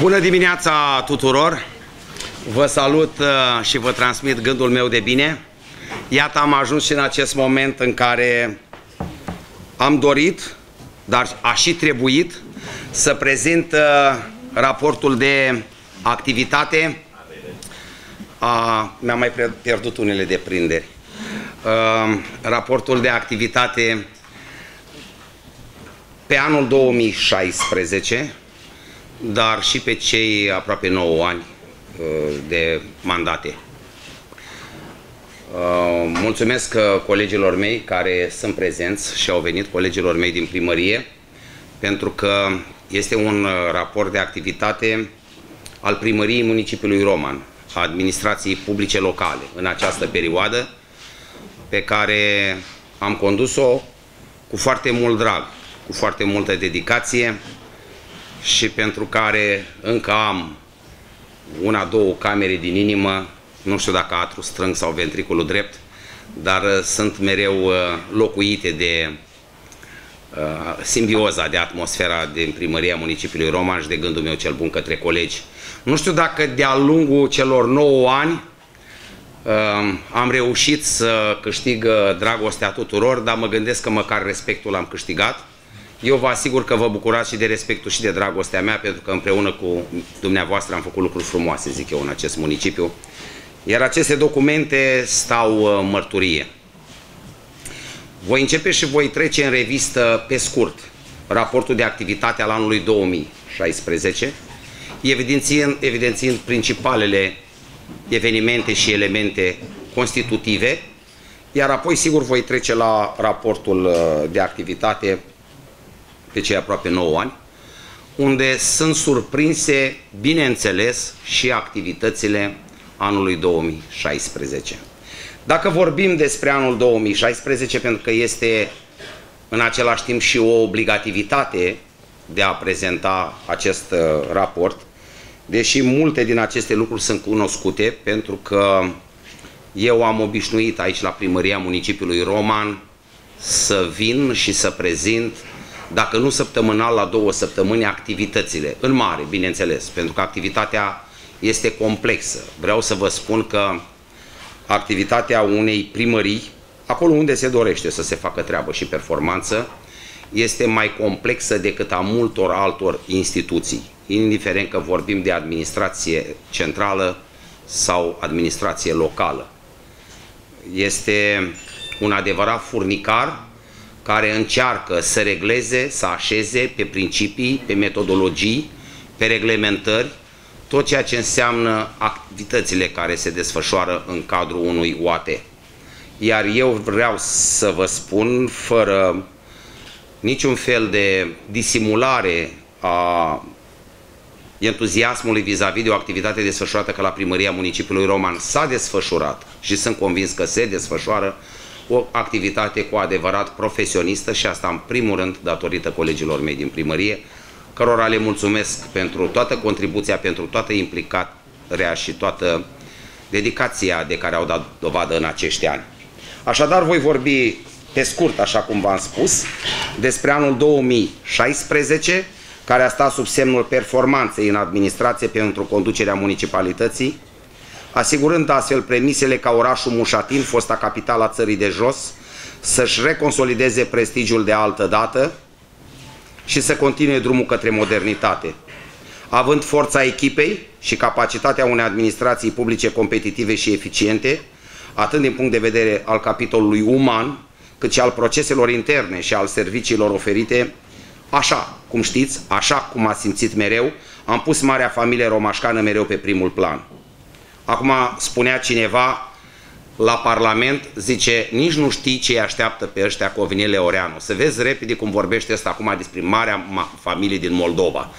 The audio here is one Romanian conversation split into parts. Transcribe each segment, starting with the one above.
Bună dimineața tuturor! Vă salut și vă transmit gândul meu de bine. Iată, am ajuns și în acest moment în care am dorit, dar a și trebuit, să prezint raportul de activitate. Mi-am mai pierdut unele deprinderi. Raportul de activitate pe anul 2016, dar și pe cei aproape 9 ani de mandate. Mulțumesc colegilor mei care sunt prezenți și au venit, colegilor mei din primărie, pentru că este un raport de activitate al primăriei municipiului Roman, a administrației publice locale în această perioadă, pe care am condus-o cu foarte mult drag, cu foarte multă dedicație, și pentru care încă am una-două camere din inimă, nu știu dacă atru strâng sau ventriculul drept, dar sunt mereu locuite de simbioza, de atmosfera din primăria municipiului Roman și de gândul meu cel bun către colegi. Nu știu dacă de-a lungul celor 9 ani am reușit să câștig dragostea tuturor, dar mă gândesc că măcar respectul l-am câștigat. Eu vă asigur că vă bucurați și de respectul și de dragostea mea, pentru că împreună cu dumneavoastră am făcut lucruri frumoase, zic eu, în acest municipiu. Iar aceste documente stau mărturie. Voi începe și voi trece în revistă, pe scurt, raportul de activitate al anului 2016, evidențiind principalele evenimente și elemente constitutive, iar apoi, sigur, voi trece la raportul de activitate pe cei aproape 9 ani, unde sunt surprinse, bineînțeles, și activitățile anului 2016. Dacă vorbim despre anul 2016, pentru că este în același timp și o obligativitate de a prezenta acest raport, deși multe din aceste lucruri sunt cunoscute, pentru că eu am obișnuit aici la primăria municipiului Roman să vin și să prezint, dacă nu săptămânal, la 2 săptămâni, activitățile, în mare, bineînțeles, pentru că activitatea este complexă. Vreau să vă spun că activitatea unei primării, acolo unde se dorește să se facă treabă și performanță, este mai complexă decât a multor altor instituții, indiferent că vorbim de administrație centrală sau administrație locală. Este un adevărat furnicar care încearcă să regleze, să așeze pe principii, pe metodologii, pe reglementări, tot ceea ce înseamnă activitățile care se desfășoară în cadrul unui OAT. Iar eu vreau să vă spun, fără niciun fel de disimulare a entuziasmului vis-a-vis de o activitate desfășurată, că la primăria municipiului Roman s-a desfășurat și sunt convins că se desfășoară o activitate cu adevărat profesionistă, și asta în primul rând datorită colegilor mei din primărie, cărora le mulțumesc pentru toată contribuția, pentru toată implicarea și toată dedicația de care au dat dovadă în acești ani. Așadar, voi vorbi pe scurt, așa cum v-am spus, despre anul 2016, care a stat sub semnul performanței în administrație pentru conducerea municipalității, asigurând astfel premisele ca orașul Mușatin, fosta capitală a Țării de Jos, să-și reconsolideze prestigiul de altă dată și să continue drumul către modernitate. Având forța echipei și capacitatea unei administrații publice competitive și eficiente, atât din punct de vedere al capitolului uman, cât și al proceselor interne și al serviciilor oferite, așa cum știți, așa cum ați simțit mereu, am pus marea familie romașcană mereu pe primul plan. Acum spunea cineva la Parlament, zice, nici nu știi ce așteaptă pe ăștia Corvinel Oreanu. Să vezi repede cum vorbește ăsta acum despre marea familie din Moldova.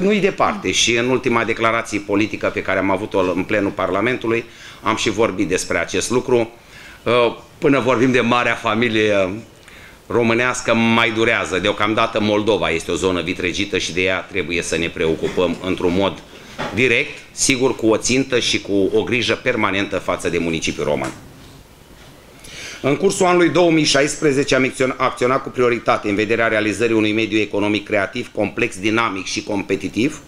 Nu-i departe, și în ultima declarație politică pe care am avut-o în plenul Parlamentului am și vorbit despre acest lucru. Până vorbim de marea familie românească mai durează. Deocamdată Moldova este o zonă vitregită și de ea trebuie să ne preocupăm într-un mod direct, sigur, cu o țintă și cu o grijă permanentă față de municipiul Roman. În cursul anului 2016 am acționat cu prioritate în vederea realizării unui mediu economic creativ, complex, dinamic și competitiv,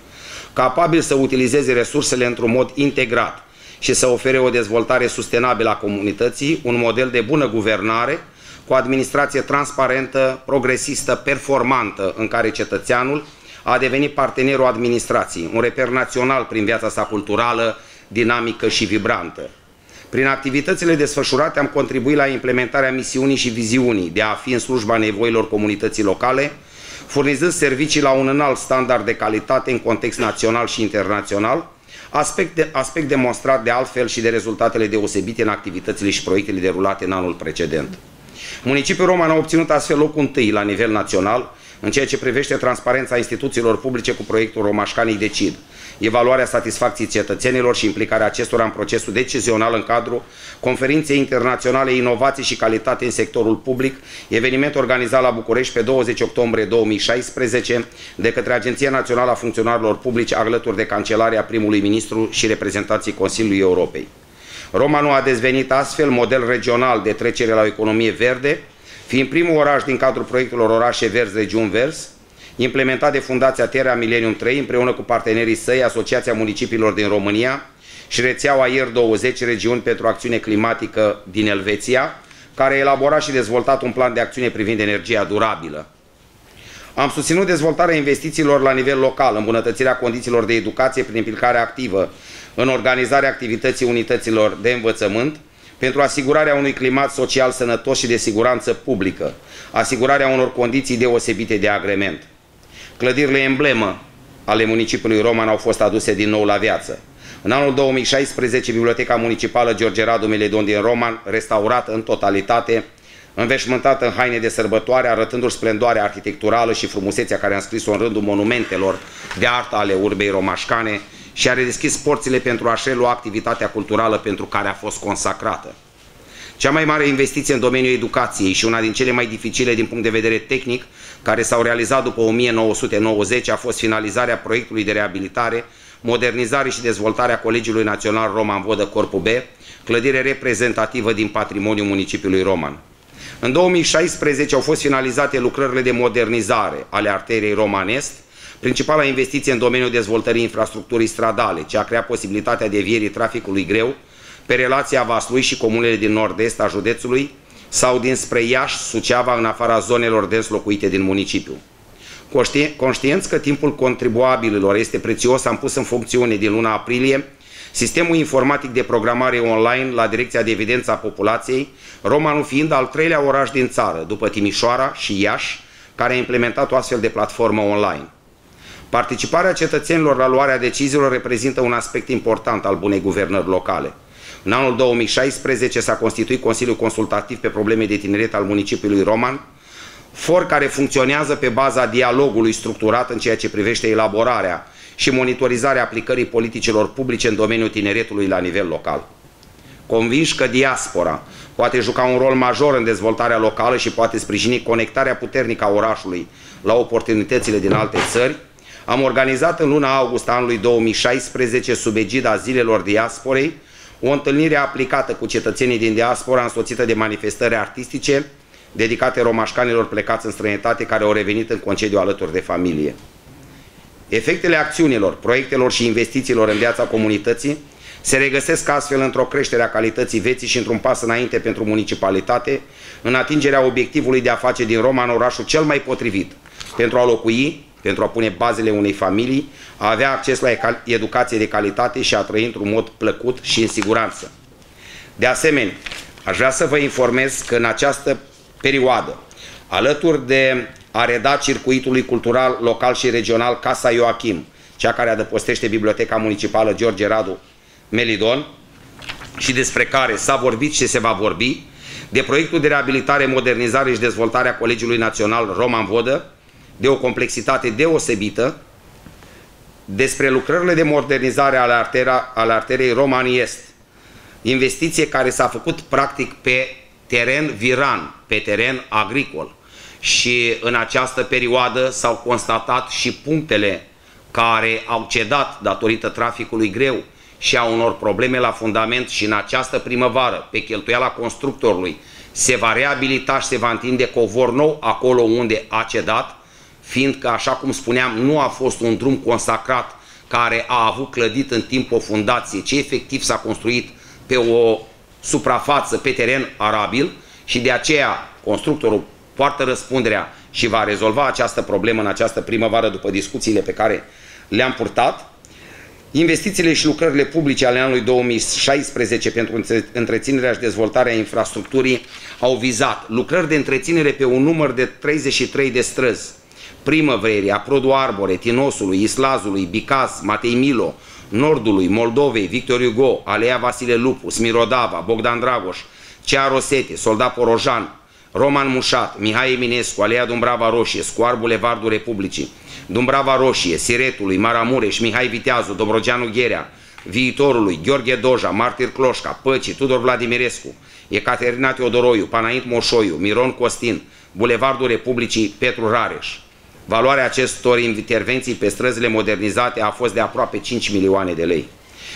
capabil să utilizeze resursele într-un mod integrat și să ofere o dezvoltare sustenabilă a comunității, un model de bună guvernare, cu administrație transparentă, progresistă, performantă, în care cetățeanul a devenit partenerul administrației, un reper național prin viața sa culturală, dinamică și vibrantă. Prin activitățile desfășurate am contribuit la implementarea misiunii și viziunii de a fi în slujba nevoilor comunității locale, furnizând servicii la un înalt standard de calitate în context național și internațional, aspect demonstrat de altfel și de rezultatele deosebite în activitățile și proiectele derulate în anul precedent. Municipiul Roman a obținut astfel locul întâi la nivel național în ceea ce privește transparența instituțiilor publice cu proiectul Romașcanii Decid, evaluarea satisfacției cetățenilor și implicarea acestora în procesul decizional în cadrul Conferinței Internaționale Inovații și Calitate în Sectorul Public, eveniment organizat la București pe 20 octombrie 2016 de către Agenția Națională a Funcționarilor Publici alături de Cancelaria Primului Ministru și reprezentanții Consiliului Europei. Romanul a devenit astfel model regional de trecere la o economie verde, fiind primul oraș din cadrul proiectelor Orașe Verzi, Regiuni Verzi, implementat de Fundația Terra Millennium 3 împreună cu partenerii săi, Asociația Municipiilor din România și rețeaua IR20 Regiuni pentru Acțiune Climatică din Elveția, care a elaborat și dezvoltat un plan de acțiune privind energia durabilă. Am susținut dezvoltarea investițiilor la nivel local, îmbunătățirea condițiilor de educație prin implicare activă în organizarea activității unităților de învățământ, pentru asigurarea unui climat social sănătos și de siguranță publică, asigurarea unor condiții deosebite de agrement. Clădirile emblemă ale municipiului Roman au fost aduse din nou la viață. În anul 2016, Biblioteca Municipală George Radu Meledon din Roman, restaurată în totalitate, înveșmântată în haine de sărbătoare, arătându-și splendoarea arhitecturală și frumusețea care a înscris-o în rândul monumentelor de artă ale urbei romașcane, și a redeschis porțile pentru a-și relua activitatea culturală pentru care a fost consacrată. Cea mai mare investiție în domeniul educației și una din cele mai dificile din punct de vedere tehnic, care s-au realizat după 1990, a fost finalizarea proiectului de reabilitare, modernizare și dezvoltare a Colegiului Național Roman Vodă Corpul B, clădire reprezentativă din patrimoniul municipiului Roman. În 2016 au fost finalizate lucrările de modernizare ale arteriei Roman-Est, principala investiție în domeniul dezvoltării infrastructurii stradale, ce a creat posibilitatea devierii traficului greu pe relația Vaslui și comunele din nord-est a județului sau dinspre Iași, Suceava, în afara zonelor dens locuite din municipiu. Conștienți că timpul contribuabililor este prețios, am pus în funcțiune din luna aprilie sistemul informatic de programare online la Direcția de Evidență a Populației, Romanul fiind al treilea oraș din țară, după Timișoara și Iași, care a implementat o astfel de platformă online. Participarea cetățenilor la luarea deciziilor reprezintă un aspect important al bunei guvernări locale. În anul 2016 s-a constituit Consiliul Consultativ pe probleme de tineret al municipiului Roman, for care funcționează pe baza dialogului structurat în ceea ce privește elaborarea și monitorizarea aplicării politicilor publice în domeniul tineretului la nivel local. Convinși că diaspora poate juca un rol major în dezvoltarea locală și poate sprijini conectarea puternică a orașului la oportunitățile din alte țări, am organizat în luna august anului 2016, sub egida Zilelor Diasporei, o întâlnire aplicată cu cetățenii din diaspora, însoțită de manifestări artistice dedicate romașcanilor plecați în străinătate care au revenit în concediu alături de familie. Efectele acțiunilor, proiectelor și investițiilor în viața comunității se regăsesc astfel într-o creștere a calității vieții și într-un pas înainte pentru municipalitate, în atingerea obiectivului de a face din Roman orașul cel mai potrivit pentru a locui, pentru a pune bazele unei familii, a avea acces la educație de calitate și a trăi într-un mod plăcut și în siguranță. De asemenea, aș vrea să vă informez că în această perioadă, alături de a reda circuitului cultural local și regional Casa Ioachim, cea care adăpostește Biblioteca Municipală George Radu Melidon și despre care s-a vorbit și se va vorbi, de proiectul de reabilitare, modernizare și dezvoltare a Colegiului Național Roman Vodă, de o complexitate deosebită, despre lucrările de modernizare ale arteriei Roman-Est, investiție care s-a făcut practic pe teren viran, pe teren agricol, și în această perioadă s-au constatat și punctele care au cedat datorită traficului greu și a unor probleme la fundament, și în această primăvară, pe cheltuiala constructorului, se va reabilita și se va întinde covor nou acolo unde a cedat, fiindcă, așa cum spuneam, nu a fost un drum consacrat care a avut clădit în timp o fundație, ce efectiv s-a construit pe o suprafață, pe teren arabil, și de aceea constructorul poartă răspunderea și va rezolva această problemă în această primăvară după discuțiile pe care le-am purtat. Investițiile și lucrările publice ale anului 2016 pentru întreținerea și dezvoltarea infrastructurii au vizat lucrări de întreținere pe un număr de 33 de străzi: Primăverii, Aprodu Arbore, Tinosului, Islazului, Bicaz, Matei Milo, Nordului, Moldovei, Victor Hugo, Alea Vasile Lupu, Smirodava, Bogdan Dragoș, Cea Rosete, Soldat Porojan, Roman Mușat, Mihai Eminescu, Alea Dumbrava Roșie, Scoar Bulevardul Republicii, Dumbrava Roșie, Siretului, Maramureș, Mihai Viteazu, Dobrogeanu Gherea, Viitorului, Gheorghe Doja, Martir Cloșca, Păcii, Tudor Vladimirescu, Ecaterina Teodoroiu, Panait Moșoiu, Miron Costin, Bulevardul Republicii, Petru Rareș. Valoarea acestor intervenții pe străzile modernizate a fost de aproape 5 milioane de lei.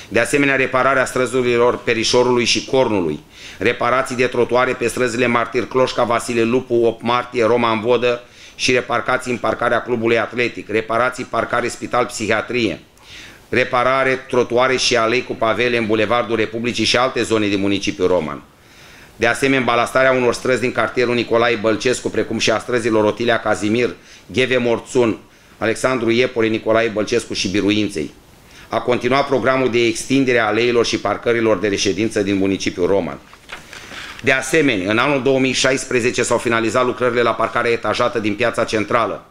De asemenea, repararea străzilor Perișorului și Cornului, reparații de trotuare pe străzile Martir Cloșca, Vasile Lupu, 8 Martie, Roman Vodă și reparcații în parcarea Clubului Atletic, reparații parcare Spital-Psihiatrie, reparare trotuare și alei cu pavele în Bulevardul Republicii și alte zone din municipiul Roman. De asemenea, balastarea unor străzi din cartierul Nicolae Bălcescu, precum și a străzilor Otilia Cazimir, Gheve Morțun, Alexandru Iepole, Nicolae Bălcescu și Biruinței. A continuat programul de extindere a aleilor și parcărilor de reședință din municipiul Roman. De asemenea, în anul 2016 s-au finalizat lucrările la parcarea etajată din piața centrală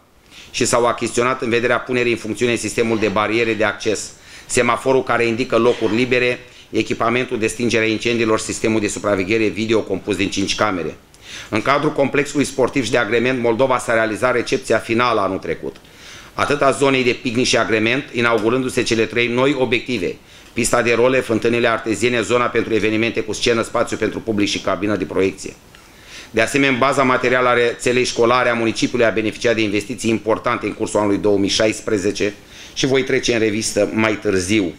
și s-au achiziționat în vederea punerii în funcțiune sistemul de bariere de acces, semaforul care indică locuri libere, echipamentul de stingere a incendiilor, sistemul de supraveghere video compus din 5 camere. În cadrul complexului sportiv și de agrement Moldova s-a realizat recepția finală anul trecut, atât a zonei de picnic și agrement, inaugurându-se cele 3 noi obiective: pista de role, fântânile arteziene, zona pentru evenimente cu scenă, spațiu pentru public și cabină de proiecție. De asemenea, baza materială a rețelei școlare a municipiului a beneficiat de investiții importante în cursul anului 2016 și voi trece în revistă mai târziu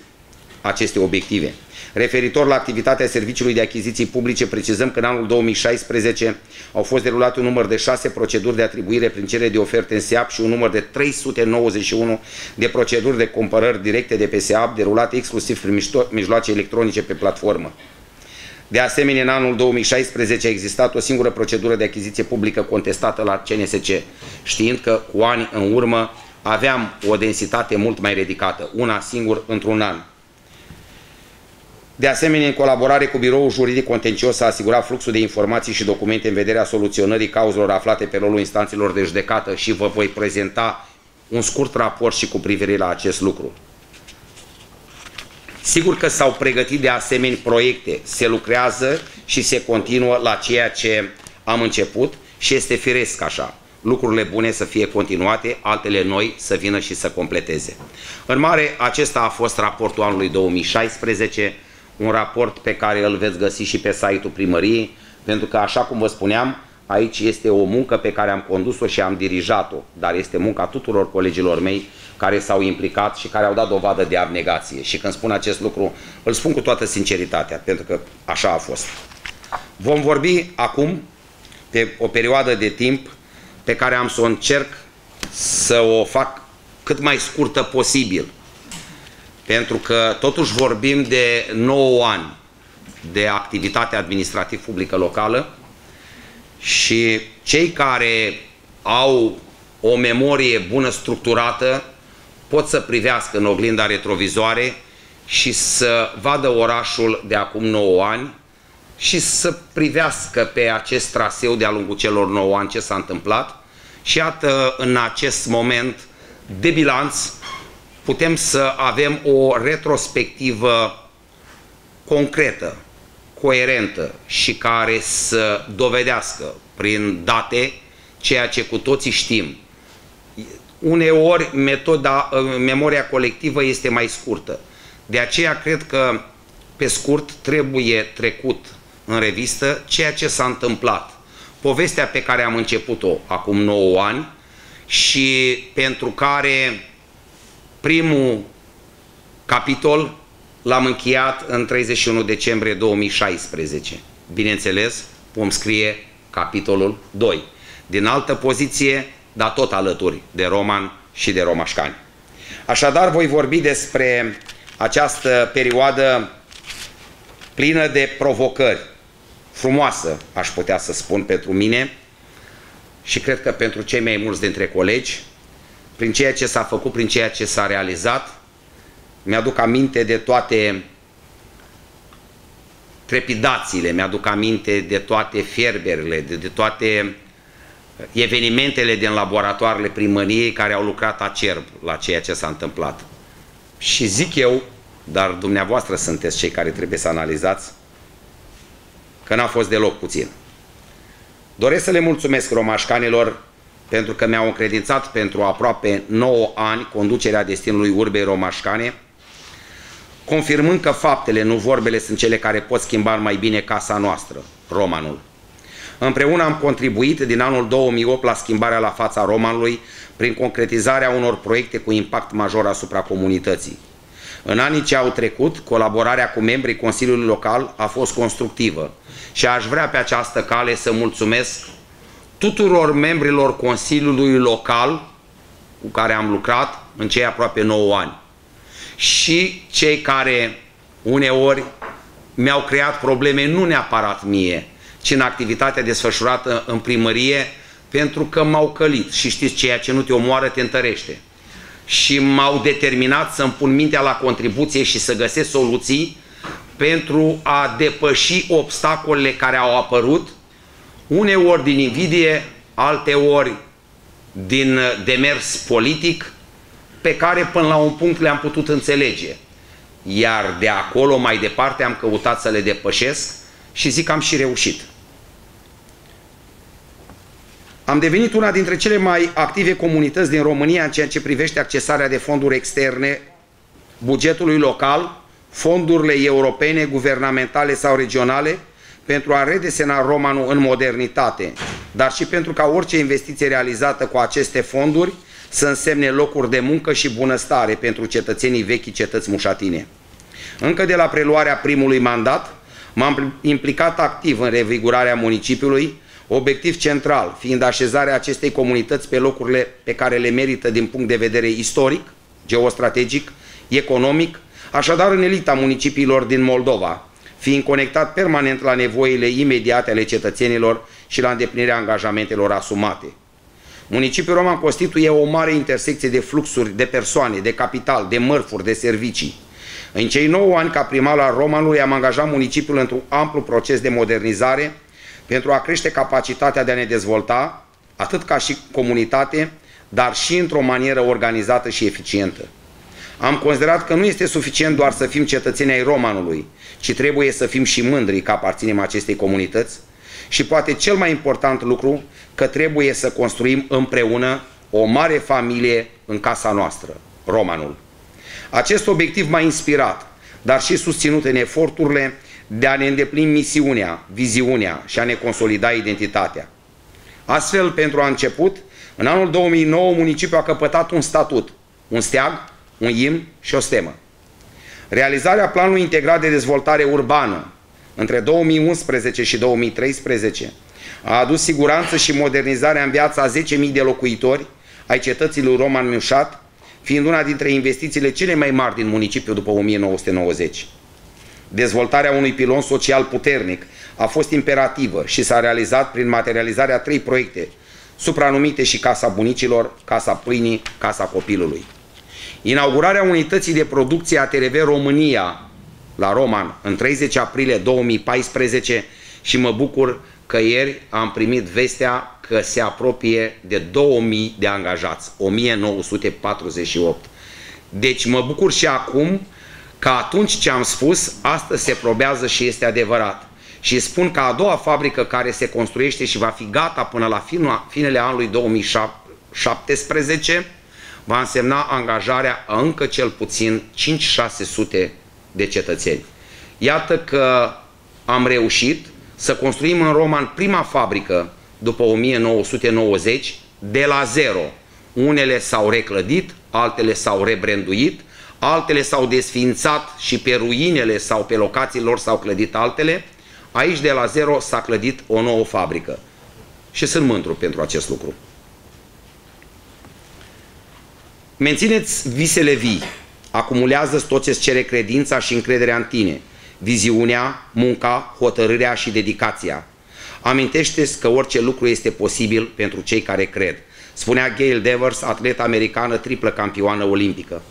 aceste obiective. Referitor la activitatea Serviciului de Achiziții Publice, precizăm că în anul 2016 au fost derulate un număr de 6 proceduri de atribuire prin cerere de oferte în SEAP și un număr de 391 de proceduri de cumpărări directe de pe SEAP, derulate exclusiv prin mijloace electronice pe platformă. De asemenea, în anul 2016 a existat o singură procedură de achiziție publică contestată la CNSC, știind că cu ani în urmă aveam o densitate mult mai ridicată, una singur într-un an. De asemenea, în colaborare cu Biroul Juridic Contencios s-a asigurat fluxul de informații și documente în vederea soluționării cauzelor aflate pe rolul instanțelor de judecată și vă voi prezenta un scurt raport și cu privire la acest lucru. Sigur că s-au pregătit de asemenea proiecte, se lucrează și se continuă la ceea ce am început și este firesc așa. Lucrurile bune să fie continuate, altele noi să vină și să completeze. În mare, acesta a fost raportul anului 2016, un raport pe care îl veți găsi și pe site-ul primăriei, pentru că, așa cum vă spuneam, aici este o muncă pe care am condus-o și am dirijat-o, dar este munca tuturor colegilor mei care s-au implicat și care au dat dovadă de abnegație. Și când spun acest lucru, îl spun cu toată sinceritatea, pentru că așa a fost. Vom vorbi acum de o perioadă de timp pe care am să o încerc să o fac cât mai scurtă posibil, pentru că totuși vorbim de 9 ani de activitate administrativ publică locală și cei care au o memorie bună structurată pot să privească în oglinda retrovizoare și să vadă orașul de acum 9 ani și să privească pe acest traseu de-a lungul celor 9 ani ce s-a întâmplat. Și iată, în acest moment de bilanț putem să avem o retrospectivă concretă, coerentă și care să dovedească prin date ceea ce cu toții știm. Uneori memoria colectivă este mai scurtă. De aceea cred că pe scurt trebuie trecut în revistă ceea ce s-a întâmplat, povestea pe care am început-o acum 9 ani și pentru care primul capitol l-am încheiat în 31 decembrie 2016. Bineînțeles, vom scrie capitolul 2, din altă poziție, dar tot alături de Roman și de Romașcani. Așadar, voi vorbi despre această perioadă plină de provocări, frumoasă, aș putea să spun pentru mine și cred că pentru cei mai mulți dintre colegi, prin ceea ce s-a făcut, prin ceea ce s-a realizat. Mi-aduc aminte de toate trepidațiile, mi-aduc aminte de toate fierberile, de toate evenimentele din laboratoarele primăriei care au lucrat acerb la ceea ce s-a întâmplat. Și zic eu, dar dumneavoastră sunteți cei care trebuie să analizați, că n-a fost deloc puțin. Doresc să le mulțumesc romașcanilor pentru că mi-au încredințat pentru aproape 9 ani conducerea destinului urbei romașcane, confirmând că faptele, nu vorbele, sunt cele care pot schimba mai bine casa noastră, Romanul. Împreună am contribuit din anul 2008 la schimbarea la fața Romanului prin concretizarea unor proiecte cu impact major asupra comunității. În anii ce au trecut, colaborarea cu membrii Consiliului Local a fost constructivă și aș vrea pe această cale să mulțumesc tuturor membrilor Consiliului Local cu care am lucrat în cei aproape 9 ani și cei care uneori mi-au creat probleme, nu neapărat mie, ci în activitatea desfășurată în primărie, pentru că m-au călit și știți, ceea ce nu te omoară te întărește. Și m-au determinat să-mi pun mintea la contribuție și să găsesc soluții pentru a depăși obstacolele care au apărut, uneori din invidie, alteori din demers politic, pe care până la un punct le-am putut înțelege. Iar de acolo mai departe am căutat să le depășesc și zic că am și reușit. Am devenit una dintre cele mai active comunități din România în ceea ce privește accesarea de fonduri externe, bugetului local, fondurile europene, guvernamentale sau regionale, pentru a redesena Romanul în modernitate, dar și pentru ca orice investiție realizată cu aceste fonduri să însemne locuri de muncă și bunăstare pentru cetățenii vechii cetăți mușatine. Încă de la preluarea primului mandat, m-am implicat activ în revigurarea municipiului, obiectiv central fiind așezarea acestei comunități pe locurile pe care le merită din punct de vedere istoric, geostrategic, economic, așadar în elita municipiilor din Moldova, fiind conectat permanent la nevoile imediate ale cetățenilor și la îndeplinirea angajamentelor asumate. Municipiul Roman constituie o mare intersecție de fluxuri de persoane, de capital, de mărfuri, de servicii. În cei 9 ani ca primar al Romanului am angajat municipiul într-un amplu proces de modernizare pentru a crește capacitatea de a ne dezvolta, atât ca și comunitate, dar și într-o manieră organizată și eficientă. Am considerat că nu este suficient doar să fim cetățeni ai Romanului, ci trebuie să fim și mândri că aparținem acestei comunități și poate cel mai important lucru, că trebuie să construim împreună o mare familie în casa noastră, Romanul. Acest obiectiv m-a inspirat, dar și susținut în eforturile de a ne îndeplini misiunea, viziunea și a ne consolida identitatea. Astfel, pentru a început, în anul 2009 municipiul a căpătat un statut, un steag, un imn și o stemă. Realizarea Planului Integrat de Dezvoltare Urbană între 2011 și 2013 a adus siguranță și modernizarea în viața a 10.000 de locuitori ai cetății lui Roman Mușat, fiind una dintre investițiile cele mai mari din municipiu după 1990. Dezvoltarea unui pilon social puternic a fost imperativă și s-a realizat prin materializarea 3 proiecte, supranumite și Casa Bunicilor, Casa Pâinii, Casa Copilului. Inaugurarea unității de producție a TRV România la Roman în 30 aprilie 2014 și mă bucur că ieri am primit vestea că se apropie de 2000 de angajați, 1948. Deci mă bucur și acum că atunci ce am spus, astăzi se probează și este adevărat. Și spun că a doua fabrică care se construiește și va fi gata până la finele anului 2017 va însemna angajarea a încă cel puțin 5-600 de cetățeni. Iată că am reușit să construim în Roman prima fabrică după 1990 de la zero. Unele s-au reclădit, altele s-au rebranduit, altele s-au desființat și pe ruinele sau pe locații lor s-au clădit altele. Aici de la zero s-a clădit o nouă fabrică și sunt mândru pentru acest lucru. Mențineți visele vii, acumulează-ți tot ce-ți cere credința și încrederea în tine, viziunea, munca, hotărârea și dedicația. Amintește-ți că orice lucru este posibil pentru cei care cred, spunea Gail Devers, atleta americană triplă campioană olimpică.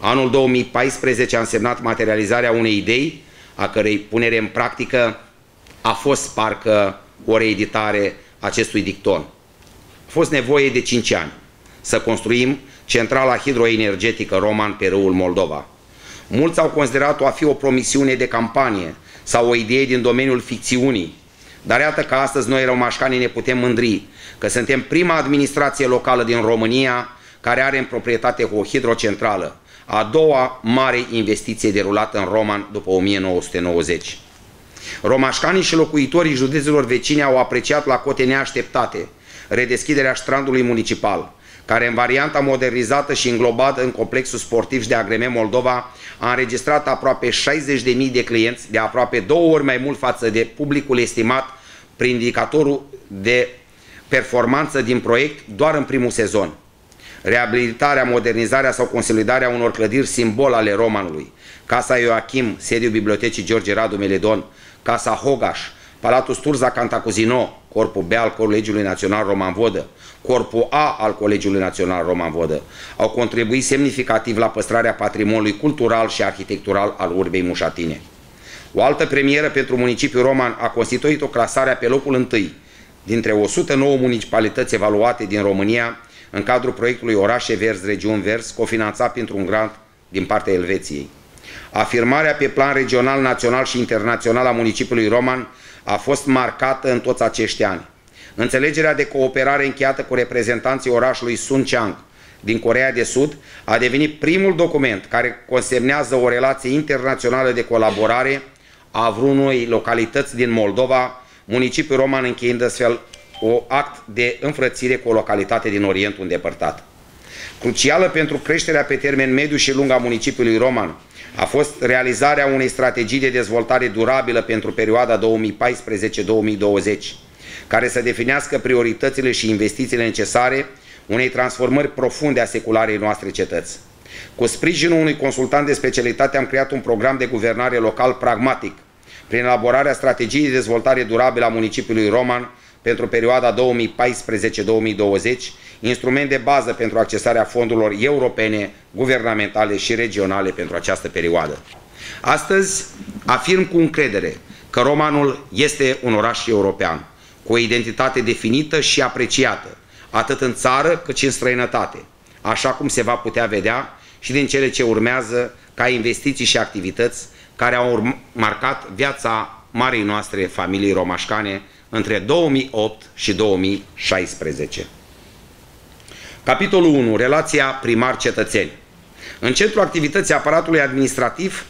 Anul 2014 a însemnat materializarea unei idei, a cărei punere în practică a fost parcă o reeditare acestui dicton. A fost nevoie de 5 ani să construim centrala hidroenergetică Roman pe râul Moldova. Mulți au considerat-o a fi o promisiune de campanie sau o idee din domeniul ficțiunii, dar iată că astăzi noi romașcanii ne putem mândri că suntem prima administrație locală din România care are în proprietate o hidrocentrală, a doua mare investiție derulată în Roman după 1990. Romașcanii și locuitorii județelor vecine au apreciat la cote neașteptate redeschiderea strandului municipal, care în varianta modernizată și înglobată în complexul sportiv și de agreme Moldova a înregistrat aproape 60.000 de clienți, de aproape 2 ori mai mult față de publicul estimat prin indicatorul de performanță din proiect doar în primul sezon. Reabilitarea, modernizarea sau consolidarea unor clădiri simbol ale Romanului, Casa Ioachim, sediul Bibliotecii George Radu Meledon, Casa Hogaș, Palatul Sturza Cantacuzino, Corpul B al Colegiului Național Roman Vodă, Corpul A al Colegiului Național Roman Vodă, au contribuit semnificativ la păstrarea patrimoniului cultural și arhitectural al urbei mușatine. O altă premieră pentru municipiul Roman a constituit o clasare pe locul 1 dintre 109 municipalități evaluate din România în cadrul proiectului Orașe Verzi, Regiuni Verzi, cofinanțat printr-un grant din partea Elveției. Afirmarea pe plan regional, național și internațional a municipiului Roman a fost marcată în toți acești ani. Înțelegerea de cooperare încheiată cu reprezentanții orașului Suncheang din Coreea de Sud a devenit primul document care consemnează o relație internațională de colaborare a vreunei localități din Moldova, municipiul Roman încheind astfel un act de înfrățire cu o localitate din Orientul îndepărtat. Crucială pentru creșterea pe termen mediu și lung a municipiului Roman a fost realizarea unei strategii de dezvoltare durabilă pentru perioada 2014-2020, care să definească prioritățile și investițiile necesare unei transformări profunde a secularei noastre cetăți. Cu sprijinul unui consultant de specialitate am creat un program de guvernare local pragmatic prin elaborarea strategiei de dezvoltare durabilă a municipiului Roman pentru perioada 2014-2020, instrument de bază pentru accesarea fondurilor europene, guvernamentale și regionale pentru această perioadă. Astăzi afirm cu încredere că Romanul este un oraș european, cu o identitate definită și apreciată, atât în țară cât și în străinătate, așa cum se va putea vedea și din cele ce urmează ca investiții și activități care au marcat viața marii noastre familii romașcane între 2008 și 2016. Capitolul 1. Relația primar-cetățeni. În centrul activității aparatului administrativ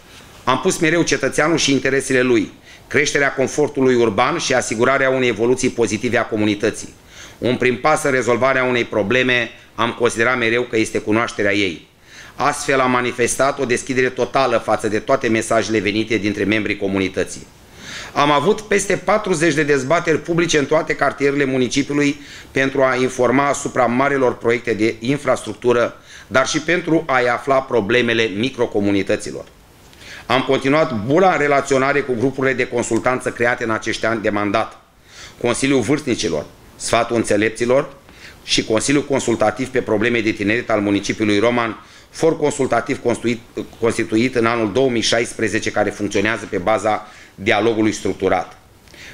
am pus mereu cetățeanul și interesele lui, creșterea confortului urban și asigurarea unei evoluții pozitive a comunității. Un prim pas în rezolvarea unei probleme am considerat mereu că este cunoașterea ei. Astfel am manifestat o deschidere totală față de toate mesajele venite dintre membrii comunității. Am avut peste 40 de dezbateri publice în toate cartierele municipiului pentru a informa asupra marilor proiecte de infrastructură, dar și pentru a-i afla problemele microcomunităților. Am continuat buna relaționare cu grupurile de consultanță create în acești ani de mandat, Consiliul Vârstnicilor, Sfatul Înțelepților și Consiliul Consultativ pe Probleme de Tineret al municipiului Roman, for consultativ constituit în anul 2016, care funcționează pe baza dialogului structurat.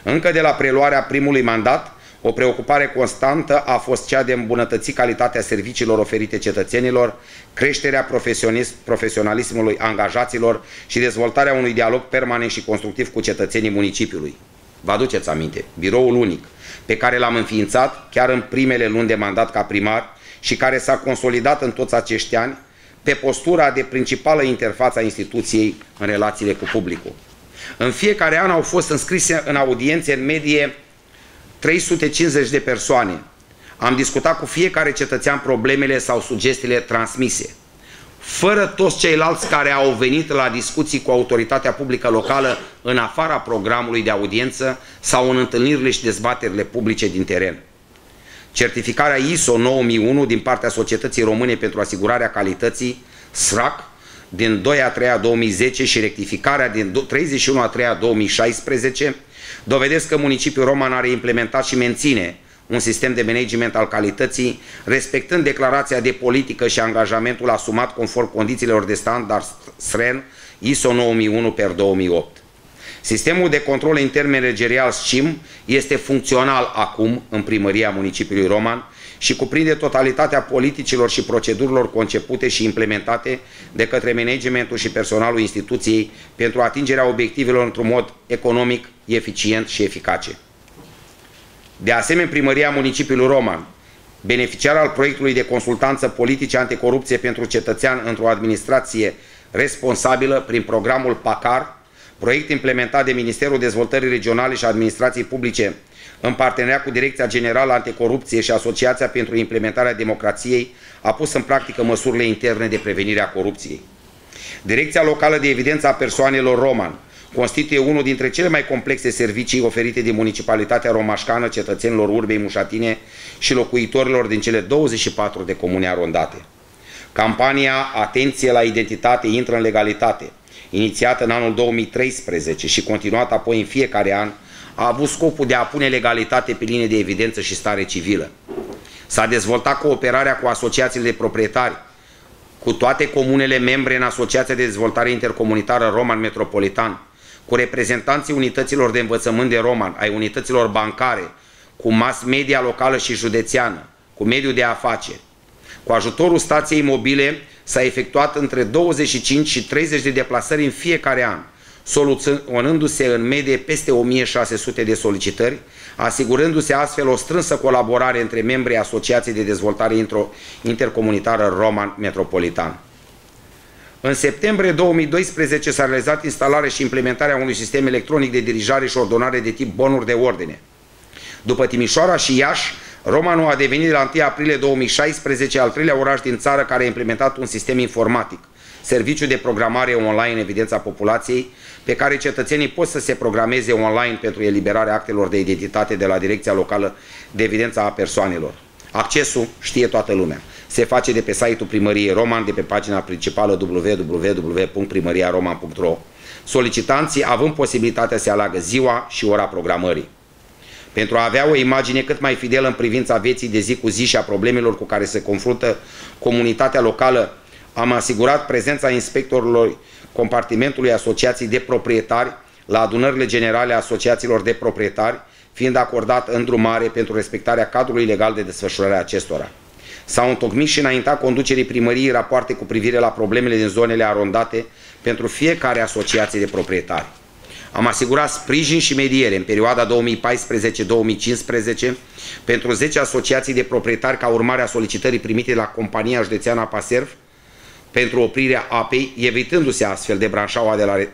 Încă de la preluarea primului mandat, o preocupare constantă a fost cea de a îmbunătăți calitatea serviciilor oferite cetățenilor, creșterea profesionalismului angajaților și dezvoltarea unui dialog permanent și constructiv cu cetățenii municipiului. Vă aduceți aminte, biroul unic, pe care l-am înființat chiar în primele luni de mandat ca primar și care s-a consolidat în toți acești ani pe postura de principală interfață a instituției în relațiile cu publicul. În fiecare an au fost înscrise în audiențe în medie 350 de persoane. Am discutat cu fiecare cetățean problemele sau sugestiile transmise. Fără toți ceilalți care au venit la discuții cu autoritatea publică locală în afara programului de audiență sau în întâlnirile și dezbaterile publice din teren. Certificarea ISO 9001 din partea Societății Române pentru Asigurarea Calității, SRAC, din 2/3/2010 și rectificarea din 31/3/2016 dovedesc că municipiul Roman are implementat și menține un sistem de management al calității, respectând declarația de politică și angajamentul asumat conform condițiilor de standard SREN ISO 9001/2008. Sistemul de control intern managerial SCIM este funcțional acum în primăria municipiului Roman și cuprinde totalitatea politicilor și procedurilor concepute și implementate de către managementul și personalul instituției pentru atingerea obiectivelor într-un mod economic, eficient și eficace. De asemenea, primăria municipiului Roman, beneficiar al proiectului de consultanță politice anticorupție pentru cetățean într-o administrație responsabilă prin programul PACAR, proiect implementat de Ministerul Dezvoltării Regionale și Administrației Publice în parteneriat cu Direcția Generală Anticorupție și Asociația pentru Implementarea Democrației, a pus în practică măsurile interne de prevenire a corupției. Direcția Locală de Evidență a Persoanelor Roman constituie unul dintre cele mai complexe servicii oferite de municipalitatea romașcană cetățenilor urbei mușatine și locuitorilor din cele 24 de comune arondate. Campania Atenție la identitate, intră în legalitate, inițiată în anul 2013 și continuată apoi în fiecare an, a avut scopul de a pune legalitate pe linie de evidență și stare civilă. S-a dezvoltat cooperarea cu asociațiile de proprietari, cu toate comunele membre în Asociația de Dezvoltare Intercomunitară Roman Metropolitan, cu reprezentanții unităților de învățământ de roman, ai unităților bancare, cu mass media locală și județeană, cu mediul de afaceri. Cu ajutorul stației mobile s-a efectuat între 25 și 30 de deplasări în fiecare an, soluționându-se în medie peste 1600 de solicitări, asigurându-se astfel o strânsă colaborare între membrii Asociației de Dezvoltare Intercomunitară Roman Metropolitan. În septembrie 2012 s-a realizat instalarea și implementarea unui sistem electronic de dirijare și ordonare de tip bonuri de ordine. După Timișoara și Iași, Romanul a devenit de la 1 aprilie 2016 al treilea oraș din țară care a implementat un sistem informatic, serviciu de programare online în evidența populației, pe care cetățenii pot să se programeze online pentru eliberarea actelor de identitate de la Direcția Locală de Evidență a Persoanelor. Accesul, știe toată lumea, se face de pe site-ul Primăriei Roman, de pe pagina principală www.primariaroman.ro, solicitanții având posibilitatea să aleagă ziua și ora programării. Pentru a avea o imagine cât mai fidelă în privința vieții de zi cu zi și a problemelor cu care se confruntă comunitatea locală, am asigurat prezența inspectorilor compartimentului Asociației de Proprietari la adunările generale a asociațiilor de proprietari, fiind acordat îndrumare pentru respectarea cadrului legal de desfășurare a acestora. S-au întocmit și înaintat conducerii primăriei rapoarte cu privire la problemele din zonele arondate pentru fiecare asociație de proprietari. Am asigurat sprijin și mediere în perioada 2014-2015 pentru 10 asociații de proprietari ca urmare a solicitării primite la Compania Județeană Apa Serv pentru oprirea apei, evitându-se astfel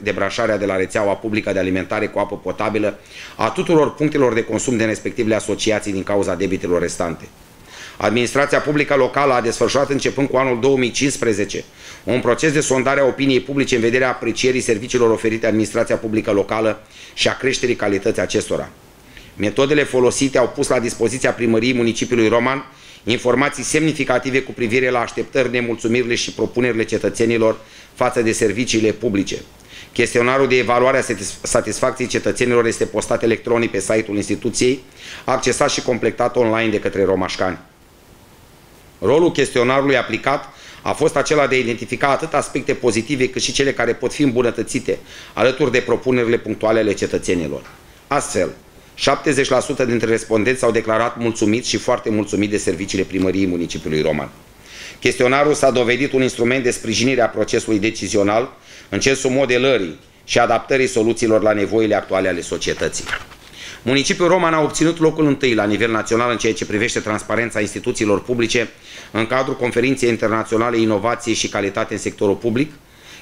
debranșarea de la rețeaua publică de alimentare cu apă potabilă a tuturor punctelor de consum din respectivele asociații din cauza debitelor restante. Administrația publică locală a desfășurat începând cu anul 2015 un proces de sondare a opiniei publice în vederea aprecierii serviciilor oferite administrația publică locală și a creșterii calității acestora. Metodele folosite au pus la dispoziția primăriei municipiului Roman informații semnificative cu privire la așteptări, nemulțumirile și propunerile cetățenilor față de serviciile publice. Chestionarul de evaluare a satisfacției cetățenilor este postat electronic pe site-ul instituției, accesat și completat online de către romașcani. Rolul chestionarului aplicat a fost acela de a identifica atât aspecte pozitive cât și cele care pot fi îmbunătățite, alături de propunerile punctuale ale cetățenilor. Astfel, 70% dintre respondenți s-au declarat mulțumiți și foarte mulțumiți de serviciile primăriei municipiului Roman. Chestionarul s-a dovedit un instrument de sprijinire a procesului decizional în sensul modelării și adaptării soluțiilor la nevoile actuale ale societății. Municipiul Roman a obținut locul întâi la nivel național în ceea ce privește transparența instituțiilor publice în cadrul Conferinței Internaționale Inovație și Calitate în sectorul public,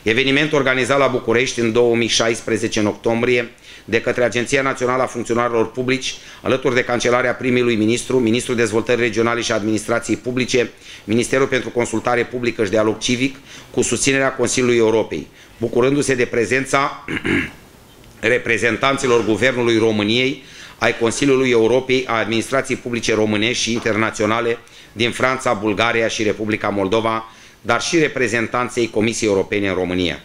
eveniment organizat la București în 2016, în octombrie, de către Agenția Națională a Funcționarilor Publici, alături de Cancelarea Primului Ministru, Ministrul Dezvoltării Regionale și Administrației Publice, Ministerul pentru Consultare Publică și Dialog Civic, cu susținerea Consiliului Europei, bucurându-se de prezența reprezentanților Guvernului României, ai Consiliului Europei, a administrației publice românești și internaționale din Franța, Bulgaria și Republica Moldova, dar și reprezentanței Comisiei Europene în România.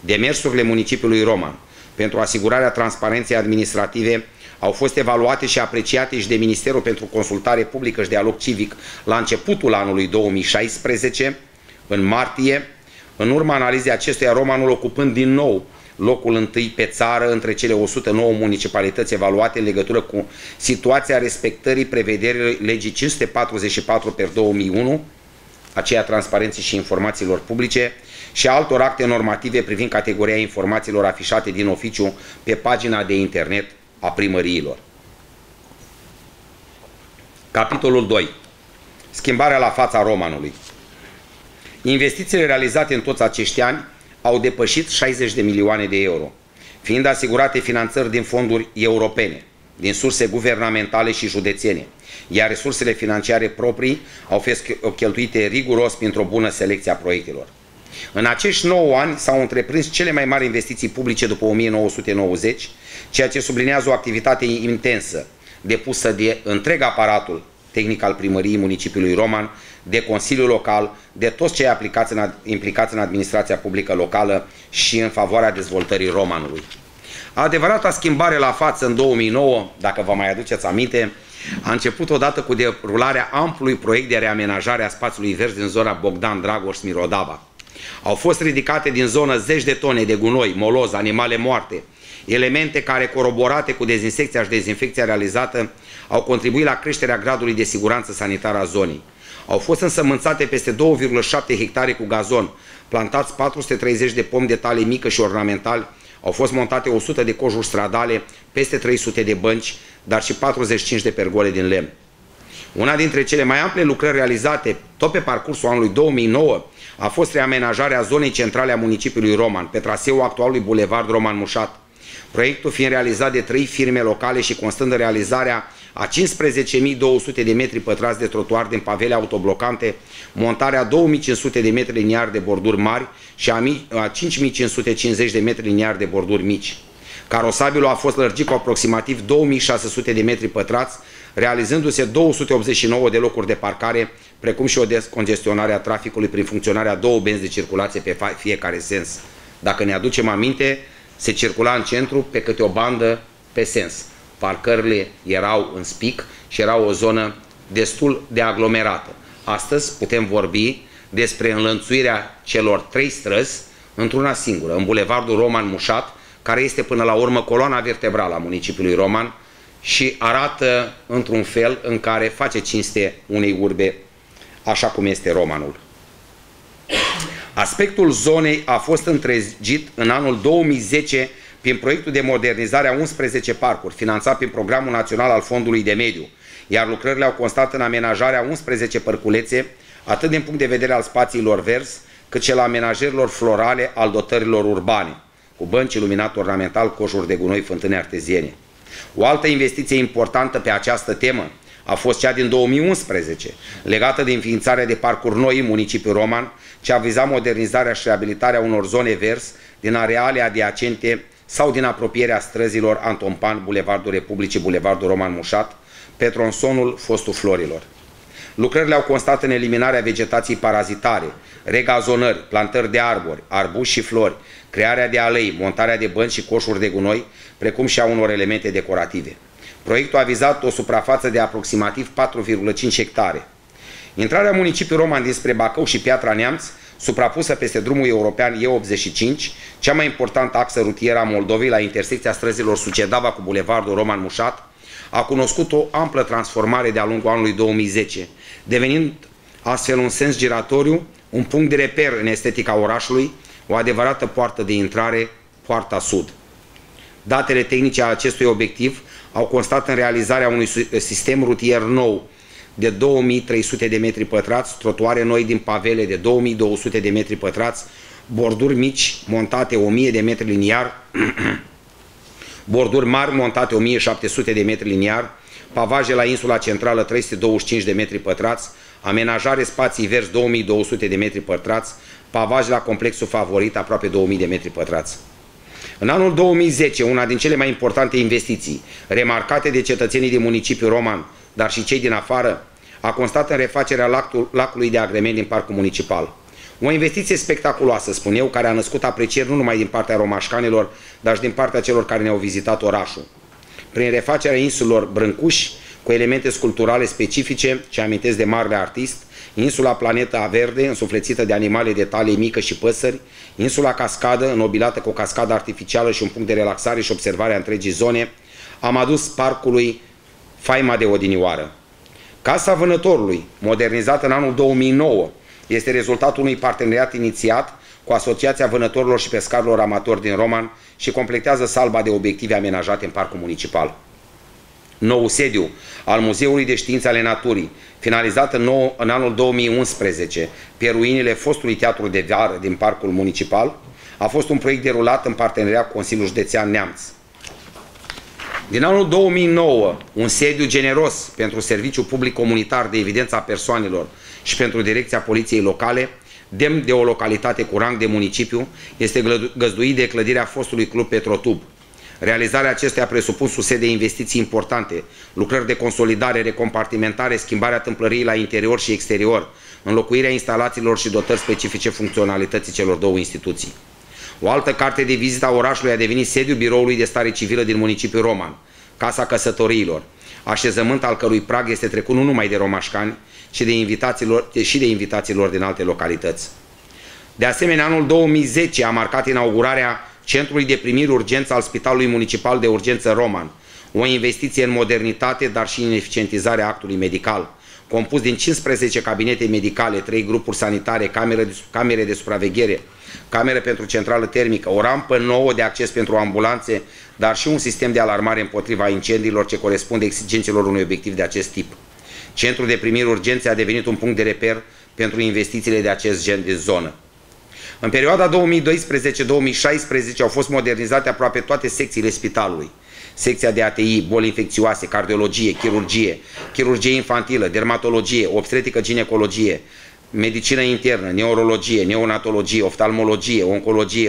Demersurile municipiului Roman pentru asigurarea transparenței administrative au fost evaluate și apreciate și de Ministerul pentru Consultare Publică și Dialog Civic la începutul anului 2016, în martie, în urma analizei acestuia, Romanul ocupând din nou locul întâi pe țară între cele 109 municipalități evaluate în legătură cu situația respectării prevederilor legii 544/2001, aceea transparenței și informațiilor publice, și altor acte normative privind categoria informațiilor afișate din oficiu pe pagina de internet a primăriilor. Capitolul 2. Schimbarea la fața Romanului. Investițiile realizate în toți acești ani au depășit 60 de milioane de euro, fiind asigurate finanțări din fonduri europene, din surse guvernamentale și județene, iar resursele financiare proprii au fost cheltuite riguros printr-o bună selecție a proiectelor. În acești 9 ani s-au întreprins cele mai mari investiții publice după 1990, ceea ce sublinează o activitate intensă depusă de întreg aparatul tehnic al primăriei municipiului Roman, de Consiliul Local, de toți cei implicați în administrația publică locală și în favoarea dezvoltării Romanului. Adevărata schimbare la față în 2009, dacă vă mai aduceți aminte, a început odată cu derularea amplului proiect de reamenajare a spațiului verde din zona Bogdan Dragoș-Smirodava. Au fost ridicate din zonă zeci de tone de gunoi, moloz, animale moarte, elemente care, coroborate cu dezinsecția și dezinfecția realizată, au contribuit la creșterea gradului de siguranță sanitară a zonei. Au fost însămânțate peste 2,7 hectare cu gazon, plantați 430 de pomi de talie mică și ornamental, au fost montate 100 de cojuri stradale, peste 300 de bănci, dar și 45 de pergole din lemn. Una dintre cele mai ample lucrări realizate tot pe parcursul anului 2009 a fost reamenajarea zonei centrale a municipiului Roman, pe traseul actualului bulevard Roman-Mușat. Proiectul fiind realizat de 3 firme locale și constând în realizarea a 15.200 de metri pătrați de trotuar din pavele autoblocante, montarea 2.500 de metri liniari de borduri mari și a 5.550 de metri liniari de borduri mici. Carosabilul a fost lărgit cu aproximativ 2.600 de metri pătrați, realizându-se 289 de locuri de parcare, precum și o descongestionare a traficului prin funcționarea 2 benzi de circulație pe fiecare sens. Dacă ne aducem aminte, se circula în centru pe câte o bandă pe sens. Parcările erau în spic și era o zonă destul de aglomerată. Astăzi putem vorbi despre înlănțuirea celor 3 străzi într-una singură, în bulevardul Roman-Mușat, care este până la urmă coloana vertebrală a municipiului Roman și arată într-un fel în care face cinste unei urbe, așa cum este Romanul. Aspectul zonei a fost întregit în anul 2010 prin proiectul de modernizare a 11 parcuri, finanțat prin Programul Național al Fondului de Mediu, iar lucrările au constat în amenajarea 11 părculețe, atât din punct de vedere al spațiilor verzi, cât și al amenajărilor florale, al dotărilor urbane, cu bănci, iluminat ornamental, coșuri de gunoi, fântâne arteziene. O altă investiție importantă pe această temă a fost cea din 2011, legată de înființarea de parcuri noi în municipiul Roman, ce a vizat modernizarea și reabilitarea unor zone verzi din areale adiacente sau din apropierea străzilor Anton Pan, Bulevardul Republicii, Bulevardul Roman-Mușat, pe tronsonul Fostul Florilor. Lucrările au constat în eliminarea vegetației parazitare, regazonări, plantări de arbori, arbuși și flori, crearea de alei, montarea de bănci și coșuri de gunoi, precum și a unor elemente decorative. Proiectul a vizat o suprafață de aproximativ 4,5 hectare. Intrarea municipiului Roman dinspre Bacău și Piatra Neamț, suprapusă peste drumul european E85, cea mai importantă axă rutieră a Moldovei la intersecția străzilor Sucedava cu bulevardul Roman-Mușat, a cunoscut o amplă transformare de-a lungul anului 2010, devenind astfel un sens giratoriu, un punct de reper în estetica orașului, o adevărată poartă de intrare, Poarta Sud. Datele tehnice ale acestui obiectiv au constat în realizarea unui sistem rutier nou de 2300 de metri pătrați, trotuare noi din pavele de 2200 de metri pătrați, borduri mici montate 1000 de metri liniar, borduri mari montate 1700 de metri liniar, pavaje la insula centrală 325 de metri pătrați, amenajare spații verzi 2200 de metri pătrați, pavaj la complexul favorit aproape 2000 de metri pătrați. În anul 2010, una din cele mai importante investiții, remarcate de cetățenii din municipiul Roman, dar și cei din afară, a constat în refacerea lacului de agrement din parcul municipal. O investiție spectaculoasă, spun eu, care a născut aprecieri nu numai din partea romașcanilor, dar și din partea celor care ne-au vizitat orașul. Prin refacerea insulelor Brâncuși, cu elemente sculpturale specifice ce amintesc de marele artist, insula Planeta Verde, însuflețită de animale de talie mică și păsări, insula Cascadă, înnobilată cu o cascadă artificială și un punct de relaxare și observare a întregii zone, am adus parcului faima de odinioară. Casa Vânătorului, modernizată în anul 2009, este rezultatul unui parteneriat inițiat cu Asociația Vânătorilor și Pescarilor Amatori din Roman și completează salba de obiective amenajate în parcul municipal. Noul sediu al Muzeului de Științe ale Naturii, finalizat în anul 2011 pe ruinile fostului teatru de vară din parcul municipal, a fost un proiect derulat în parteneriat cu Consiliul Județean Neamț. Din anul 2009, un sediu generos pentru Serviciul Public Comunitar de Evidență a Persoanelor și pentru Direcția Poliției Locale, demn de o localitate cu rang de municipiu, este găzduit de clădirea fostului Club Petrotub. Realizarea acesteia a presupus o serie de investiții importante, lucrări de consolidare, recompartimentare, schimbarea tâmplăriei la interior și exterior, înlocuirea instalațiilor și dotări specifice funcționalității celor două instituții. O altă carte de vizită a orașului a devenit sediul Biroului de Stare Civilă din municipiul Roman, Casa Căsătoriilor, așezământ al cărui prag este trecut nu numai de romașcani, ci și de invitațiilor din alte localități. De asemenea, anul 2010 a marcat inaugurarea Centrului de Primire Urgență al Spitalului Municipal de Urgență Roman, o investiție în modernitate, dar și în eficientizarea actului medical, compus din 15 cabinete medicale, 3 grupuri sanitare, camere de supraveghere, camere pentru centrală termică, o rampă nouă de acces pentru ambulanțe, dar și un sistem de alarmare împotriva incendiilor ce corespunde exigențelor unui obiectiv de acest tip. Centrul de Primire Urgențe a devenit un punct de reper pentru investițiile de acest gen de zonă. În perioada 2012-2016 au fost modernizate aproape toate secțiile spitalului. Secția de ATI, boli infecțioase, cardiologie, chirurgie infantilă, dermatologie, obstetrică, ginecologie, medicină internă, neurologie, neonatologie, oftalmologie, oncologie,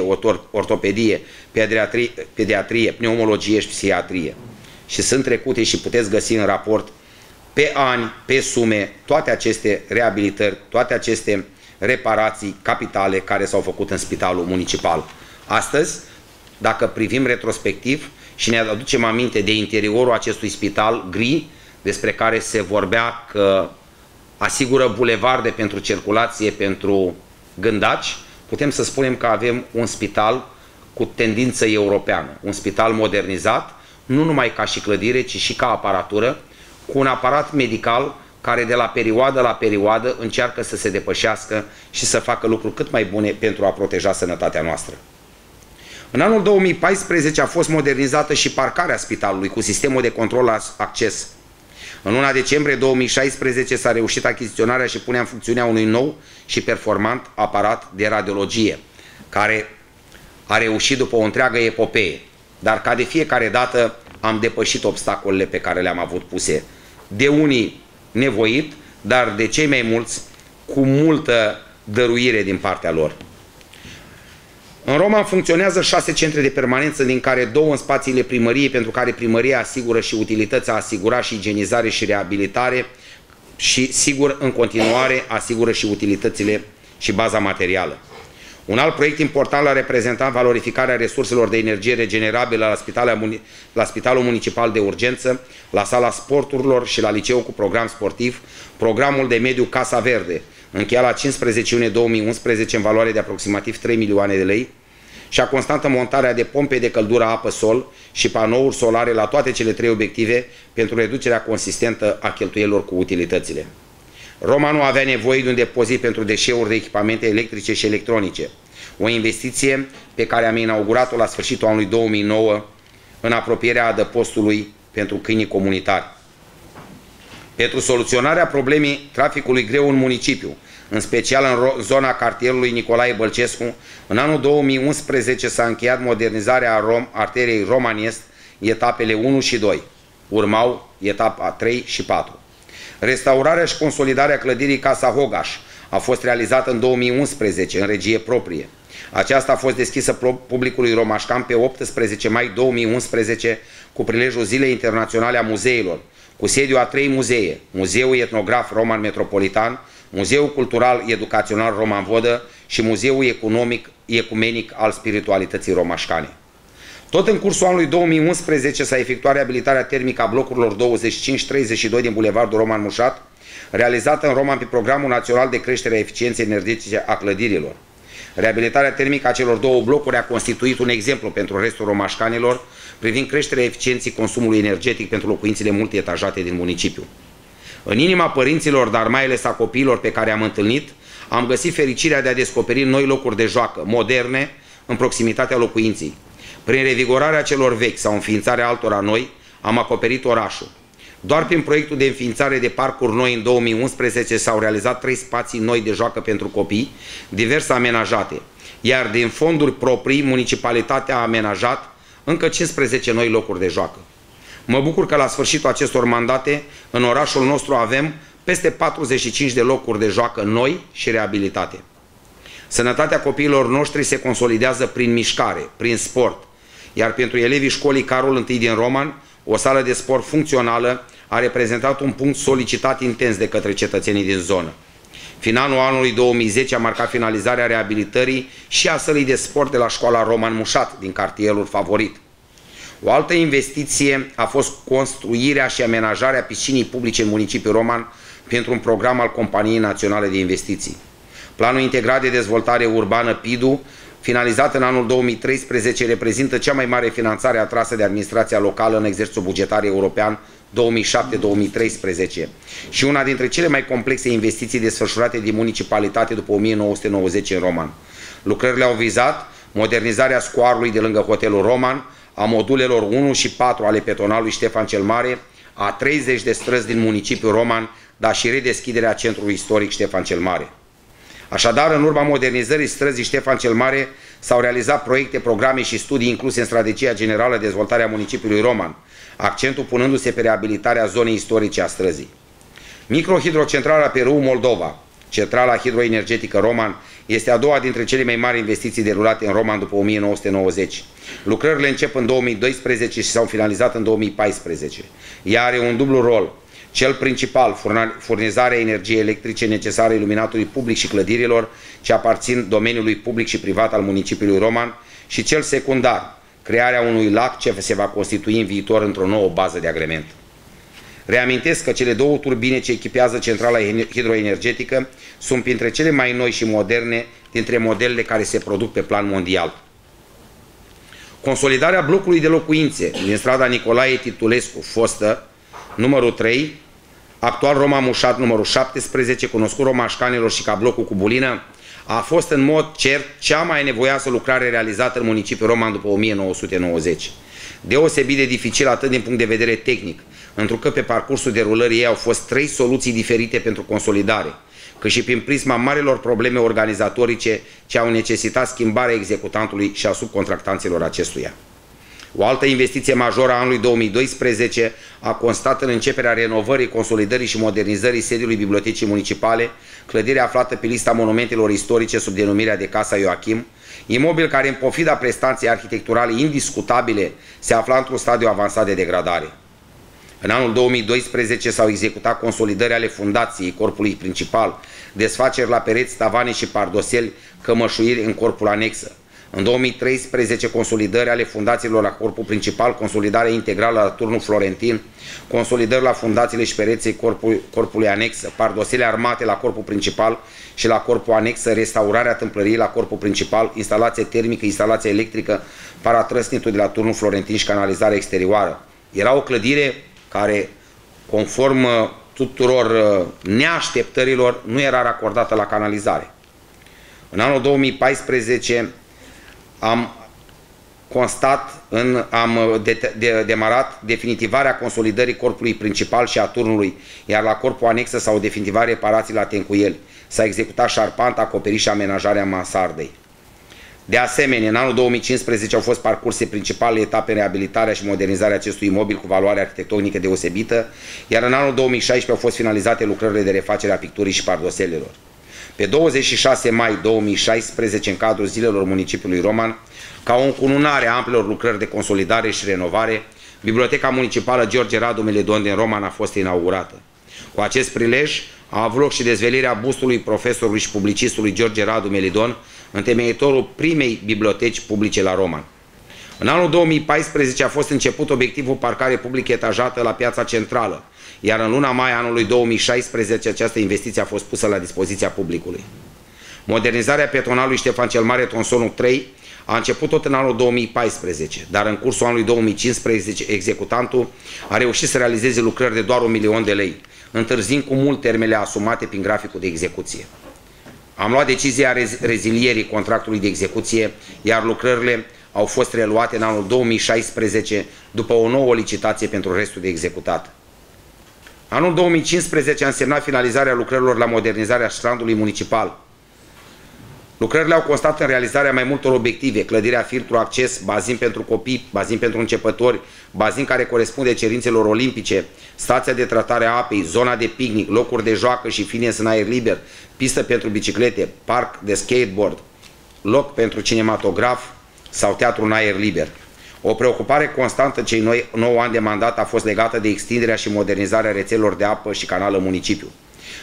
ortopedie, pediatrie, pneumologie și psihiatrie. Și sunt trecute și puteți găsi în raport pe ani, pe sume, toate aceste reabilitări, toate aceste reparații capitale care s-au făcut în spitalul municipal. Astăzi, dacă privim retrospectiv și ne aducem aminte de interiorul acestui spital gri, despre care se vorbea că asigură bulevarde pentru circulație, pentru gândaci, putem să spunem că avem un spital cu tendință europeană, un spital modernizat, nu numai ca și clădire, ci și ca aparatură, cu un aparat medical care de la perioadă la perioadă încearcă să se depășească și să facă lucruri cât mai bune pentru a proteja sănătatea noastră. În anul 2014 a fost modernizată și parcarea spitalului cu sistemul de control la acces. În luna decembrie 2016 s-a reușit achiziționarea și punerea în funcțiune a unui nou și performant aparat de radiologie, care a reușit după o întreagă epopee, dar ca de fiecare dată am depășit obstacolele pe care le-am avut puse. De unii nevoit, dar de cei mai mulți cu multă dăruire din partea lor. În Roman funcționează 6 centre de permanență, din care 2 în spațiile primăriei, pentru care primăria asigură și utilități, a asigurat și igienizare și reabilitare și, sigur, în continuare asigură și utilitățile și baza materială. Un alt proiect important l-a reprezentat valorificarea resurselor de energie regenerabilă la Spitalul Municipal de Urgență, la Sala Sporturilor și la Liceu cu Program Sportiv, programul de mediu Casa Verde, încheiat la 15 iunie 2011 în valoare de aproximativ 3 milioane de lei și a constată montarea de pompe de căldură apă-sol și panouri solare la toate cele 3 obiective pentru reducerea consistentă a cheltuielor cu utilitățile. Roma nu avea nevoie de un depozit pentru deșeuri de echipamente electrice și electronice, o investiție pe care am inaugurat-o la sfârșitul anului 2009 în apropierea adăpostului pentru câinii comunitari. Pentru soluționarea problemei traficului greu în municipiu, în special în zona cartierului Nicolae Bălcescu, în anul 2011 s-a încheiat modernizarea arteriei Roman-Est, etapele 1 și 2, urmau etapa 3 și 4. Restaurarea și consolidarea clădirii Casa Hogaș a fost realizată în 2011 în regie proprie. Aceasta a fost deschisă publicului romașcan pe 18 mai 2011 cu prilejul Zilei Internaționale a Muzeilor, cu sediu a 3 muzee, Muzeul Etnograf Roman Metropolitan, Muzeul Cultural Educațional Roman Vodă și Muzeul Economic Ecumenic al Spiritualității Romașcane. Tot în cursul anului 2011 s-a efectuat reabilitarea termică a blocurilor 25-32 din Bulevardul Roman Mușat, realizată în Roman pe Programul Național de Creștere a Eficienței Energetice a Clădirilor. Reabilitarea termică a celor două blocuri a constituit un exemplu pentru restul romașcanilor privind creșterea eficienței consumului energetic pentru locuințele multietajate din municipiu. În inima părinților, dar mai ales a copiilor pe care am întâlnit, am găsit fericirea de a descoperi noi locuri de joacă, moderne, în proximitatea locuinței. Prin revigorarea celor vechi sau înființarea altora noi, am acoperit orașul. Doar prin proiectul de înființare de parcuri noi în 2011 s-au realizat 3 spații noi de joacă pentru copii, diverse amenajate, iar din fonduri proprii, municipalitatea a amenajat încă 15 noi locuri de joacă. Mă bucur că la sfârșitul acestor mandate, în orașul nostru avem peste 45 de locuri de joacă noi și reabilitate. Sănătatea copiilor noștri se consolidează prin mișcare, prin sport, iar pentru elevii școlii Carol I din Roman, o sală de sport funcțională a reprezentat un punct solicitat intens de către cetățenii din zonă. Finalul anului 2010 a marcat finalizarea reabilitării și a sălii de sport de la școala Roman Mușat, din cartierul Favorit. O altă investiție a fost construirea și amenajarea piscinii publice în municipiul Roman pentru un program al Companiei Naționale de Investiții. Planul Integrat de Dezvoltare Urbană PIDU, finalizat în anul 2013, reprezintă cea mai mare finanțare atrasă de administrația locală în exercițiul bugetar european 2007-2013 și una dintre cele mai complexe investiții desfășurate din municipalitate după 1990 în Roman. Lucrările au vizat modernizarea scoarului de lângă hotelul Roman, a modulelor 1 și 4 ale petonalului Ștefan cel Mare, a 30 de străzi din municipiul Roman, dar și redeschiderea centrului istoric Ștefan cel Mare. Așadar, în urma modernizării străzii Ștefan cel Mare s-au realizat proiecte, programe și studii incluse în Strategia Generală de Dezvoltare a municipiului Roman, accentul punându-se pe reabilitarea zonei istorice a străzii. Microhidrocentrala Peru Moldova, centrala hidroenergetică Roman, este a doua dintre cele mai mari investiții derulate în Roman după 1990. Lucrările încep în 2012 și s-au finalizat în 2014. Ea are un dublu rol. Cel principal, furnizarea energiei electrice necesare iluminatului public și clădirilor ce aparțin domeniului public și privat al municipiului Roman și cel secundar, crearea unui lac ce se va constitui în viitor într-o nouă bază de agrement. Reamintesc că cele două turbine ce echipează centrala hidroenergetică sunt printre cele mai noi și moderne dintre modelele care se produc pe plan mondial. Consolidarea blocului de locuințe din strada Nicolae Titulescu, fostă, numărul 3, actual Roman Mușat numărul 17, cunoscut romașcanilor și ca blocul cu bulină, a fost în mod cert cea mai nevoioasă lucrare realizată în municipiul Roman după 1990. Deosebit de dificil atât din punct de vedere tehnic, întrucât pe parcursul derulării ei au fost 3 soluții diferite pentru consolidare, cât și prin prisma marilor probleme organizatorice ce au necesitat schimbarea executantului și a subcontractanților acestuia. O altă investiție majoră a anului 2012 a constat în începerea renovării, consolidării și modernizării sediului Bibliotecii Municipale, clădirea aflată pe lista monumentelor istorice sub denumirea de Casa Ioachim, imobil care, în pofida prestanței arhitecturale indiscutabile, se afla într-un stadiu avansat de degradare. În anul 2012 s-au executat consolidări ale fundației, corpului principal, desfaceri la pereți, tavane și pardoseli, cămășuiri în corpul anexă. În 2013, consolidări ale fundațiilor la corpul principal, consolidarea integrală la turnul florentin, consolidări la fundațiile și pereții corpului anex, pardosele armate la corpul principal și la corpul anex, restaurarea tâmplăriei la corpul principal, instalație termică, instalație electrică, paratrăsnitul de la turnul florentin și canalizarea exterioară. Era o clădire care, conform tuturor neașteptărilor, nu era racordată la canalizare. În anul 2014, am demarat definitivarea consolidării corpului principal și a turnului, iar la corpul anexă s-au definitivat reparații la tencuieli. S-a executat șarpanta, acoperiș și amenajarea mansardei. De asemenea, în anul 2015 au fost parcurse principalele etape în reabilitarea și modernizarea acestui imobil cu valoare arhitectonică deosebită, iar în anul 2016 au fost finalizate lucrările de refacere a picturii și pardoselelor. Pe 26 mai 2016, în cadrul zilelor municipiului Roman, ca o încununare a amplelor lucrări de consolidare și renovare, Biblioteca Municipală George Radu Melidon din Roman a fost inaugurată. Cu acest prilej a avut loc și dezvelirea bustului profesorului și publicistului George Radu Melidon, întemeitorul primei biblioteci publice la Roman. În anul 2014 a fost început obiectivul parcare publică etajată la Piața Centrală, iar în luna mai anului 2016 această investiție a fost pusă la dispoziția publicului. Modernizarea petonalului Ștefan cel Mare, Tonsonul 3, a început tot în anul 2014, dar în cursul anului 2015 executantul a reușit să realizeze lucrări de doar 1 milion de lei, întârzind cu mult termenele asumate prin graficul de execuție. Am luat decizia rezilierii contractului de execuție, iar lucrările au fost reluate în anul 2016 după o nouă licitație pentru restul de executat. Anul 2015 a însemnat finalizarea lucrărilor la modernizarea strandului municipal. Lucrările au constat în realizarea mai multor obiective: clădirea filtru, acces, bazin pentru copii, bazin pentru începători, bazin care corespunde cerințelor olimpice, stația de tratare a apei, zona de picnic, locuri de joacă și fitness în aer liber, pistă pentru biciclete, parc de skateboard, loc pentru cinematograf sau teatru în aer liber. O preocupare constantă cei 9 ani de mandat a fost legată de extinderea și modernizarea rețelelor de apă și canal în municipiu.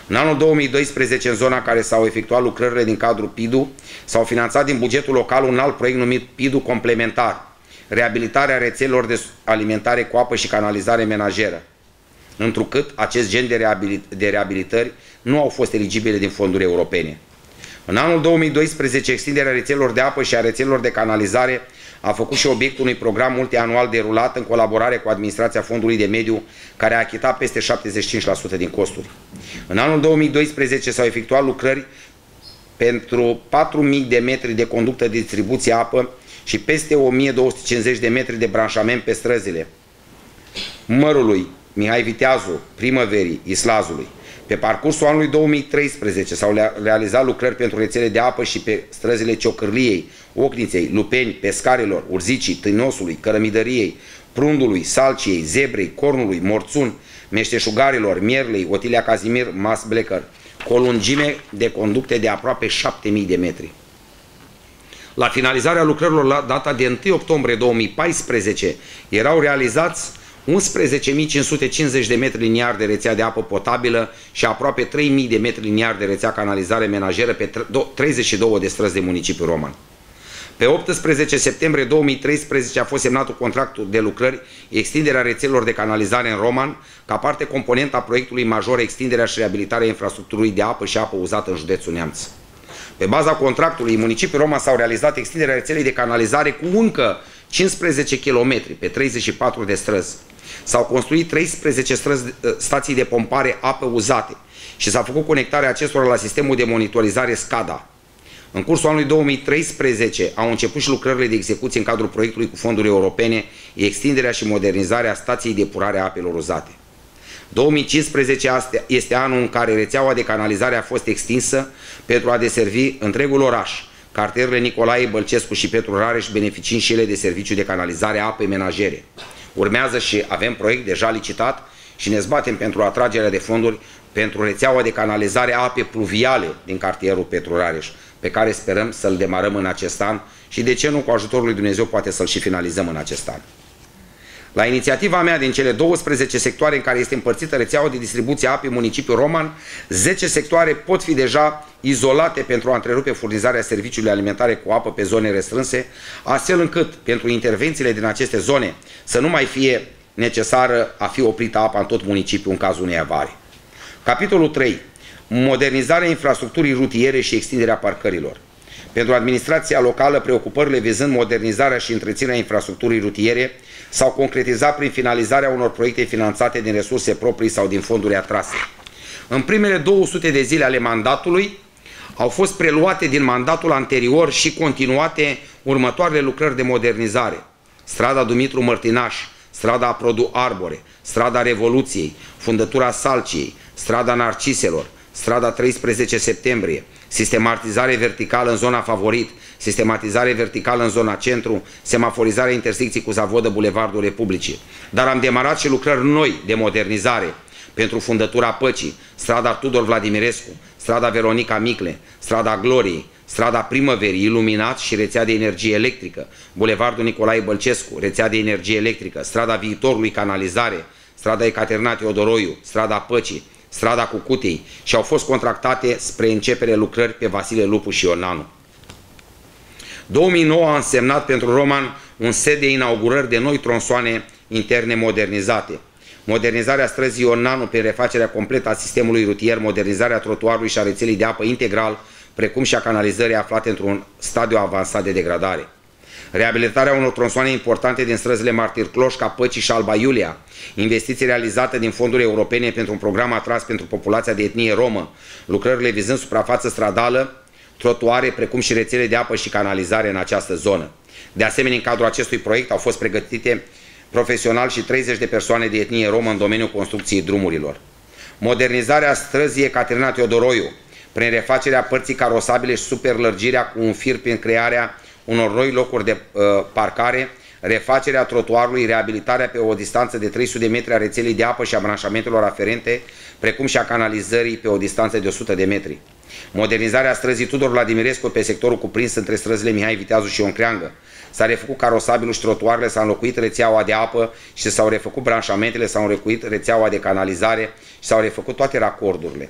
În anul 2012, în zona care s-au efectuat lucrările din cadrul PIDU, s-au finanțat din bugetul local un alt proiect numit PIDU Complementar, reabilitarea rețelelor de alimentare cu apă și canalizare menajeră, întrucât acest gen de reabilitări nu au fost eligibile din fonduri europene. În anul 2012, extinderea rețelelor de apă și a rețelelor de canalizare a făcut și obiectul unui program multianual derulat în colaborare cu administrația Fondului de Mediu, care a achitat peste 75% din costuri. În anul 2012 s-au efectuat lucrări pentru 4.000 de metri de conductă de distribuție apă și peste 1.250 de metri de branșament pe străzile Mărului, Mihai Viteazu, Primăverii, Islazului. Pe parcursul anului 2013 s-au realizat lucrări pentru rețele de apă și pe străzile Ciocârliei, Ocniței, Lupeni, Pescarilor, Urzicii, Tâinosului, Cărămidăriei, Prundului, Salciei, Zebrei, Cornului, Morțun, Meșteșugarilor, Mierlei, Otilia Cazimir, Masblecker, cu o lungime de conducte de aproape 7.000 de metri. La finalizarea lucrărilor la data de 1 octombrie 2014 erau realizați 11.550 de metri liniari de rețea de apă potabilă și aproape 3.000 de metri liniari de rețea canalizare menajeră pe 32 de străzi de municipiul Roman. Pe 18 septembrie 2013 a fost semnat contractul de lucrări extinderea rețelelor de canalizare în Roman, ca parte componentă a proiectului major extinderea și reabilitarea infrastructurii de apă și apă uzată în județul Neamț. Pe baza contractului, în municipiul Roman s-au realizat extinderea rețelei de canalizare cu încă 15 km pe 34 de străzi. S-au construit 13 stații de pompare apă uzate și s-a făcut conectarea acestora la sistemul de monitorizare SCADA. În cursul anului 2013 au început și lucrările de execuție în cadrul proiectului cu fonduri europene, extinderea și modernizarea stației de epurare a apelor uzate. 2015 este anul în care rețeaua de canalizare a fost extinsă pentru a deservi întregul oraș, cartierele Nicolae, Bălcescu și Petru Rareș beneficiind și ele de serviciu de canalizare a apei menajere. Urmează și avem proiect deja licitat și ne zbatem pentru atragerea de fonduri pentru rețeaua de canalizare a apei pluviale din cartierul Petru Rareș, pe care sperăm să-l demarăm în acest an și, de ce nu, cu ajutorul lui Dumnezeu poate să-l și finalizăm în acest an. La inițiativa mea, din cele 12 sectoare în care este împărțită rețeaua de distribuție a apei municipiul Roman, 10 sectoare pot fi deja izolate pentru a întrerupe furnizarea serviciului alimentare cu apă pe zone restrânse, astfel încât pentru intervențiile din aceste zone să nu mai fie necesară a fi oprită apa în tot municipiul în cazul unei avarii. Capitolul 3. Modernizarea infrastructurii rutiere și extinderea parcărilor. Pentru administrația locală, preocupările vizând modernizarea și întreținerea infrastructurii rutiere s-au concretizat prin finalizarea unor proiecte finanțate din resurse proprii sau din fonduri atrase. În primele 200 de zile ale mandatului au fost preluate din mandatul anterior și continuate următoarele lucrări de modernizare: strada Dumitru Mărtinaș, strada Produ Arbore, strada Revoluției, fundătura Salciei, strada Narciselor, strada 13 septembrie, sistematizare verticală în zona Favorit, sistematizare verticală în zona Centru, semaforizarea intersecției cu Zavodă, Bulevardul Republicii. Dar am demarat și lucrări noi de modernizare pentru fundătura Păcii, strada Tudor Vladimirescu, strada Veronica Micle, strada Gloriei, strada Primăverii, iluminat și rețea de energie electrică, bulevardul Nicolae Bălcescu, rețea de energie electrică, strada Viitorului Canalizare, strada Ecaterina Teodoroiu, strada Păcii, strada Cucutei și au fost contractate spre începere lucrări pe Vasile Lupu și Ionanu. 2009 a însemnat pentru Roman un set de inaugurări de noi tronsoane interne modernizate. Modernizarea străzii Ionanu prin refacerea completă a sistemului rutier, modernizarea trotuarului și a rețelei de apă integral, precum și a canalizării aflate într-un stadiu avansat de degradare. Reabilitarea unor tronsoane importante din străzile Martir Cloșca, Păcii și Alba Iulia, investiții realizate din fonduri europene pentru un program atras pentru populația de etnie romă, lucrările vizând suprafață stradală, trotuare, precum și rețele de apă și canalizare în această zonă. De asemenea, în cadrul acestui proiect au fost pregătite profesional și 30 de persoane de etnie romă în domeniul construcției drumurilor. Modernizarea străzii Ecaterina Teodoroiu, prin refacerea părții carosabile și superlărgirea cu un fir prin crearea unor noi locuri de parcare, refacerea trotuarului, reabilitarea pe o distanță de 300 de metri a rețelei de apă și a branșamentelor aferente, precum și a canalizării pe o distanță de 100 de metri. Modernizarea străzii Tudor Vladimirescu pe sectorul cuprins între străzile Mihai Viteazu și Ion Creangă. S-a refăcut carosabilul și trotuarele, s-a înlocuit rețeaua de apă și s-au refăcut branșamentele, s-au înlocuit rețeaua de canalizare și s-au refăcut toate racordurile.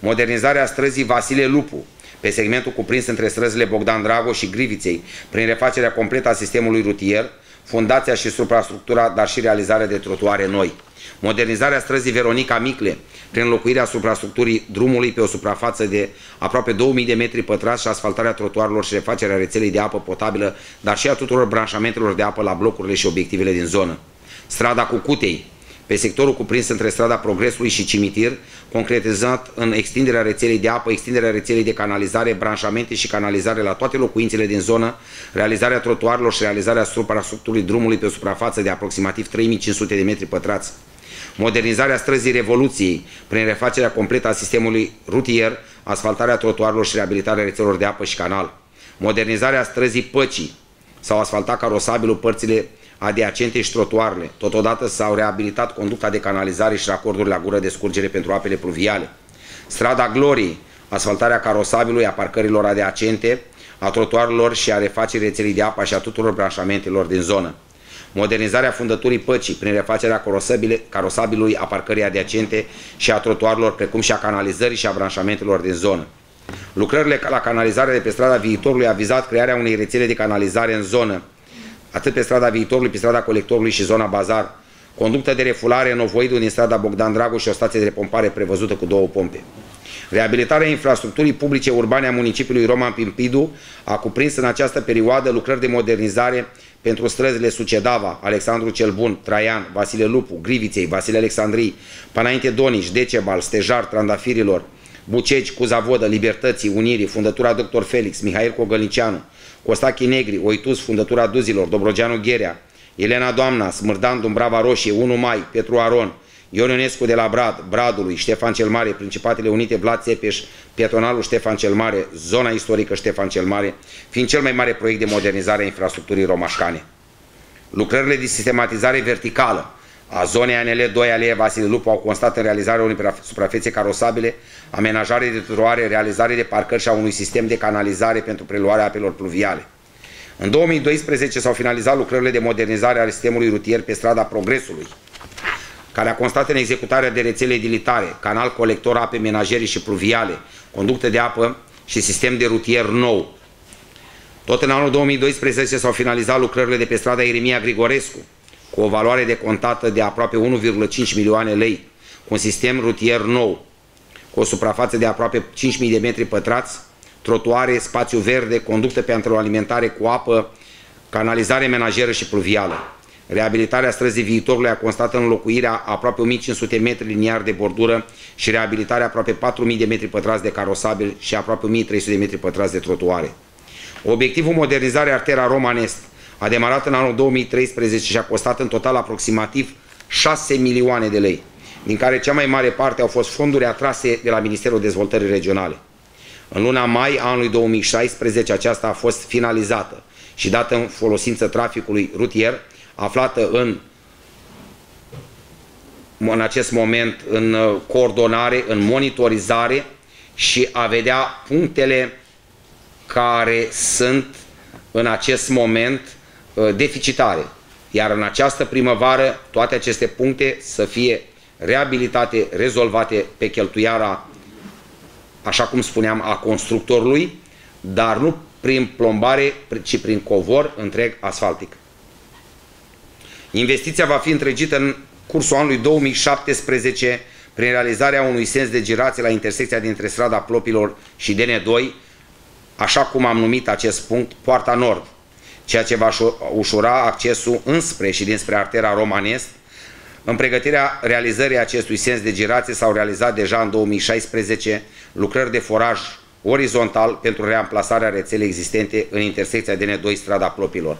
Modernizarea străzii Vasile Lupu pe segmentul cuprins între străzile Bogdan Drago și Griviței, prin refacerea completă a sistemului rutier, fundația și suprastructura, dar și realizarea de trotuare noi. Modernizarea străzii Veronica Micle, prin înlocuirea suprastructurii drumului pe o suprafață de aproape 2000 de metri pătrați și asfaltarea trotuarelor și refacerea rețelei de apă potabilă, dar și a tuturor branșamentelor de apă la blocurile și obiectivele din zonă. Strada Cucutei, pe sectorul cuprins între strada Progresului și Cimitir, concretizat în extinderea rețelei de apă, extinderea rețelei de canalizare, branșamente și canalizare la toate locuințele din zonă, realizarea trotuarelor și realizarea suprastructurii drumului pe o suprafață de aproximativ 3500 de metri pătrați. Modernizarea străzii Revoluției, prin refacerea completă a sistemului rutier, asfaltarea trotuarelor și reabilitarea rețelor de apă și canal. Modernizarea străzii Păcii, s-au asfaltat carosabilul, părțile adiacente și trotuarele. Totodată s-au reabilitat conducta de canalizare și racordurile la gură de scurgere pentru apele pluviale. Strada Gloriei, asfaltarea carosabilului, a parcărilor adiacente, a trotuarelor și a refacerii rețelei de apă și a tuturor branșamentelor din zonă. Modernizarea Fundăturii Păcii, prin refacerea carosabilului, a parcării adiacente și a trotuarelor, precum și a canalizării și a branșamentelor din zonă. Lucrările la canalizare de pe strada Viitorului a vizat crearea unei rețele de canalizare în zonă, atât pe strada Viitorului, pe strada Colectorului și zona Bazar, conductă de refulare în ovoidul din strada Bogdan Dragu și o stație de pompare prevăzută cu 2 pompe. Reabilitarea infrastructurii publice urbane a municipiului Roman Pimpidu a cuprins în această perioadă lucrări de modernizare pentru străzile Sucedava, Alexandru cel Bun, Traian, Vasile Lupu, Griviței, Vasile Alexandrii, Panainte Donici, Decebal, Stejar, Trandafirilor, Bucegi, Cuzavodă, Libertății, Unirii, Fundătura Dr. Felix, Mihail Cogălnicianu, Costache Negri, Oitus, Fundătura Duzilor, Dobrogeanu Gherea, Elena Doamna, Smârdan, Dumbrava Roșie, 1 Mai, Petru Aron, Ion Ionescu de la Brad, Bradului, Ștefan cel Mare, Principatele Unite, Vlad Țepeș, Pietonalul Ștefan cel Mare, zona istorică Ștefan cel Mare, fiind cel mai mare proiect de modernizare a infrastructurii romașcane. Lucrările de sistematizare verticală a zonei ANL 2 Alee Vasile Lupu au constat în realizarea unei suprafețe carosabile, amenajare de trotuare, realizare de parcări și a unui sistem de canalizare pentru preluarea apelor pluviale. În 2012 s-au finalizat lucrările de modernizare ale sistemului rutier pe strada Progresului, care a constat în executarea de rețele edilitare, canal colector, ape menajere și pluviale, conductă de apă și sistem de rutier nou. Tot în anul 2012 s-au finalizat lucrările de pe strada Ieremia Grigorescu, cu o valoare decontată de aproape 1,5 milioane lei, cu un sistem rutier nou, cu o suprafață de aproape 5.000 de metri pătrați, trotuare, spațiu verde, conductă pentru alimentare cu apă, canalizare menajeră și pluvială. Reabilitarea străzii Viitorului a constat în înlocuirea aproape 1500 metri liniari de bordură și reabilitarea aproape 4000 de metri pătrați de carosabil și aproape 1300 de metri pătrați de trotuare. Obiectivul modernizarea artera Roman-Est a demarat în anul 2013 și a costat în total aproximativ 6 milioane de lei, din care cea mai mare parte au fost fonduri atrase de la Ministerul Dezvoltării Regionale. În luna mai a anului 2016 aceasta a fost finalizată și dată în folosință traficului rutier, aflată în acest moment în coordonare, în monitorizare și a vedea punctele care sunt în acest moment deficitare. Iar în această primăvară toate aceste puncte să fie reabilitate, rezolvate pe cheltuiala, așa cum spuneam, a constructorului, dar nu prin plombare, ci prin covor întreg asfaltic. Investiția va fi întregită în cursul anului 2017 prin realizarea unui sens de girație la intersecția dintre strada Plopilor și DN2, așa cum am numit acest punct Poarta Nord, ceea ce va ușura accesul înspre și dinspre artera Romanesc. În pregătirea realizării acestui sens de girație s-au realizat deja în 2016 lucrări de foraj orizontal pentru reamplasarea rețelei existente în intersecția DN2 strada Plopilor.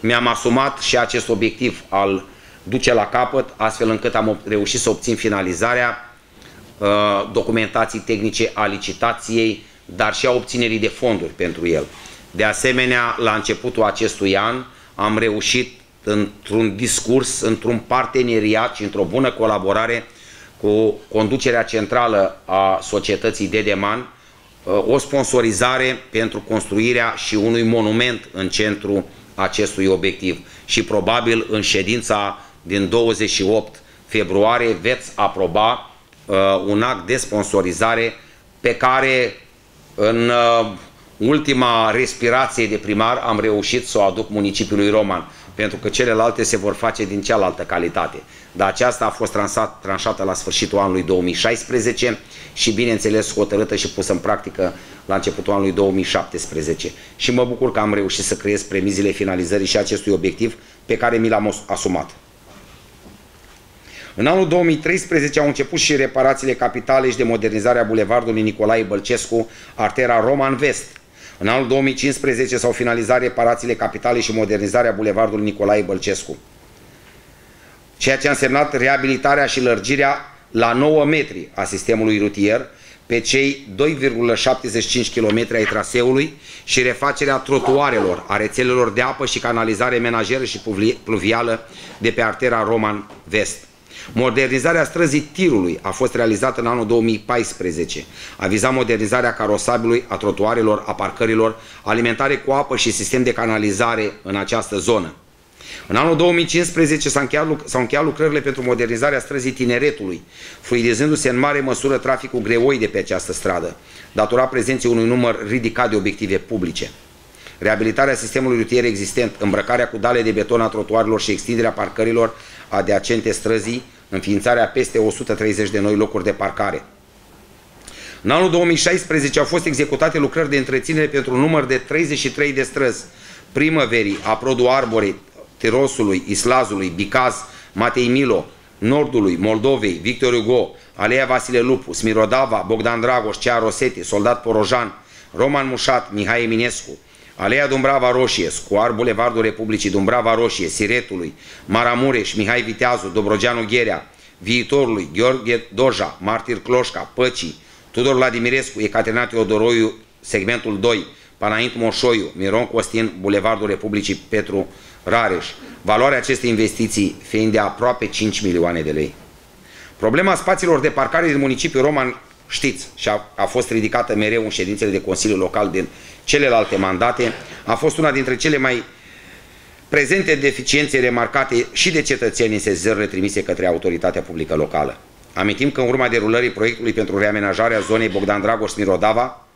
Mi-am asumat și acest obiectiv al duce la capăt, astfel încât am reușit să obțin finalizarea documentației tehnice a licitației, dar și a obținerii de fonduri pentru el. De asemenea, la începutul acestui an am reușit într-un discurs, într-un parteneriat și într-o bună colaborare cu conducerea centrală a societății Dedeman, o sponsorizare pentru construirea și unui monument în centru acestui obiectiv. Și probabil în ședința din 28 februarie veți aproba un act de sponsorizare pe care în ultima respirație de primar am reușit să o aduc municipiului Roman, pentru că celelalte se vor face din cealaltă calitate. Dar aceasta a fost tranșată la sfârșitul anului 2016 și, bineînțeles, hotărâtă și pusă în practică la începutul anului 2017. Și mă bucur că am reușit să creez premizile finalizării și acestui obiectiv pe care mi l-am asumat. În anul 2013 au început și reparațiile capitale și de modernizarea bulevardului Nicolae Bălcescu, artera Roman Vest. În anul 2015 s-au finalizat reparațiile capitale și modernizarea bulevardului Nicolae Bălcescu, ceea ce a însemnat reabilitarea și lărgirea la 9 metri a sistemului rutier pe cei 2,75 km ai traseului și refacerea trotuarelor, a rețelelor de apă și canalizare menajeră și pluvială de pe artera Roman Vest. Modernizarea străzii Tirului a fost realizată în anul 2014. A vizat modernizarea carosabilului, a trotuarelor, a parcărilor, alimentare cu apă și sistem de canalizare în această zonă. În anul 2015 s-au încheiat lucrările pentru modernizarea străzii Tineretului, fluidizându-se în mare măsură traficul greoi de pe această stradă, datora prezenței unui număr ridicat de obiective publice. Reabilitarea sistemului rutier existent, îmbrăcarea cu dale de beton a trotuarelor și extinderea parcărilor adiacente străzii, înființarea peste 130 de noi locuri de parcare. În anul 2016 au fost executate lucrări de întreținere pentru un număr de 33 de străzi: Primăverii, Aprodu Arborei, Tirosului, Islazului, Bicaz, Matei Milo, Nordului, Moldovei, Victor Hugo, Alea Vasile Lupu, Smirodava, Bogdan Dragoș, Cea Rosete, Soldat Porojan, Roman Mușat, Mihai Eminescu, Alea Dumbrava Roșie, Scuar Bulevardul Republicii, Dumbrava Roșie, Siretului, Maramureș, Mihai Viteazu, Dobrogeanu Gherea, Viitorului, Gheorghe Doja, Martir Cloșca, Păcii, Tudor Vladimirescu, Ecaterina Teodoroiu, segmentul 2, Panaint Moșoiu, Miron Costin, Bulevardul Republicii Petru Rareș. Valoarea acestei investiții fiind de aproape 5 milioane de lei. Problema spațiilor de parcare din municipiul Roman știți și a fost ridicată mereu în ședințele de Consiliu Local din celelalte mandate, a fost una dintre cele mai prezente deficiențe remarcate și de cetățeni în sesizările trimise către autoritatea publică locală. Amintim că în urma derulării proiectului pentru reamenajarea zonei Bogdan Dragoș Smirodava,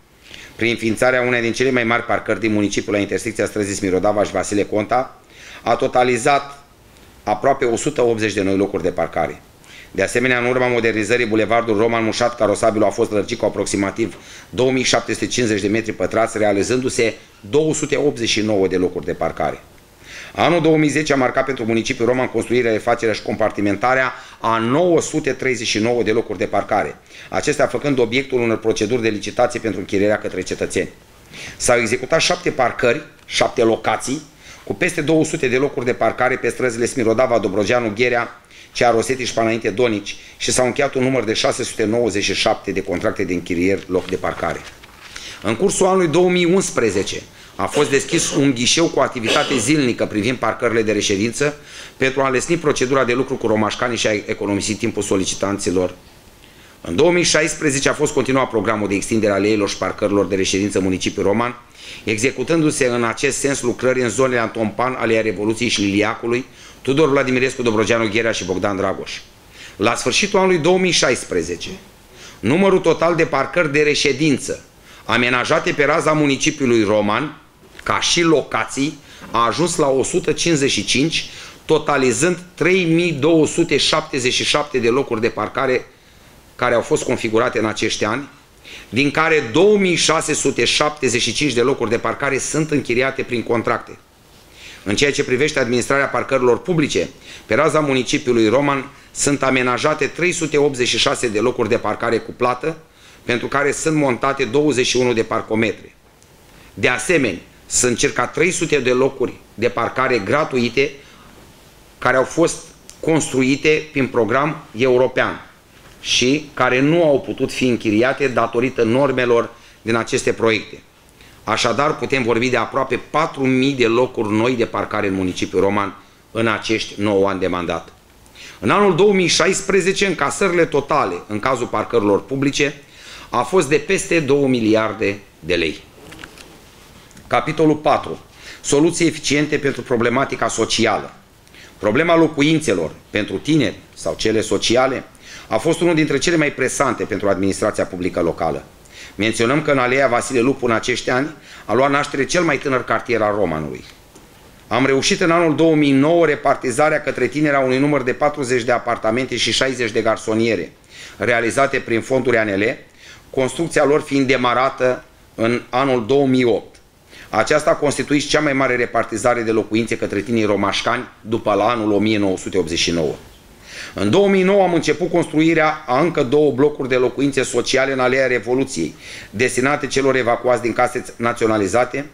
prin înființarea unei din cele mai mari parcări din municipiul la intersecția străzii Smirodava și Vasile Conta, a totalizat aproape 180 de noi locuri de parcare. De asemenea, în urma modernizării bulevardul Roman Mușat, carosabilul a fost lărgit cu aproximativ 2750 de metri pătrați, realizându-se 289 de locuri de parcare. Anul 2010 a marcat pentru municipiul Roman construirea, refacerea și compartimentarea a 939 de locuri de parcare, acestea făcând obiectul unor proceduri de licitație pentru închirierea către cetățeni. S-au executat 7 parcări, 7 locații, cu peste 200 de locuri de parcare pe străzile Smirodava, Dobrogeanu, Gherea, Cea Rosete și Panainte Donici și s-au încheiat un număr de 697 de contracte de închirieri loc de parcare. În cursul anului 2011 a fost deschis un ghișeu cu activitate zilnică privind parcările de reședință pentru a înlesni procedura de lucru cu romașcanii și a economisi timpul solicitanților În 2016 a fost continuat programul de extindere a aleilor și parcărilor de reședință municipiul Roman, executându-se în acest sens lucrări în zonele Anton Pan, Alea Revoluției și Liliacului, Tudor Vladimirescu, Dobrogeanu Gherea și Bogdan Dragoș. La sfârșitul anului 2016, numărul total de parcări de reședință amenajate pe raza municipiului Roman, ca și locații, a ajuns la 155, totalizând 3277 de locuri de parcare care au fost configurate în acești ani, din care 2675 de locuri de parcare sunt închiriate prin contracte. În ceea ce privește administrarea parcărilor publice, pe raza municipiului Roman sunt amenajate 386 de locuri de parcare cu plată, pentru care sunt montate 21 de parcometre. De asemenea, sunt circa 300 de locuri de parcare gratuite care au fost construite prin program european și care nu au putut fi închiriate datorită normelor din aceste proiecte. Așadar, putem vorbi de aproape 4.000 de locuri noi de parcare în municipiul Roman în acești 9 ani de mandat. În anul 2016, încasările totale în cazul parcărilor publice a fost de peste 2 miliarde de lei. Capitolul 4. Soluții eficiente pentru problematica socială. Problema locuințelor pentru tineri sau cele sociale a fost unul dintre cele mai presante pentru administrația publică locală. Menționăm că în Aleea Vasile Lupu în acești ani a luat naștere cel mai tânăr cartier al Romanului. Am reușit în anul 2009 repartizarea către tineri a unui număr de 40 de apartamente și 60 de garsoniere, realizate prin fonduri ANL, construcția lor fiind demarată în anul 2008. Aceasta constituie cea mai mare repartizare de locuințe către tineri romașcani după la anul 1989. În 2009 am început construirea a încă 2 blocuri de locuințe sociale în Alea Revoluției, destinate celor evacuați din case naționalizate,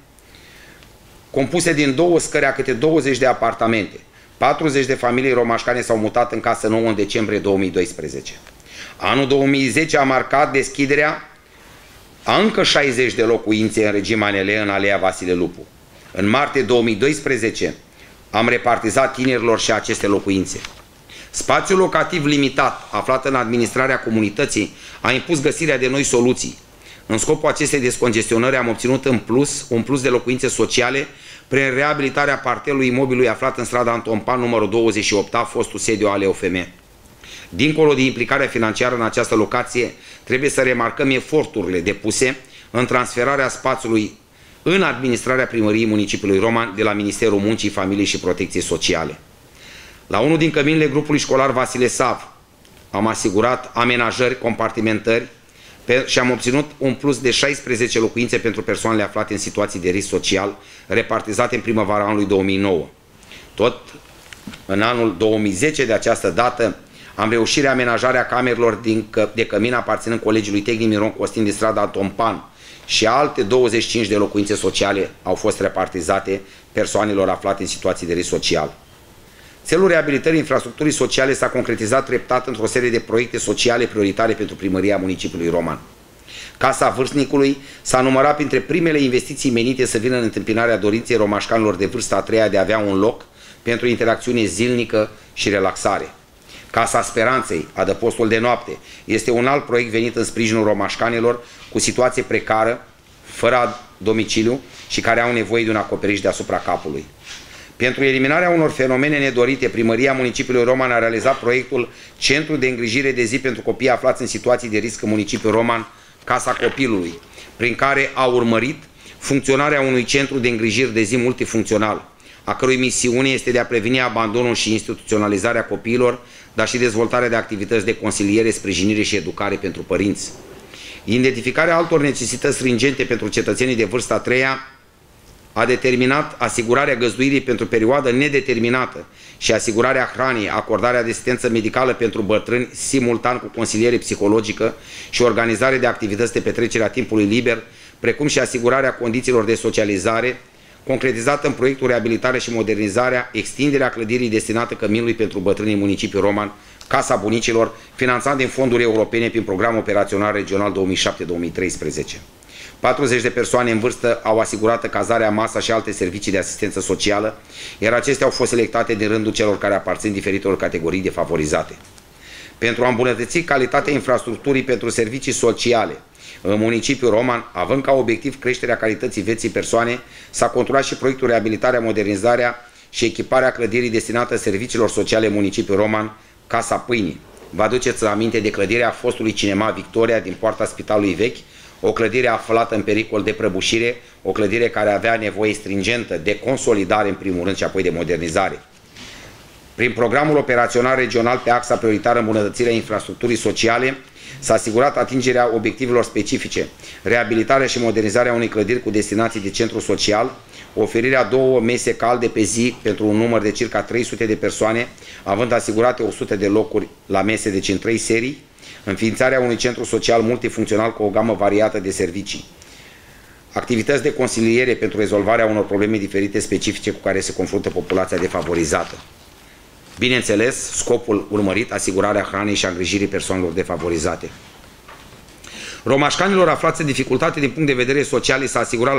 compuse din 2 scări a câte 20 de apartamente. 40 de familii romașcane s-au mutat în casă nouă în decembrie 2012. Anul 2010 a marcat deschiderea a încă 60 de locuințe în regim ANL în Alea Vasile Lupu. În martie 2012 am repartizat tinerilor și aceste locuințe. Spațiul locativ limitat, aflat în administrarea comunității, a impus găsirea de noi soluții. În scopul acestei descongestionări am obținut în plus, un plus de locuințe sociale prin reabilitarea parterului imobilului aflat în strada Anton Pan, numărul 28, a fostul sediu al EOFM. Dincolo de implicarea financiară în această locație, trebuie să remarcăm eforturile depuse în transferarea spațiului în administrarea primăriei municipiului Roman de la Ministerul Muncii, Familiei și Protecției Sociale. La unul din căminile grupului școlar Vasile Sav am asigurat amenajări, compartimentări și am obținut un plus de 16 locuințe pentru persoanele aflate în situații de risc social, repartizate în primăvara anului 2009. Tot în anul 2010, de această dată, am reușit reamenajarea camerelor de cămin aparținând Colegiului Tehnic Miron Costin din strada Anton Pan și alte 25 de locuințe sociale au fost repartizate persoanelor aflate în situații de risc social. Țelul reabilitării infrastructurii sociale s-a concretizat treptat într-o serie de proiecte sociale prioritare pentru primăria municipiului Roman. Casa Vârstnicului s-a numărat printre primele investiții menite să vină în întâmpinarea dorinței romașcanilor de vârsta a 3-a de a avea un loc pentru interacțiune zilnică și relaxare. Casa Speranței, adăpostul de noapte, este un alt proiect venit în sprijinul romașcanilor cu situație precară, fără domiciliu și care au nevoie de un acoperiș deasupra capului. Pentru eliminarea unor fenomene nedorite, primăria municipiului Roman a realizat proiectul Centru de îngrijire de zi pentru copii aflați în situații de risc în municipiul Roman, Casa Copilului, prin care a urmărit funcționarea unui centru de îngrijiri de zi multifuncțional, a cărui misiune este de a preveni abandonul și instituționalizarea copiilor, dar și dezvoltarea de activități de consiliere, sprijinire și educare pentru părinți. Identificarea altor necesități stringente pentru cetățenii de vârsta a 3-a a determinat asigurarea găzduirii pentru perioadă nedeterminată și asigurarea hranei, acordarea de asistență medicală pentru bătrâni simultan cu consiliere psihologică și organizare de activități de petrecere a timpului liber, precum și asigurarea condițiilor de socializare, concretizată în proiectul Reabilitare și Modernizarea, extinderea clădirii destinată căminului pentru bătrânii municipiul Roman, Casa Bunicilor, finanțat din fonduri europene prin Programul Operațional Regional 2007-2013. 40 de persoane în vârstă au asigurat cazarea, masa și alte servicii de asistență socială, iar acestea au fost selectate din rândul celor care aparțin diferitelor categorii defavorizate. pentru a îmbunătăți calitatea infrastructurii pentru servicii sociale. În municipiul Roman, având ca obiectiv creșterea calității vieții persoane, s-a controlat și proiectul reabilitarea, modernizarea și echiparea clădirii destinată serviciilor sociale în municipiul Roman, Casa Pâinii. Vă aduceți aminte de clădirea fostului cinema Victoria din poarta Spitalului Vechi, o clădire aflată în pericol de prăbușire, o clădire care avea nevoie stringentă de consolidare în primul rând și apoi de modernizare. Prin programul operațional regional pe axa prioritară îmbunătățirea infrastructurii sociale, s-a asigurat atingerea obiectivelor specifice, reabilitarea și modernizarea unei clădiri cu destinații de centru social, oferirea 2 mese calde pe zi pentru un număr de circa 300 de persoane, având asigurate 100 de locuri la mese, deci în 3 serii, înființarea unui centru social multifuncțional cu o gamă variată de servicii, activități de consiliere pentru rezolvarea unor probleme diferite specifice cu care se confruntă populația defavorizată. Bineînțeles, scopul urmărit, asigurarea hranei și a îngrijirii persoanelor defavorizate. Romașcanilor aflați în dificultate din punct de vedere social s-a asigurat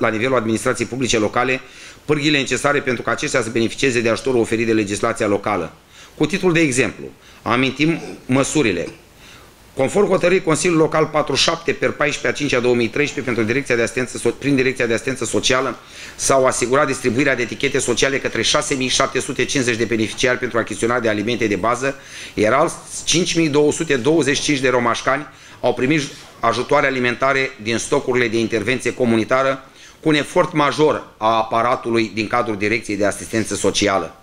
la nivelul administrației publice locale pârghile necesare pentru ca aceștia să beneficieze de ajutorul oferit de legislația locală. Cu titlul de exemplu, amintim măsurile. Conform hotărârii Consiliul Local 47/14/5/2013 pentru Direcția de Asistență, prin Direcția de Asistență Socială s-au asigurat distribuirea de etichete sociale către 6.750 de beneficiari pentru achiziționarea de alimente de bază, iar alți 5.225 de romașcani au primit ajutoare alimentare din stocurile de intervenție comunitară cu un efort major a aparatului din cadrul Direcției de Asistență Socială.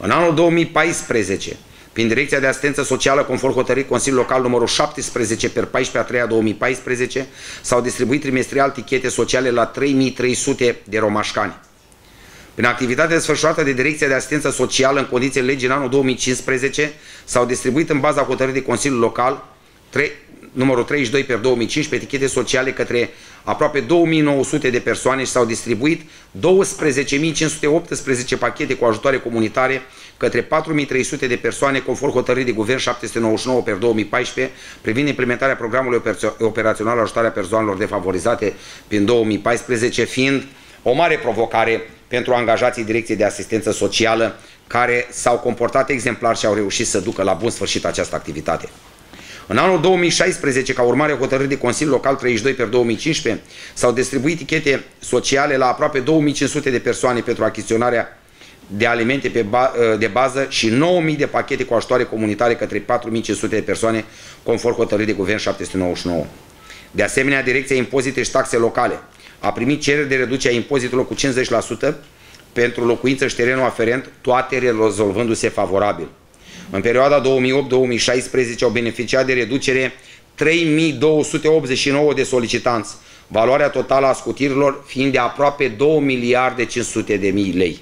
În anul 2014, prin Direcția de Asistență Socială, conform hotărârii Consiliul Local numărul 17/14/3/2014, s-au distribuit trimestrial tichete sociale la 3.300 de romașcani. Prin activitatea desfășurată de Direcția de Asistență Socială în condițiile legii în anul 2015, s-au distribuit în baza hotărârii Consiliul Local numărul 32/2015 etichete sociale către aproape 2.900 de persoane și s-au distribuit 12.518 pachete cu ajutoare comunitare către 4.300 de persoane conform hotărârii de Guvern 799/2014 privind implementarea programului operațional ajutarea persoanelor defavorizate prin 2014, fiind o mare provocare pentru angajații Direcției de Asistență Socială care s-au comportat exemplar și au reușit să ducă la bun sfârșit această activitate. În anul 2016, ca urmare a hotărârii de Consiliul Local 32/2015, s-au distribuit tichete sociale la aproape 2.500 de persoane pentru achiziționarea de alimente de bază și 9.000 de pachete cu ajutoare comunitare către 4.500 de persoane, conform hotărârii de Guvern 799. De asemenea, Direcția Impozite și Taxe Locale a primit cereri de reducere a impozitelor cu 50% pentru locuință și terenul aferent, toate rezolvându-se favorabil. În perioada 2008-2016 au beneficiat de reducere 3.289 de solicitanți, valoarea totală a scutirilor fiind de aproape 2.500.000 lei.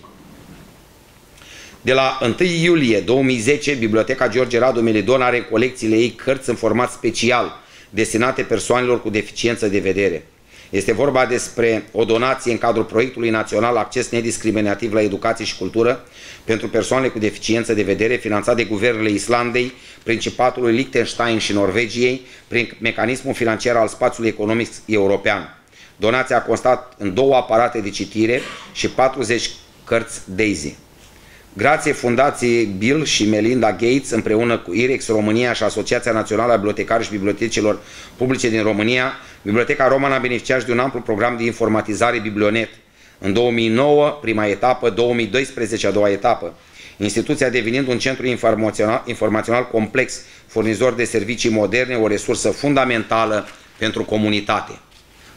De la 1 iulie 2010, Biblioteca George Radu Melidon are în colecțiile ei cărți în format special, destinate persoanelor cu deficiență de vedere. Este vorba despre o donație în cadrul proiectului național Acces nediscriminativ la educație și cultură pentru persoanele cu deficiență de vedere, finanțat de guvernele Islandei, Principatului Liechtenstein și Norvegiei, prin mecanismul financiar al spațiului economic european. Donația a constat în 2 aparate de citire și 40 cărți Daisy. Grație Fundației Bill și Melinda Gates, împreună cu IREX România și Asociația Națională a Bibliotecarilor și Bibliotecilor Publice din România, Biblioteca Roman a beneficiat și de un amplu program de informatizare Biblionet. În 2009, prima etapă, 2012, a doua etapă. Instituția devenind un centru informațional complex, furnizor de servicii moderne, o resursă fundamentală pentru comunitate.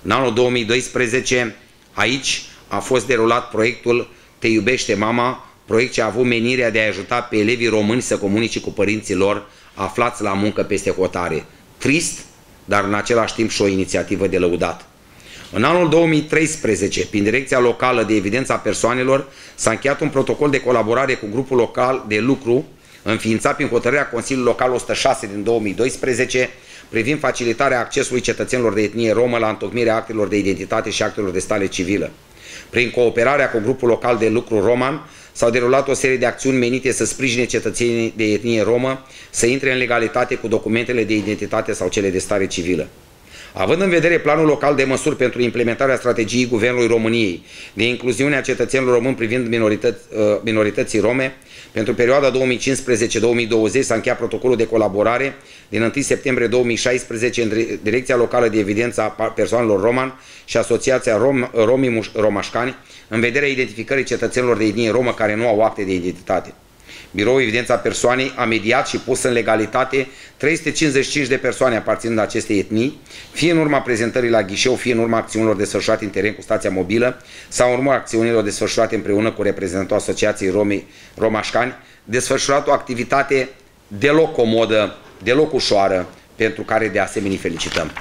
În anul 2012, aici a fost derulat proiectul Te iubește mama, proiect ce a avut menirea de a ajuta pe elevii români să comunice cu părinții lor aflați la muncă peste hotare. Trist, dar în același timp și o inițiativă de lăudat. În anul 2013, prin Direcția Locală de Evidență a Persoanelor, s-a încheiat un protocol de colaborare cu grupul local de lucru, înființat prin hotărârea Consiliului Local 106 din 2012, privind facilitarea accesului cetățenilor de etnie romă la întocmirea actelor de identitate și actelor de stare civilă. Prin cooperarea cu grupul local de lucru roman, s-au derulat o serie de acțiuni menite să sprijine cetățenii de etnie romă să intre în legalitate cu documentele de identitate sau cele de stare civilă. Având în vedere planul local de măsuri pentru implementarea strategiei Guvernului României de incluziunea cetățenilor români privind minorității rome, pentru perioada 2015-2020 s-a încheiat protocolul de colaborare din 1 septembrie 2016 între Direcția Locală de Evidență a Persoanelor Roman și Asociația Romii Romașcani în vederea identificării cetățenilor de etnie romă care nu au acte de identitate. Biroul Evidența Persoanei a mediat și pus în legalitate 355 de persoane aparținând acestei etnii, fie în urma prezentării la ghișeu, fie în urma acțiunilor desfășurate în teren cu stația mobilă sau în urma acțiunilor desfășurate împreună cu reprezentantul Asociației Romașcani, desfășurat o activitate deloc comodă, deloc ușoară, pentru care de asemenea îi felicităm.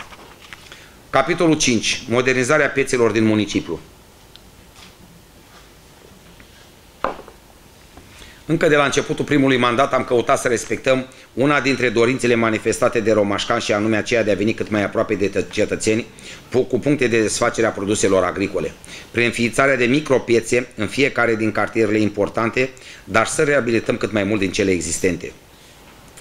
Capitolul 5. Modernizarea piețelor din municipiu. Încă de la începutul primului mandat am căutat să respectăm una dintre dorințele manifestate de romașcani și anume aceea de a veni cât mai aproape de cetățeni cu puncte de desfacere a produselor agricole, prin înființarea de micropiețe în fiecare din cartierele importante, dar să reabilităm cât mai mult din cele existente.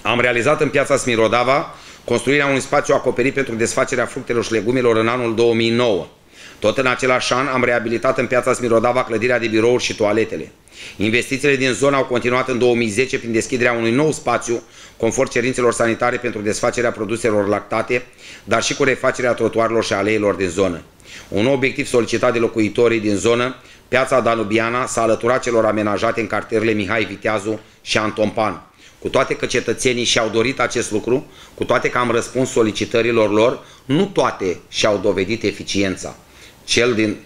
Am realizat în piața Smirodava construirea unui spațiu acoperit pentru desfacerea fructelor și legumelor în anul 2009. Tot în același an am reabilitat în piața Smirodava clădirea de birouri și toaletele. Investițiile din zonă au continuat în 2010 prin deschiderea unui nou spațiu conform cerințelor sanitare pentru desfacerea produselor lactate, dar și cu refacerea trotuarelor și aleilor din zonă. Un nou obiectiv solicitat de locuitorii din zonă, piața Danubiana s-a alăturat celor amenajate în cartierele Mihai Viteazu și Anton Pan. Cu toate că cetățenii și-au dorit acest lucru, cu toate că am răspuns solicitărilor lor, nu toate și-au dovedit eficiența. Cel din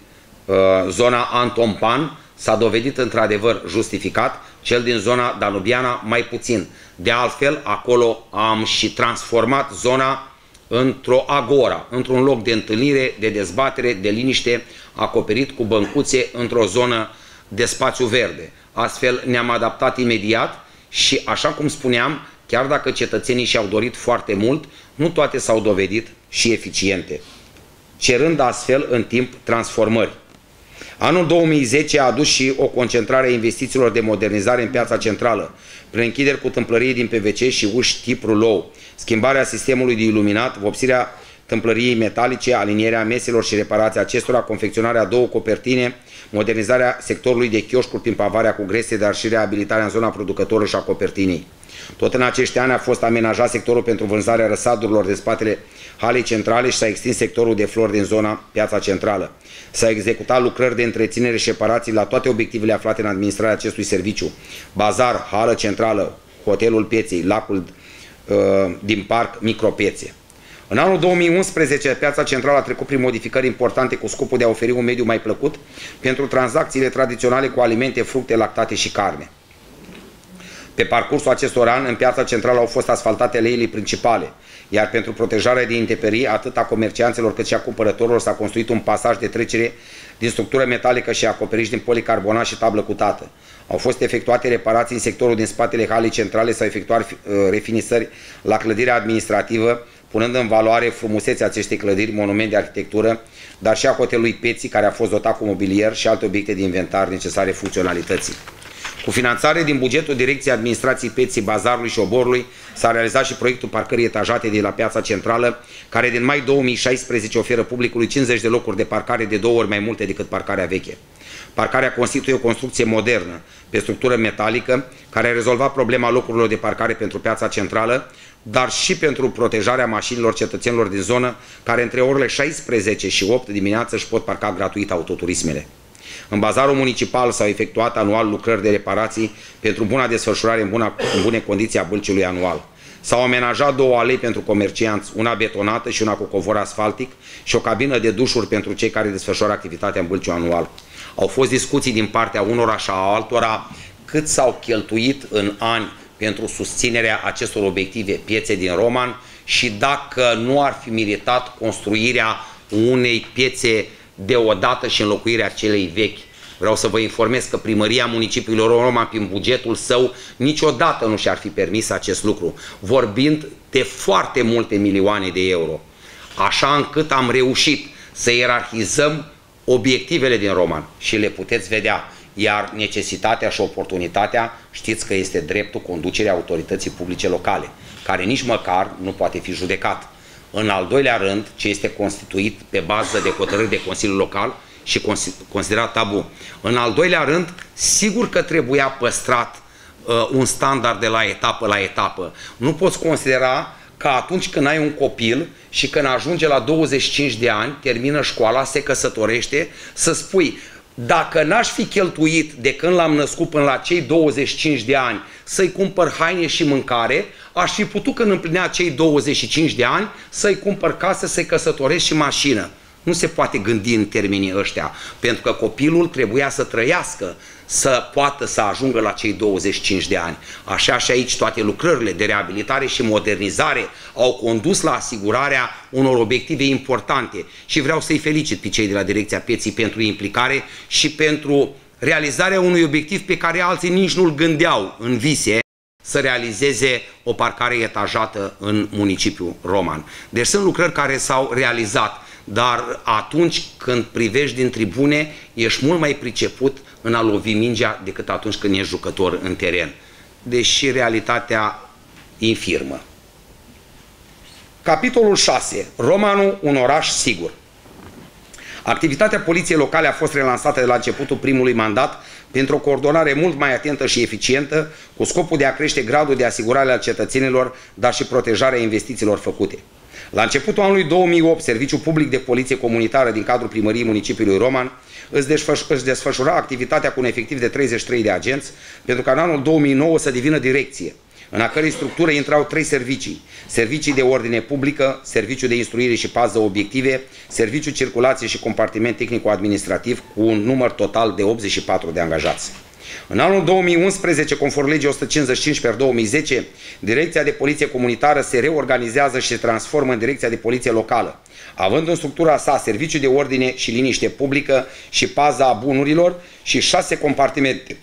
zona Anton Pan s-a dovedit într-adevăr justificat, cel din zona Danubiana mai puțin. De altfel, acolo am și transformat zona într-o agora, într-un loc de întâlnire, de dezbatere, de liniște, acoperit cu băncuțe într-o zonă de spațiu verde. Astfel ne-am adaptat imediat și, așa cum spuneam, chiar dacă cetățenii și-au dorit foarte mult, nu toate s-au dovedit și eficiente, cerând astfel în timp transformări. Anul 2010 a adus și o concentrare a investițiilor de modernizare în piața centrală, prin închideri cu tâmplărie din PVC și uși tip rulou, schimbarea sistemului de iluminat, vopsirea tâmplăriei metalice, alinierea meselor și reparația acestora, confecționarea a două copertine, modernizarea sectorului de chioșcuri prin pavarea cu grese, dar și reabilitarea în zona producătorilor și a copertinei. Tot în acești ani a fost amenajat sectorul pentru vânzarea răsadurilor din spatele halei centrale și s-a extins sectorul de flori din zona piața centrală. S-a executat lucrări de întreținere și reparații la toate obiectivele aflate în administrarea acestui serviciu. Bazar, hală centrală, hotelul pieței, lacul din parc, micropiețe. În anul 2011, piața centrală a trecut prin modificări importante cu scopul de a oferi un mediu mai plăcut pentru tranzacțiile tradiționale cu alimente, fructe, lactate și carne. Pe parcursul acestor ani, în piața centrală au fost asfaltate aleile principale, iar pentru protejarea de intemperii, atât a comercianților cât și a cumpărătorilor, s-a construit un pasaj de trecere din structură metalică și acoperiș din policarbonat și tablă cutată. Au fost efectuate reparații în sectorul din spatele halei centrale, s-au efectuat refinisări la clădirea administrativă, punând în valoare frumusețea acestei clădiri, monument de arhitectură, dar și a hotelului Peții, care a fost dotat cu mobilier și alte obiecte de inventar necesare funcționalității. Cu finanțare din bugetul Direcției Administrației Peții, Bazarului și Oborului s-a realizat și proiectul parcării etajate de la piața centrală, care din mai 2016 oferă publicului 50 de locuri de parcare de 2 ori mai multe decât parcarea veche. Parcarea constituie o construcție modernă, pe structură metalică, care a rezolvat problema locurilor de parcare pentru piața centrală, dar și pentru protejarea mașinilor cetățenilor din zonă, care între orele 16 și 8 dimineață își pot parca gratuit autoturismele. În bazarul municipal s-au efectuat anual lucrări de reparații pentru buna desfășurare în bune condiții a bâlciului anual. S-au amenajat două alei pentru comercianți, una betonată și una cu covor asfaltic și o cabină de dușuri pentru cei care desfășoară activitatea în bâlciul anual. Au fost discuții din partea unora și a altora cât s-au cheltuit în ani pentru susținerea acestor obiective piețe din Roman și dacă nu ar fi meritat construirea unei piețe deodată și înlocuirea celei vechi. Vreau să vă informez că Primăria Municipiului Roman, prin bugetul său, niciodată nu și-ar fi permis acest lucru, vorbind de foarte multe milioane de euro. Așa încât am reușit să ierarhizăm obiectivele din Roman și le puteți vedea, iar necesitatea și oportunitatea știți că este dreptul conducerii autorității publice locale, care nici măcar nu poate fi judecat. În al doilea rând, ce este constituit pe bază de hotărâri de Consiliul Local și considerat tabu. În al doilea rând, sigur că trebuia păstrat un standard de la etapă la etapă. Nu poți considera că atunci când ai un copil și când ajunge la 25 de ani, termină școala, se căsătorește, să spui: dacă n-aș fi cheltuit de când l-am născut până la cei 25 de ani să-i cumpăr haine și mâncare, aș fi putut când împlinea cei 25 de ani să-i cumpăr casă, să-i căsătoresc și mașină. Nu se poate gândi în termenii ăștia, pentru că copilul trebuia să trăiască, să poată să ajungă la cei 25 de ani. Așa și aici toate lucrările de reabilitare și modernizare au condus la asigurarea unor obiective importante și vreau să-i felicit pe cei de la Direcția Pieței pentru implicare și pentru realizarea unui obiectiv pe care alții nici nu-l gândeau în vise, să realizeze o parcare etajată în municipiul Roman. Deci sunt lucrări care s-au realizat, dar atunci când privești din tribune, ești mult mai priceput în a lovi mingea decât atunci când ești jucător în teren. Deși realitatea infirmă. Capitolul 6. Romanul, un oraș sigur. Activitatea poliției locale a fost relansată de la începutul primului mandat pentru o coordonare mult mai atentă și eficientă, cu scopul de a crește gradul de asigurare al cetățenilor, dar și protejarea investițiilor făcute. La începutul anului 2008, Serviciul Public de Poliție Comunitară din cadrul primăriei municipiului Roman își desfășura activitatea cu un efectiv de 33 de agenți, pentru ca în anul 2009 să devină direcție, în a cărei structură intrau 3 servicii: servicii de ordine publică, serviciul de instruire și pază obiective, serviciul circulație și compartiment tehnico-administrativ, cu un număr total de 84 de angajați. În anul 2011, conform legii 155/2010, Direcția de Poliție Comunitară se reorganizează și se transformă în Direcția de Poliție Locală, având în structura sa serviciul de ordine și liniște publică și paza a bunurilor și 6 compartimente,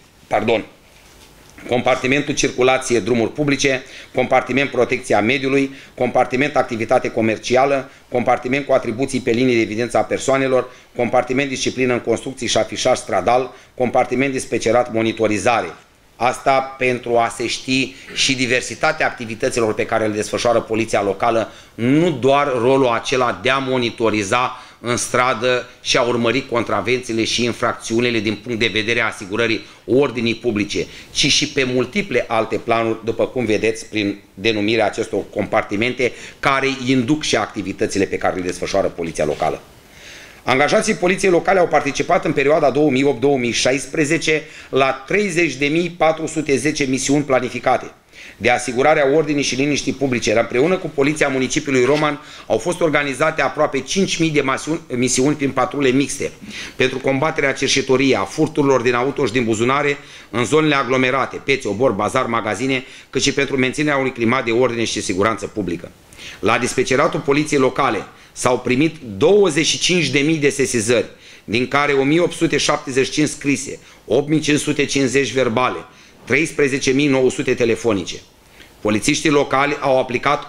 compartimentul circulație, drumuri publice, compartiment protecția mediului, compartiment activitate comercială, compartiment cu atribuții pe linie de evidență a persoanelor, compartiment disciplină în construcții și afișaj stradal, compartiment dispecerat monitorizare. Asta pentru a se ști și diversitatea activităților pe care le desfășoară poliția locală, nu doar rolul acela de a monitoriza în stradă și a urmări contravențiile și infracțiunile din punct de vedere a asigurării ordinii publice, ci și pe multiple alte planuri, după cum vedeți prin denumirea acestor compartimente, care induc și activitățile pe care le desfășoară poliția locală. Angajații poliției locale au participat în perioada 2008-2016 la 30.410 misiuni planificate de asigurarea ordinii și liniștii publice. Împreună cu poliția municipiului Roman au fost organizate aproape 5.000 de misiuni prin patrule mixte pentru combaterea cerșetoriei, a furturilor din auto și din buzunare în zonele aglomerate, piețe, obor, bazar, magazine, cât și pentru menținerea unui climat de ordine și siguranță publică. La dispeceratul poliției locale s-au primit 25.000 de sesizări, din care 1.875 scrise, 8.550 verbale, 13.900 telefonice. Polițiștii locali au aplicat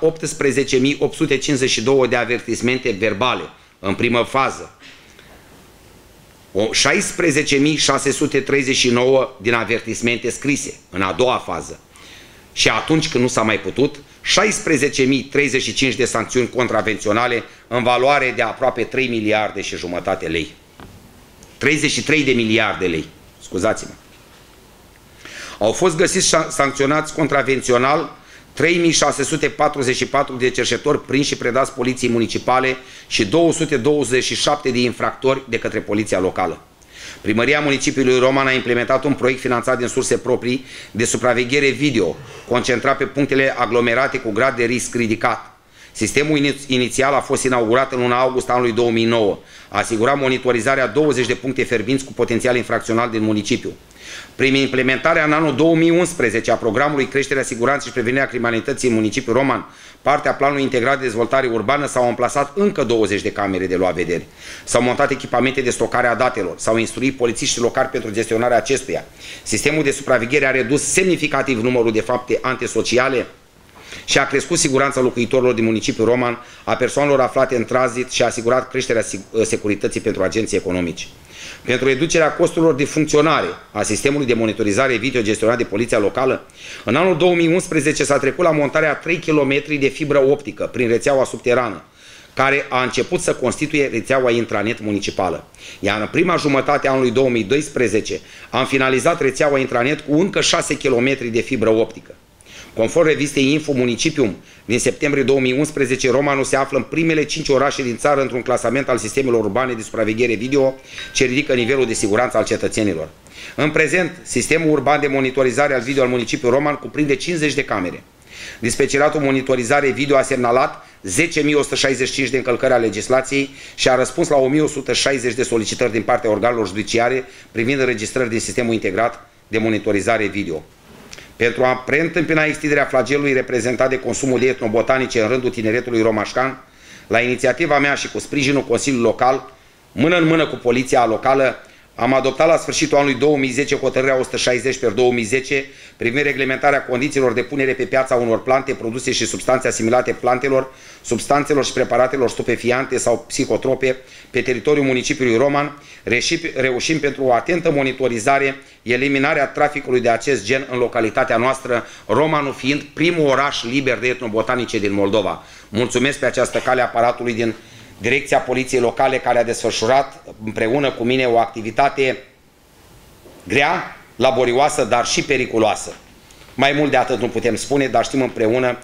18.852 de avertismente verbale în primă fază, 16.639 din avertismente scrise în a doua fază și, atunci când nu s-a mai putut, 16.035 de sancțiuni contravenționale în valoare de aproape 3,5 miliarde lei. 33 de miliarde lei, scuzați-mă. Au fost găsiți sancționați contravențional 3.644 de cerșetori prinși și predați poliției municipale și 227 de infractori de către poliția locală. Primăria municipiului Roman a implementat un proiect finanțat din surse proprii de supraveghere video, concentrat pe punctele aglomerate cu grad de risc ridicat. Sistemul inițial a fost inaugurat în luna august anului 2009, a asigurat monitorizarea 20 de puncte fierbinți cu potențial infracțional din municipiu. Prin implementarea în anul 2011 a programului Creșterea Siguranței și Prevenirea Criminalității în municipiul Roman, partea planului integrat de dezvoltare urbană, s-au amplasat încă 20 de camere de luat vederi. S-au montat echipamente de stocare a datelor, s-au instruit polițiștii locali pentru gestionarea acestuia. Sistemul de supraveghere a redus semnificativ numărul de fapte antisociale și a crescut siguranța locuitorilor din municipiul Roman, a persoanelor aflate în tranzit și a asigurat creșterea securității pentru agenții economici. Pentru reducerea costurilor de funcționare a sistemului de monitorizare video gestionat de poliția locală, în anul 2011 s-a trecut la montarea a 3 km de fibră optică prin rețeaua subterană, care a început să constituie rețeaua intranet municipală. Iar în prima jumătate a anului 2012 am finalizat rețeaua intranet cu încă 6 km de fibră optică. Conform revistei Info Municipium din septembrie 2011, Romanul se află în primele 5 orașe din țară într-un clasament al sistemelor urbane de supraveghere video, ce ridică nivelul de siguranță al cetățenilor. În prezent, sistemul urban de monitorizare al video al municipiului Roman cuprinde 50 de camere. Dispeceratul monitorizare video a semnalat 10.165 de încălcări a legislației și a răspuns la 1.160 de solicitări din partea organelor judiciare privind înregistrări din sistemul integrat de monitorizare video. Pentru a preîntâmpina extinderea flagelului reprezentat de consumul de etnobotanice în rândul tineretului romașcan, la inițiativa mea și cu sprijinul Consiliului Local, mână în mână cu poliția locală, am adoptat la sfârșitul anului 2010 hotărârea 160/2010 privind reglementarea condițiilor de punere pe piața unor plante, produse și substanțe asimilate plantelor, substanțelor și preparatelor stupefiante sau psihotrope pe teritoriul municipiului Roman, reușim pentru o atentă monitorizare eliminarea traficului de acest gen în localitatea noastră, Romanul fiind primul oraș liber de etnobotanice din Moldova. Mulțumesc pe această cale aparatului din Direcția Poliției Locale, care a desfășurat împreună cu mine o activitate grea, laborioasă, dar și periculoasă. Mai mult de atât nu putem spune, dar știm împreună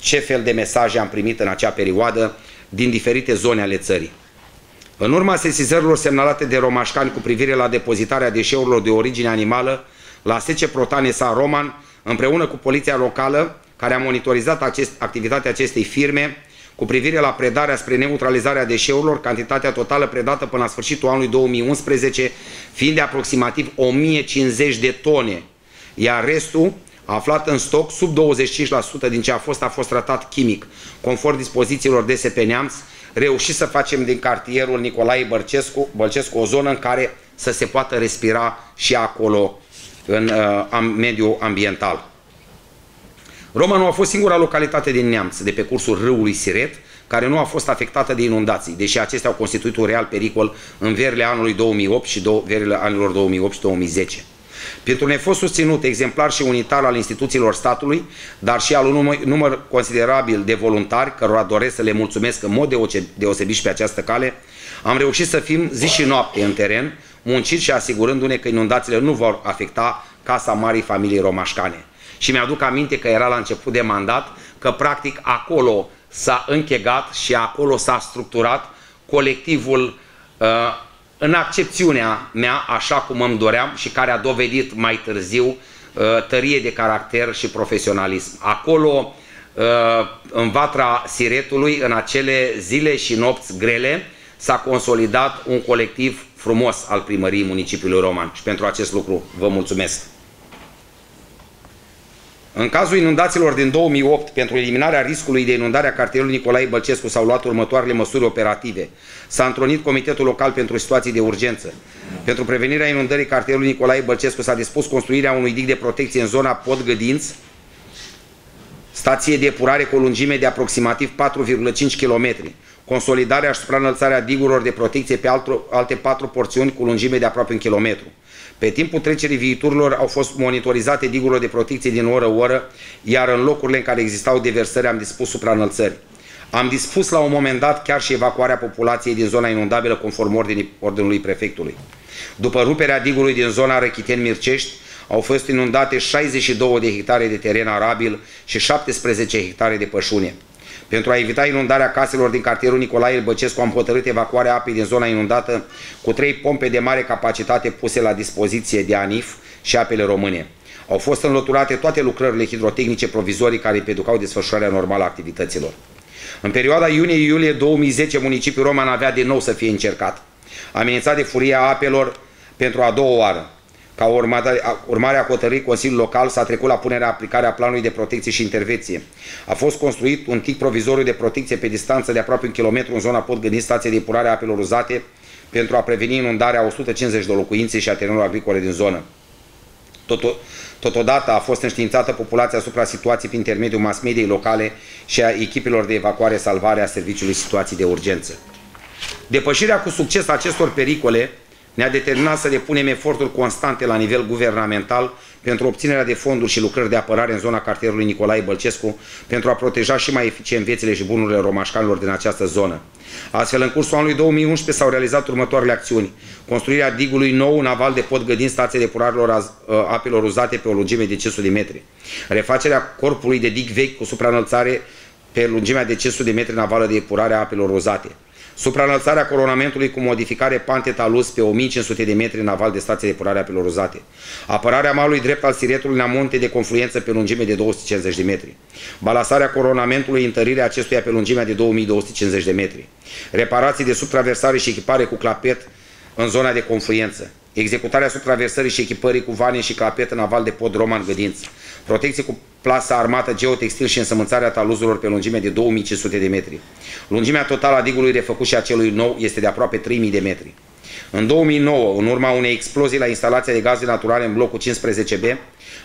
ce fel de mesaje am primit în acea perioadă din diferite zone ale țării. În urma sesizărilor semnalate de romașcani cu privire la depozitarea deșeurilor de origine animală, la SC Protanesa Roman, împreună cu Poliția Locală, care a monitorizat activitatea acestei firme, cu privire la predarea spre neutralizarea deșeurilor, cantitatea totală predată până la sfârșitul anului 2011 fiind de aproximativ 1050 de tone, iar restul, aflat în stoc, sub 25% din ce a fost tratat chimic. Conform dispozițiilor DSP Neamț, reușit să facem din cartierul Nicolae Bălcescu o zonă în care să se poată respira și acolo în mediul ambiental. Romanul a fost singura localitate din Neamț, de pe cursul râului Siret, care nu a fost afectată de inundații, deși acestea au constituit un real pericol în verile anului 2008 și verile anilor 2008 și 2010. Pentru un efort susținut, exemplar și unitar al instituțiilor statului, dar și al unui număr considerabil de voluntari, cărora doresc să le mulțumesc în mod deosebit și pe această cale, am reușit să fim zi și noapte în teren, muncind și asigurându-ne că inundațiile nu vor afecta casa marii familii romașcane. Și mi-aduc aminte că era la început de mandat, că practic acolo s-a închegat și acolo s-a structurat colectivul în accepțiunea mea, așa cum îmi doream și care a dovedit mai târziu tărie de caracter și profesionalism. Acolo, în vatra Siretului, în acele zile și nopți grele, s-a consolidat un colectiv frumos al primăriei municipiului Roman și pentru acest lucru vă mulțumesc. În cazul inundațiilor din 2008, pentru eliminarea riscului de inundare a cartierului Nicolae Bălcescu s-au luat următoarele măsuri operative. S-a întrunit Comitetul Local pentru Situații de Urgență. Pentru prevenirea inundării cartierului Nicolae Bălcescu s-a dispus construirea unui dig de protecție în zona Podgădinți, stație de epurare cu o lungime de aproximativ 4,5 km, consolidarea și supraînălțarea digurilor de protecție pe alte 4 porțiuni cu lungime de aproape 1 km. Pe timpul trecerii viiturilor au fost monitorizate digurile de protecție din oră în oră, iar în locurile în care existau deversări am dispus supraînălțări. Am dispus la un moment dat chiar și evacuarea populației din zona inundabilă conform ordinului prefectului. După ruperea digului din zona Răchiteni-Mircești, au fost inundate 62 de hectare de teren arabil și 17 hectare de pășune. Pentru a evita inundarea caselor din cartierul Nicolae Bălcescu am hotărât evacuarea apei din zona inundată cu 3 pompe de mare capacitate puse la dispoziție de ANIF și Apele Române. Au fost înlăturate toate lucrările hidrotehnice provizorii care împiedicau desfășurarea normală a activităților. În perioada iunie-iulie 2010, municipiul Roman avea din nou să fie încercat, amenințat de furia apelor pentru a doua oară. Ca urmare a hotărârii Consiliului Local s-a trecut la punerea aplicarea planului de protecție și intervenție. A fost construit un tic provizoriu de protecție pe distanță de aproape 1 km în zona Podgădin, stație de epurare a apelor uzate, pentru a preveni inundarea a 150 de locuințe și a terenurilor agricole din zonă. Totodată a fost înștiințată populația asupra situației prin intermediul mass-mediei locale și a echipelor de evacuare-salvare a Serviciului Situații de Urgență. Depășirea cu succes acestor pericole ne-a determinat să depunem eforturi constante la nivel guvernamental pentru obținerea de fonduri și lucrări de apărare în zona cartierului Nicolae Bălcescu pentru a proteja și mai eficient viețile și bunurile romașcanilor din această zonă. Astfel, în cursul anului 2011 s-au realizat următoarele acțiuni: construirea digului nou, un aval de pod gădin stației depurărilor apelor uzate pe o lungime de 500 de metri, refacerea corpului de dig vechi cu supraînălțare pe lungimea de 500 de metri în avală de epurare a apelor uzate, supraînălțarea coronamentului cu modificare pante-talus pe 1500 de metri în aval de stație de epurare a apelor uzate, apărarea malului drept al Siretului la munte de confluență pe lungime de 250 de metri, balasarea coronamentului, întărirea acestuia pe lungimea de 2250 de metri, reparații de subtraversare și echipare cu clapet în zona de confluență, executarea subtraversării și echipării cu vane și clapet în aval de pod Roman Gădinț, protecție cu plasa armată geotextil și însămânțarea taluzurilor pe lungime de 2500 de metri. Lungimea totală a digului refăcut și a celui nou este de aproape 3000 de metri. În 2009, în urma unei explozii la instalația de gaze naturale în blocul 15B,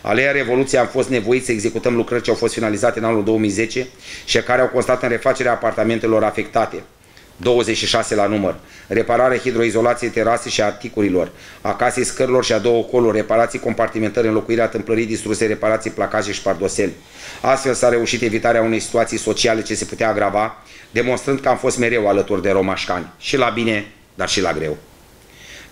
Alea Revoluției, am fost nevoiți să executăm lucrări ce au fost finalizate în anul 2010 și care au constat în refacerea apartamentelor afectate, 26 la număr, reparare hidroizolației terasei și a ticurilor, a casei scărilor și a două coluri, reparații compartimentări, înlocuirea tâmplării distruse, reparații placaje și pardoseli. Astfel s-a reușit evitarea unei situații sociale ce se putea agrava, demonstrând că am fost mereu alături de romașcani, și la bine, dar și la greu.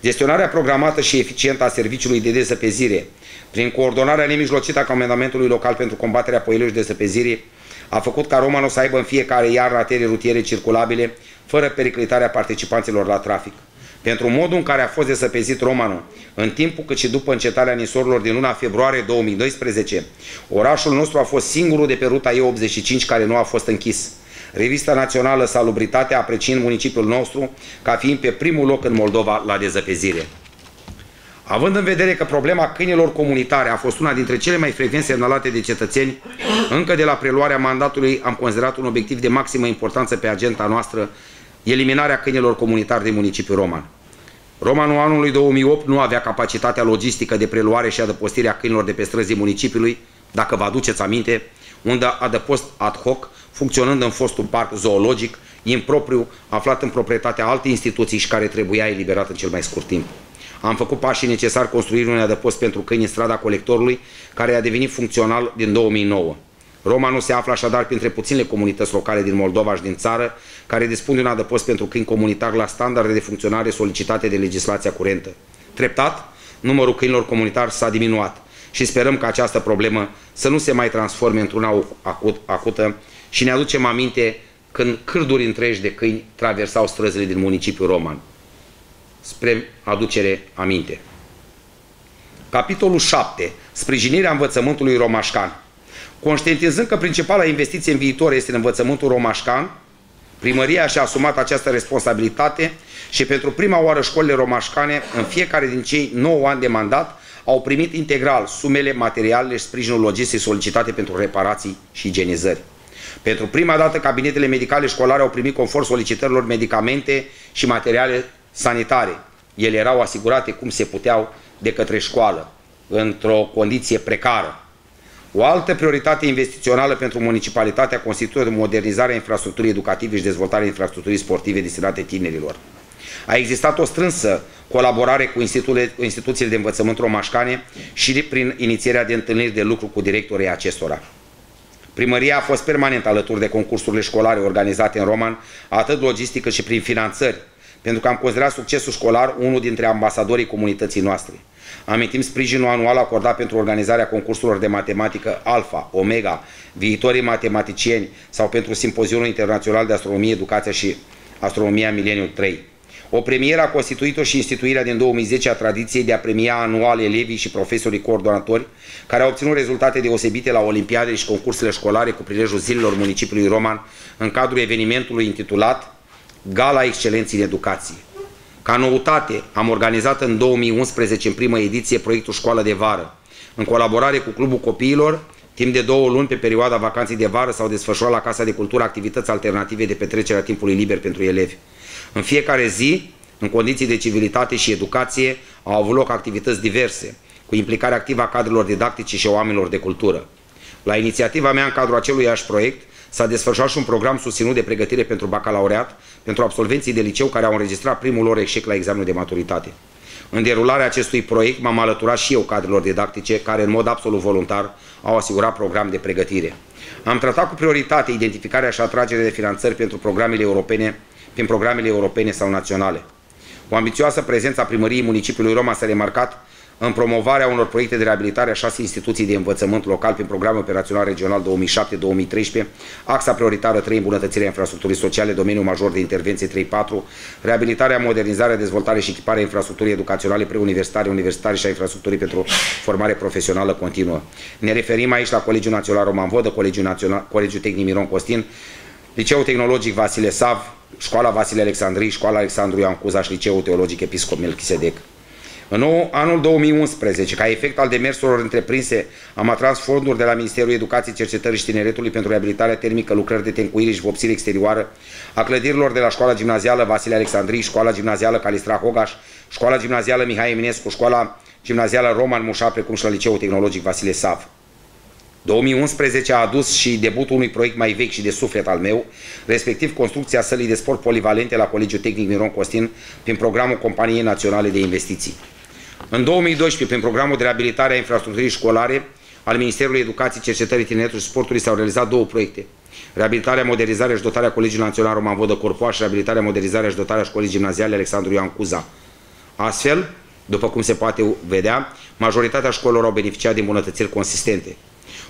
Gestionarea programată și eficientă a serviciului de dezăpezire, prin coordonarea nemijlocită a Comandamentului Local pentru combaterea poielor și dezăpezire, a făcut ca Romanul să aibă în fiecare iarnă artere rutiere circulabile, fără periclitarea participanților la trafic. Pentru modul în care a fost desăpezit Romanul, în timpul cât și după încetarea nisorilor din luna februarie 2012, orașul nostru a fost singurul de pe ruta E85 care nu a fost închis. Revista Națională Salubritate apreciind municipiul nostru ca fiind pe primul loc în Moldova la dezăpezire. Având în vedere că problema câinilor comunitare a fost una dintre cele mai frecvent semnalate de cetățeni, încă de la preluarea mandatului am considerat un obiectiv de maximă importanță pe agenda noastră eliminarea câinilor comunitari din municipiul Roman. Romanul anului 2008 nu avea capacitatea logistică de preluare și adăpostirea câinilor de pe străzii municipiului, dacă vă aduceți aminte, unde adăpost ad hoc, funcționând în fostul parc zoologic, impropriu, aflat în proprietatea altei instituții și care trebuia eliberat în cel mai scurt timp. Am făcut pașii necesari construirii unui adăpost pentru câini în strada Colectorului, care a devenit funcțional din 2009. Romanul se află așadar printre puținele comunități locale din Moldova și din țară, care dispun de un adăpost pentru câini comunitar la standarde de funcționare solicitate de legislația curentă. Treptat, numărul câinilor comunitari s-a diminuat și sperăm că această problemă să nu se mai transforme într-una acută și ne aducem aminte când cârduri întregi de câini traversau străzile din municipiul Roman. Spre aducere aminte. Capitolul 7. Sprijinirea învățământului romașcan. Conștientizând că principala investiție în viitor este în învățământul romașcan, primăria și-a asumat această responsabilitate și pentru prima oară școlile romașcane, în fiecare din cei 9 ani de mandat, au primit integral sumele, materialele și sprijinul logistic solicitate pentru reparații și igienizări. Pentru prima dată, cabinetele medicale școlare au primit conform solicitărilor medicamente și materiale sanitare. Ele erau asigurate cum se puteau de către școală, într-o condiție precară. O altă prioritate investițională pentru municipalitatea constituie modernizarea infrastructurii educative și dezvoltarea infrastructurii sportive destinate tinerilor. A existat o strânsă colaborare cu instituțiile de învățământ romașcane și prin inițierea de întâlniri de lucru cu directorii acestora. Primăria a fost permanent alături de concursurile școlare organizate în Roman, atât logistic cât și prin finanțări, pentru că am considerat succesul școlar unul dintre ambasadorii comunității noastre. Amintim sprijinul anual acordat pentru organizarea concursurilor de matematică Alfa, Omega, viitorii matematicieni sau pentru Simpozionul Internațional de Astronomie, Educația și Astronomia Mileniul 3. O premieră a constituit-o și instituirea din 2010 a tradiției de a premia anual elevii și profesorii coordonatori care au obținut rezultate deosebite la olimpiade și concursurile școlare cu prilejul zilelor municipiului Roman în cadrul evenimentului intitulat Gala Excelenței în Educație. Ca noutate, am organizat în 2011, în prima ediție, proiectul Școală de Vară. În colaborare cu Clubul Copiilor, timp de 2 luni, pe perioada vacanței de vară, s-au desfășurat la Casa de Cultură activități alternative de petrecerea timpului liber pentru elevi. În fiecare zi, în condiții de civilitate și educație, au avut loc activități diverse, cu implicarea activă a cadrelor didactice și a oamenilor de cultură. La inițiativa mea, în cadrul aceluiași proiect, s-a desfășurat și un program susținut de pregătire pentru bacalaureat, pentru absolvenții de liceu care au înregistrat primul lor eșec la examenul de maturitate. În derularea acestui proiect m-am alăturat și eu cadrelor didactice care în mod absolut voluntar au asigurat program de pregătire. Am tratat cu prioritate identificarea și atragerea de finanțări pentru programele europene, prin programele europene sau naționale. O ambițioasă prezență a primăriei municipiului Roma s-a remarcat în promovarea unor proiecte de reabilitare a 6 instituții de învățământ local prin Programul Operațional Regional 2007-2013, axa prioritară 3, îmbunătățirea infrastructurii sociale, domeniul major de intervenție 3-4, reabilitarea, modernizarea, dezvoltare și echiparea infrastructurii educaționale preuniversitare, universitare și a infrastructurii pentru formare profesională continuă. Ne referim aici la Colegiul Național Roman Vodă, Colegiul Tehnic Miron Costin, Liceul Tehnologic Vasile Sav, Școala Vasile Alexandrii, Școala Alexandru Ioan Cuza și Liceul Teologic Episcop Melchisedec. În anul 2011, ca efect al demersurilor întreprinse, am atras fonduri de la Ministerul Educației, Cercetării și Tineretului pentru reabilitarea termică, lucrări de tencuire și vopsire exterioară a clădirilor de la Școala Gimnazială Vasile Alexandrii, Școala Gimnazială Calistra Hogaș, Școala Gimnazială Mihai Eminescu, Școala Gimnazială Roman Mușa, precum și la Liceul Tehnologic Vasile Sav. 2011 a adus și debutul unui proiect mai vechi și de suflet al meu, respectiv construcția sălii de sport polivalente la Colegiul Tehnic Miron Costin prin programul Companiei Naționale de Investiții. În 2012, prin programul de reabilitare a infrastructurii școlare al Ministerului Educației, Cercetării, Tineretului și Sportului s-au realizat două proiecte. Reabilitarea, modernizarea și dotarea Colegiului Național Roman Vodă Corpoa și reabilitarea, modernizarea și dotarea Școlii Gimnaziale Alexandru Ioan Cuza. Astfel, după cum se poate vedea, majoritatea școlilor au beneficiat de îmbunătățiri consistente.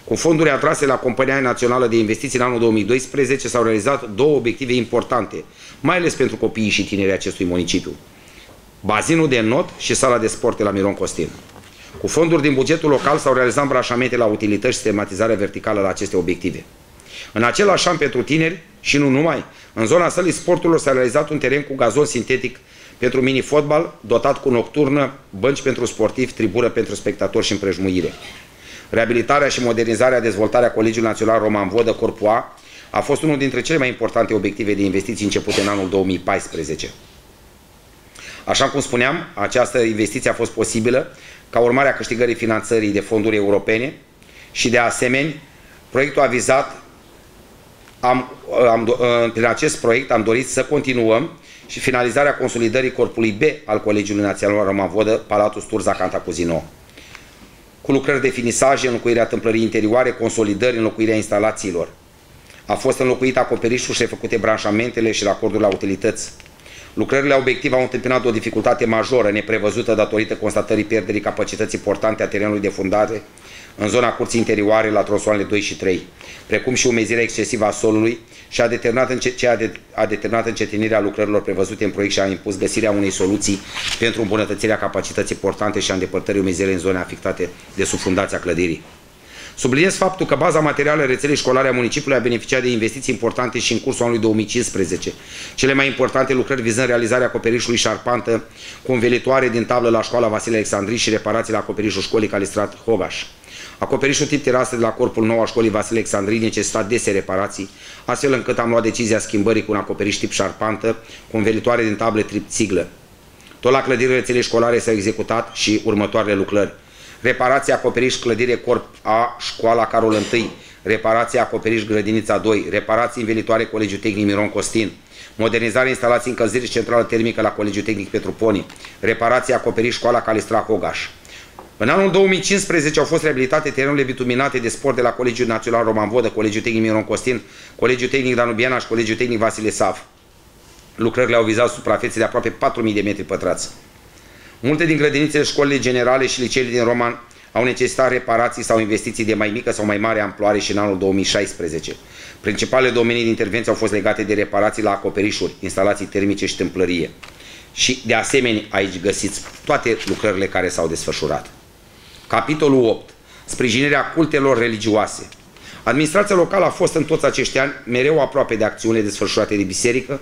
Cu fonduri atrase la Compania Națională de Investiții în anul 2012 s-au realizat două obiective importante, mai ales pentru copiii și tinerii acestui municipiu. Bazinul de not și sala de sport de la Miron Costin. Cu fonduri din bugetul local s-au realizat îmbrașamente la utilități și tematizarea verticală la aceste obiective. În același an pentru tineri și nu numai, în zona sălii sporturilor s-a realizat un teren cu gazon sintetic pentru mini-fotbal, dotat cu nocturnă, bănci pentru sportivi, tribună pentru spectatori și împrejmuire. Reabilitarea și modernizarea, dezvoltarea Colegiului Național Roman Vodă Corpoa a fost unul dintre cele mai importante obiective de investiții începute în anul 2014. Așa cum spuneam, această investiție a fost posibilă ca urmare a câștigării finanțării de fonduri europene și de asemenea, proiectul a vizat, prin acest proiect am dorit să continuăm și finalizarea consolidării corpului B al Colegiului Național Roman Vodă, Palatul Sturza Cantacuzino, cu lucrări de finisaje, înlocuirea tâmplării interioare, consolidări, înlocuirea instalațiilor. A fost înlocuit acoperișul și refăcute branșamentele și racordul la utilități. Lucrările obiective au întâmpinat o dificultate majoră, neprevăzută datorită constatării pierderii capacității portante a terenului de fundare în zona curții interioare la tronsoanele 2 și 3, precum și umezirea excesivă a solului și a determinat încetinirea lucrărilor prevăzute în proiect și a impus găsirea unei soluții pentru îmbunătățirea capacității portante și a îndepărtării umezirei în zone afectate de subfundația clădirii. Subliniez faptul că baza materială rețelei școlare a municipiului a beneficiat de investiții importante și în cursul anului 2015. Cele mai importante lucrări vizând realizarea acoperișului șarpantă cu învelitoare din tablă la școala Vasile Alexandrii și reparații la acoperișul școlii Calistrat Hogaș. Acoperișul tip terasă de la corpul nou al școlii Vasile Alexandrii necesita dese reparații, astfel încât am luat decizia schimbării cu un acoperiș tip șarpantă cu învelitoare din tablă tripțiglă. Tot la clădirile rețelei școlare s-au executat și următoarele lucrări. Reparația acoperiș clădire corp A, școala Carol I, reparația acoperiș grădinița 2, reparații învelitoare Colegiul Tehnic Miron Costin, modernizarea instalației încălzire și centrală termică la Colegiul Tehnic Petru Poni, reparația acoperiș școala Calistra Hogaș. În anul 2015 au fost reabilitate terenurile bituminate de sport de la Colegiul Național Roman Vodă, Colegiul Tehnic Miron Costin, Colegiul Tehnic Danubiana și Colegiul Tehnic Vasile Sav. Lucrările au vizat suprafețe de aproape 4.000 de metri pătrați. Multe din grădinițele, școlile generale și liceele din Roman au necesitat reparații sau investiții de mai mică sau mai mare amploare și în anul 2016. Principalele domenii de intervenție au fost legate de reparații la acoperișuri, instalații termice și tâmplărie. Și de asemenea aici găsiți toate lucrările care s-au desfășurat. Capitolul 8. Sprijinirea cultelor religioase. Administrația locală a fost în toți acești ani mereu aproape de acțiunile desfășurate de biserică,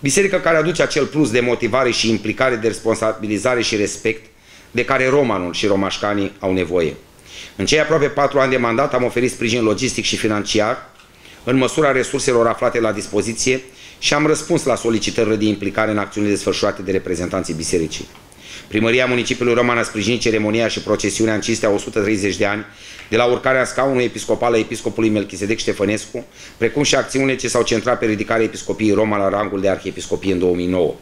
biserică care aduce acel plus de motivare și implicare, de responsabilizare și respect de care romanul și romașcanii au nevoie. În cei aproape 4 ani de mandat am oferit sprijin logistic și financiar în măsura resurselor aflate la dispoziție și am răspuns la solicitările de implicare în acțiunile desfășurate de reprezentanții bisericii. Primăria municipiului Roman a sprijinit ceremonia și procesiunea în cinstea 130 de ani de la urcarea scaunului episcopal a episcopului Melchisedec Ștefănescu, precum și acțiunile ce s-au centrat pe ridicarea episcopiei Roma la rangul de arhiepiscopie în 2009.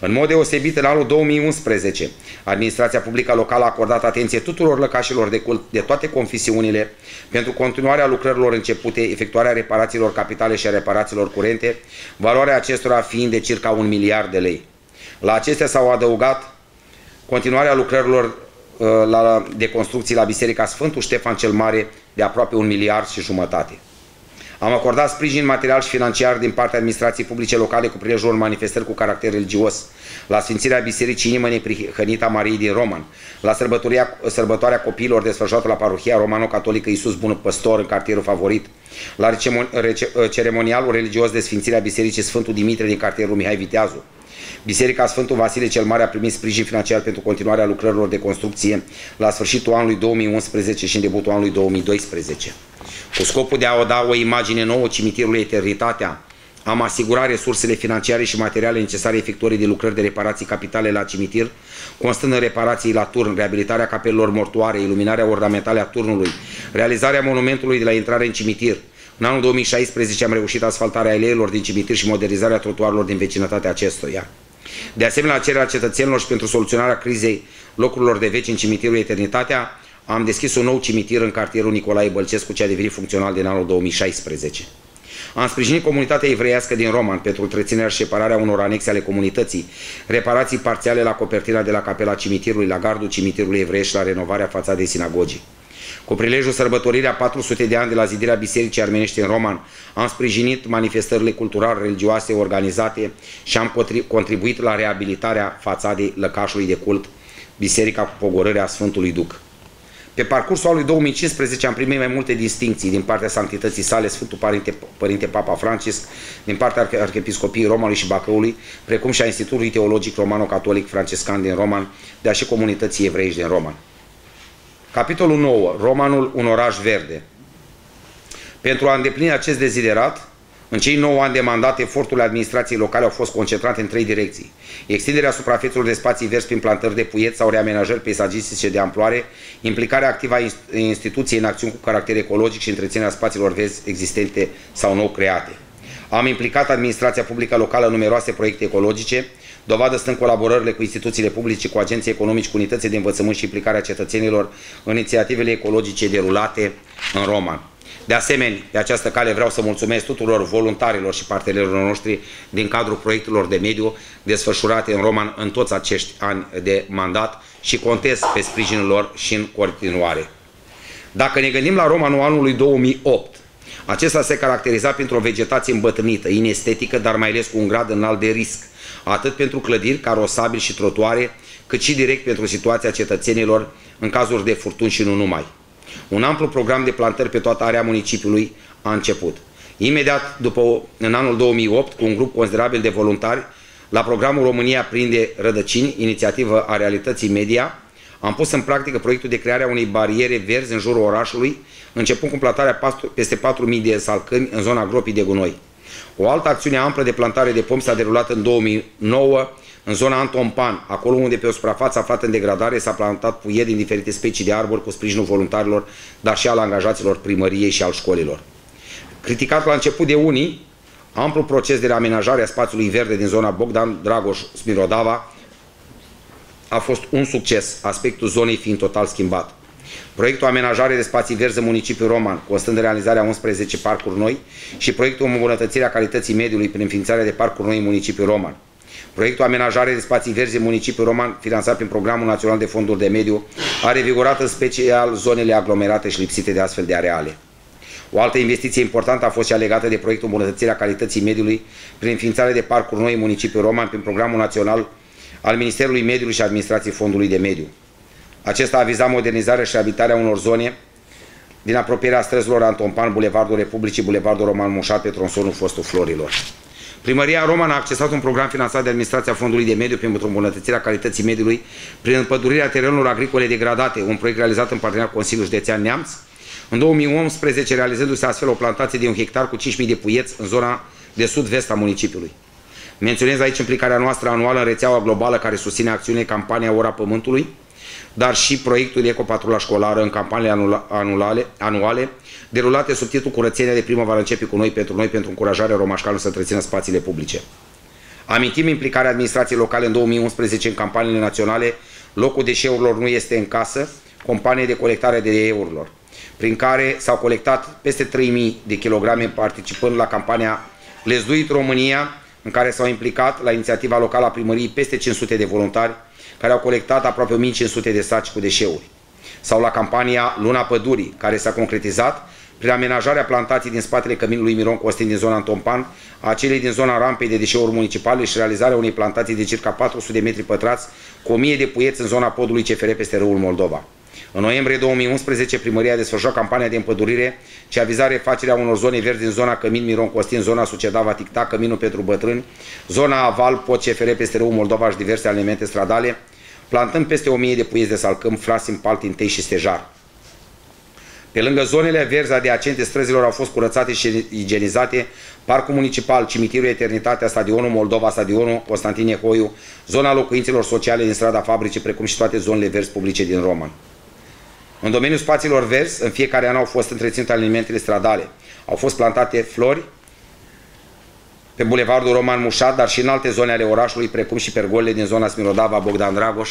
În mod deosebit, în anul 2011, administrația publică locală a acordat atenție tuturor lăcașilor de cult de toate confesiunile pentru continuarea lucrărilor începute, efectuarea reparațiilor capitale și a reparațiilor curente, valoarea acestora fiind de circa 1 miliard de lei. La acestea s-au adăugat continuarea lucrărilor de construcții la Biserica Sfântul Ștefan cel Mare de aproape 1,5 miliarde. Am acordat sprijin material și financiar din partea administrației publice locale cu prilejul manifestări cu caracter religios, la sfințirea Bisericii Inima Neprihănită a Mariei din Roman, la sărbătoarea copiilor desfășurată la parohia romano-catolică Iisus Bunul Păstor în cartierul Favorit, la ceremonialul religios de sfințire a Bisericii Sfântul Dimitrie din cartierul Mihai Viteazu. Biserica Sfântul Vasile cel Mare a primit sprijin financiar pentru continuarea lucrărilor de construcție la sfârșitul anului 2011 și în debutul anului 2012. Cu scopul de a o da o imagine nouă cimitirului Eternitatea, am asigurat resursele financiare și materiale necesare efectuării de lucrări de reparații capitale la cimitir, constând în reparații la turn, reabilitarea capelelor mortuare, iluminarea ornamentale a turnului, realizarea monumentului de la intrare în cimitir. În anul 2016 am reușit asfaltarea aleilor din cimitir și modernizarea trotuarelor din vecinătatea acestuia. De asemenea, la cererea cetățenilor și pentru soluționarea crizei locurilor de veci în cimitirul Eternitatea, am deschis un nou cimitir în cartierul Nicolae Bălcescu, ce a devenit funcțional din anul 2016. Am sprijinit comunitatea evreiască din Roman pentru întreținerea și repararea unor anexe ale comunității, reparații parțiale la copertina de la capela cimitirului, la gardul cimitirului evreiesc și la renovarea fațadei sinagogii. Cu prilejul sărbătorirea 400 de ani de la zidirea Bisericii Armenești în Roman, am sprijinit manifestările cultural-religioase organizate și am contribuit la reabilitarea fațadei lăcașului de cult, Biserica cu Pogorârea Sfântului Duc. Pe parcursul anului 2015 am primit mai multe distincții din partea sanctității sale, Sfântul Părinte Papa Francis, din partea Arhiepiscopiei Romanului și Bacăului, precum și a Institutului Teologic Romano-Catolic Francescan din Roman, dar și comunității evreiești din Roman. Capitolul 9. Romanul, un oraș verde. Pentru a îndeplini acest deziderat, în cei 9 ani de mandat, eforturile administrației locale au fost concentrate în 3 direcții. Extinderea suprafețelor de spații verzi prin plantări de puieți sau reamenajări peisagistice de amploare, implicarea activă a instituției în acțiuni cu caracter ecologic și întreținerea spațiilor verzi existente sau nou create. Am implicat administrația publică locală în numeroase proiecte ecologice, dovadă stând colaborările cu instituțiile publice, cu agenții economici, cu unitățile de învățământ și implicarea cetățenilor în inițiativele ecologice derulate în Roman. De asemenea, pe această cale vreau să mulțumesc tuturor voluntarilor și partenerilor noștri din cadrul proiectelor de mediu desfășurate în Roman în toți acești ani de mandat și contez pe sprijinul lor și în continuare. Dacă ne gândim la Romanul anului 2008, acesta se caracteriza printr-o vegetație îmbătrânită, inestetică, dar mai ales cu un grad înalt de risc, atât pentru clădiri, carosabili și trotuare, cât și direct pentru situația cetățenilor în cazuri de furtuni și nu numai. Un amplu program de plantări pe toată area municipiului a început. Imediat după, în anul 2008, cu un grup considerabil de voluntari, la programul România Prinde Rădăcini, inițiativă a Realității Media, am pus în practică proiectul de creare a unei bariere verzi în jurul orașului, începând cu plantarea peste 4.000 de salcâmi în zona gropii de gunoi. O altă acțiune amplă de plantare de pomi s-a derulat în 2009 în zona Anton Pan, acolo unde pe o suprafață aflată în degradare s-a plantat puie din diferite specii de arbori cu sprijinul voluntarilor, dar și al angajaților primăriei și al școlilor. Criticat la început de unii, amplu proces de reamenajare a spațiului verde din zona Bogdan Dragoș-Smirodava a fost un succes, aspectul zonei fiind total schimbat. Proiectul Amenajare de Spații Verzi în municipiul Roman, constând în realizarea 11 parcuri noi, și proiectul Îmbunătățirea Calității Mediului prin înființarea de parcuri noi în municipiul Roman. Proiectul Amenajare de Spații Verzi în municipiul Roman, finanțat prin Programul Național de Fonduri de Mediu, a revigorat în special zonele aglomerate și lipsite de astfel de areale. O altă investiție importantă a fost cea legată de proiectul Îmbunătățirea Calității Mediului prin înființarea de parcuri noi în municipiul Roman prin Programul Național al Ministerului Mediului și Administrației Fondului de Mediu. Acesta a vizat modernizarea și reabilitarea unor zone din apropierea străzilor Anton Pan, Bulevardul Republicii, Bulevardul Roman Mușat, pe tronsonul Fostul Florilor. Primăria Roman a accesat un program finanțat de Administrația Fondului de Mediu pentru îmbunătățirea calității mediului prin împădurirea terenurilor agricole degradate, un proiect realizat în parteneriat cu Consiliul Județean Neamț, în 2011 realizându-se astfel o plantație de 1 hectar cu 5.000 de puieți în zona de sud-vest a municipiului. Menționez aici implicarea noastră anuală în rețeaua globală care susține acțiune campania Ora Pământului, dar și proiectul Ecopatrula Școlară în campaniile anuale, derulate sub titlul Curățenia de primăvară începe cu noi pentru încurajarea romașcanilor să întrețină spațiile publice. Amintim implicarea administrației locale în 2011 în campaniile naționale Locul deșeurilor nu este în casă, companie de colectare de deșeurilor, prin care s-au colectat peste 3.000 de kilograme participând la campania Lezduit România, în care s-au implicat la inițiativa locală a primăriei peste 500 de voluntari, care au colectat aproape 1.500 de saci cu deșeuri. Sau la campania Luna Pădurii, care s-a concretizat prin amenajarea plantației din spatele căminului Miron Costin din zona Antompan, a celei din zona rampei de deșeuri municipale și realizarea unei plantații de circa 400 de metri pătrați cu 1.000 de puieți în zona podului CFR peste râul Moldova. În noiembrie 2011, primăria a desfășurat campania de împădurire ce a vizat refacerea unor zone verzi din zona Cămin Miron Costin, zona Sucedava Ticta, Căminul pentru Bătrâni, zona Aval, Pod CFR peste râul Moldova și diverse alimente stradale, plantând peste 1.000 de puieți de salcâm, flasim, paltin, tei și stejar. Pe lângă zonele verzi adiacente străzilor au fost curățate și igienizate Parcul Municipal, Cimitirul Eternitatea, Stadionul Moldova, Stadionul Constantin Nehoiu, zona locuințelor sociale din strada Fabricii, precum și toate zonele verzi publice din Roman. În domeniul spațiilor verzi, în fiecare an au fost întreținute alimentele stradale. Au fost plantate flori pe bulevardul Roman Mușat, dar și în alte zone ale orașului, precum și pergolele din zona Smirodava, Bogdan Dragoș.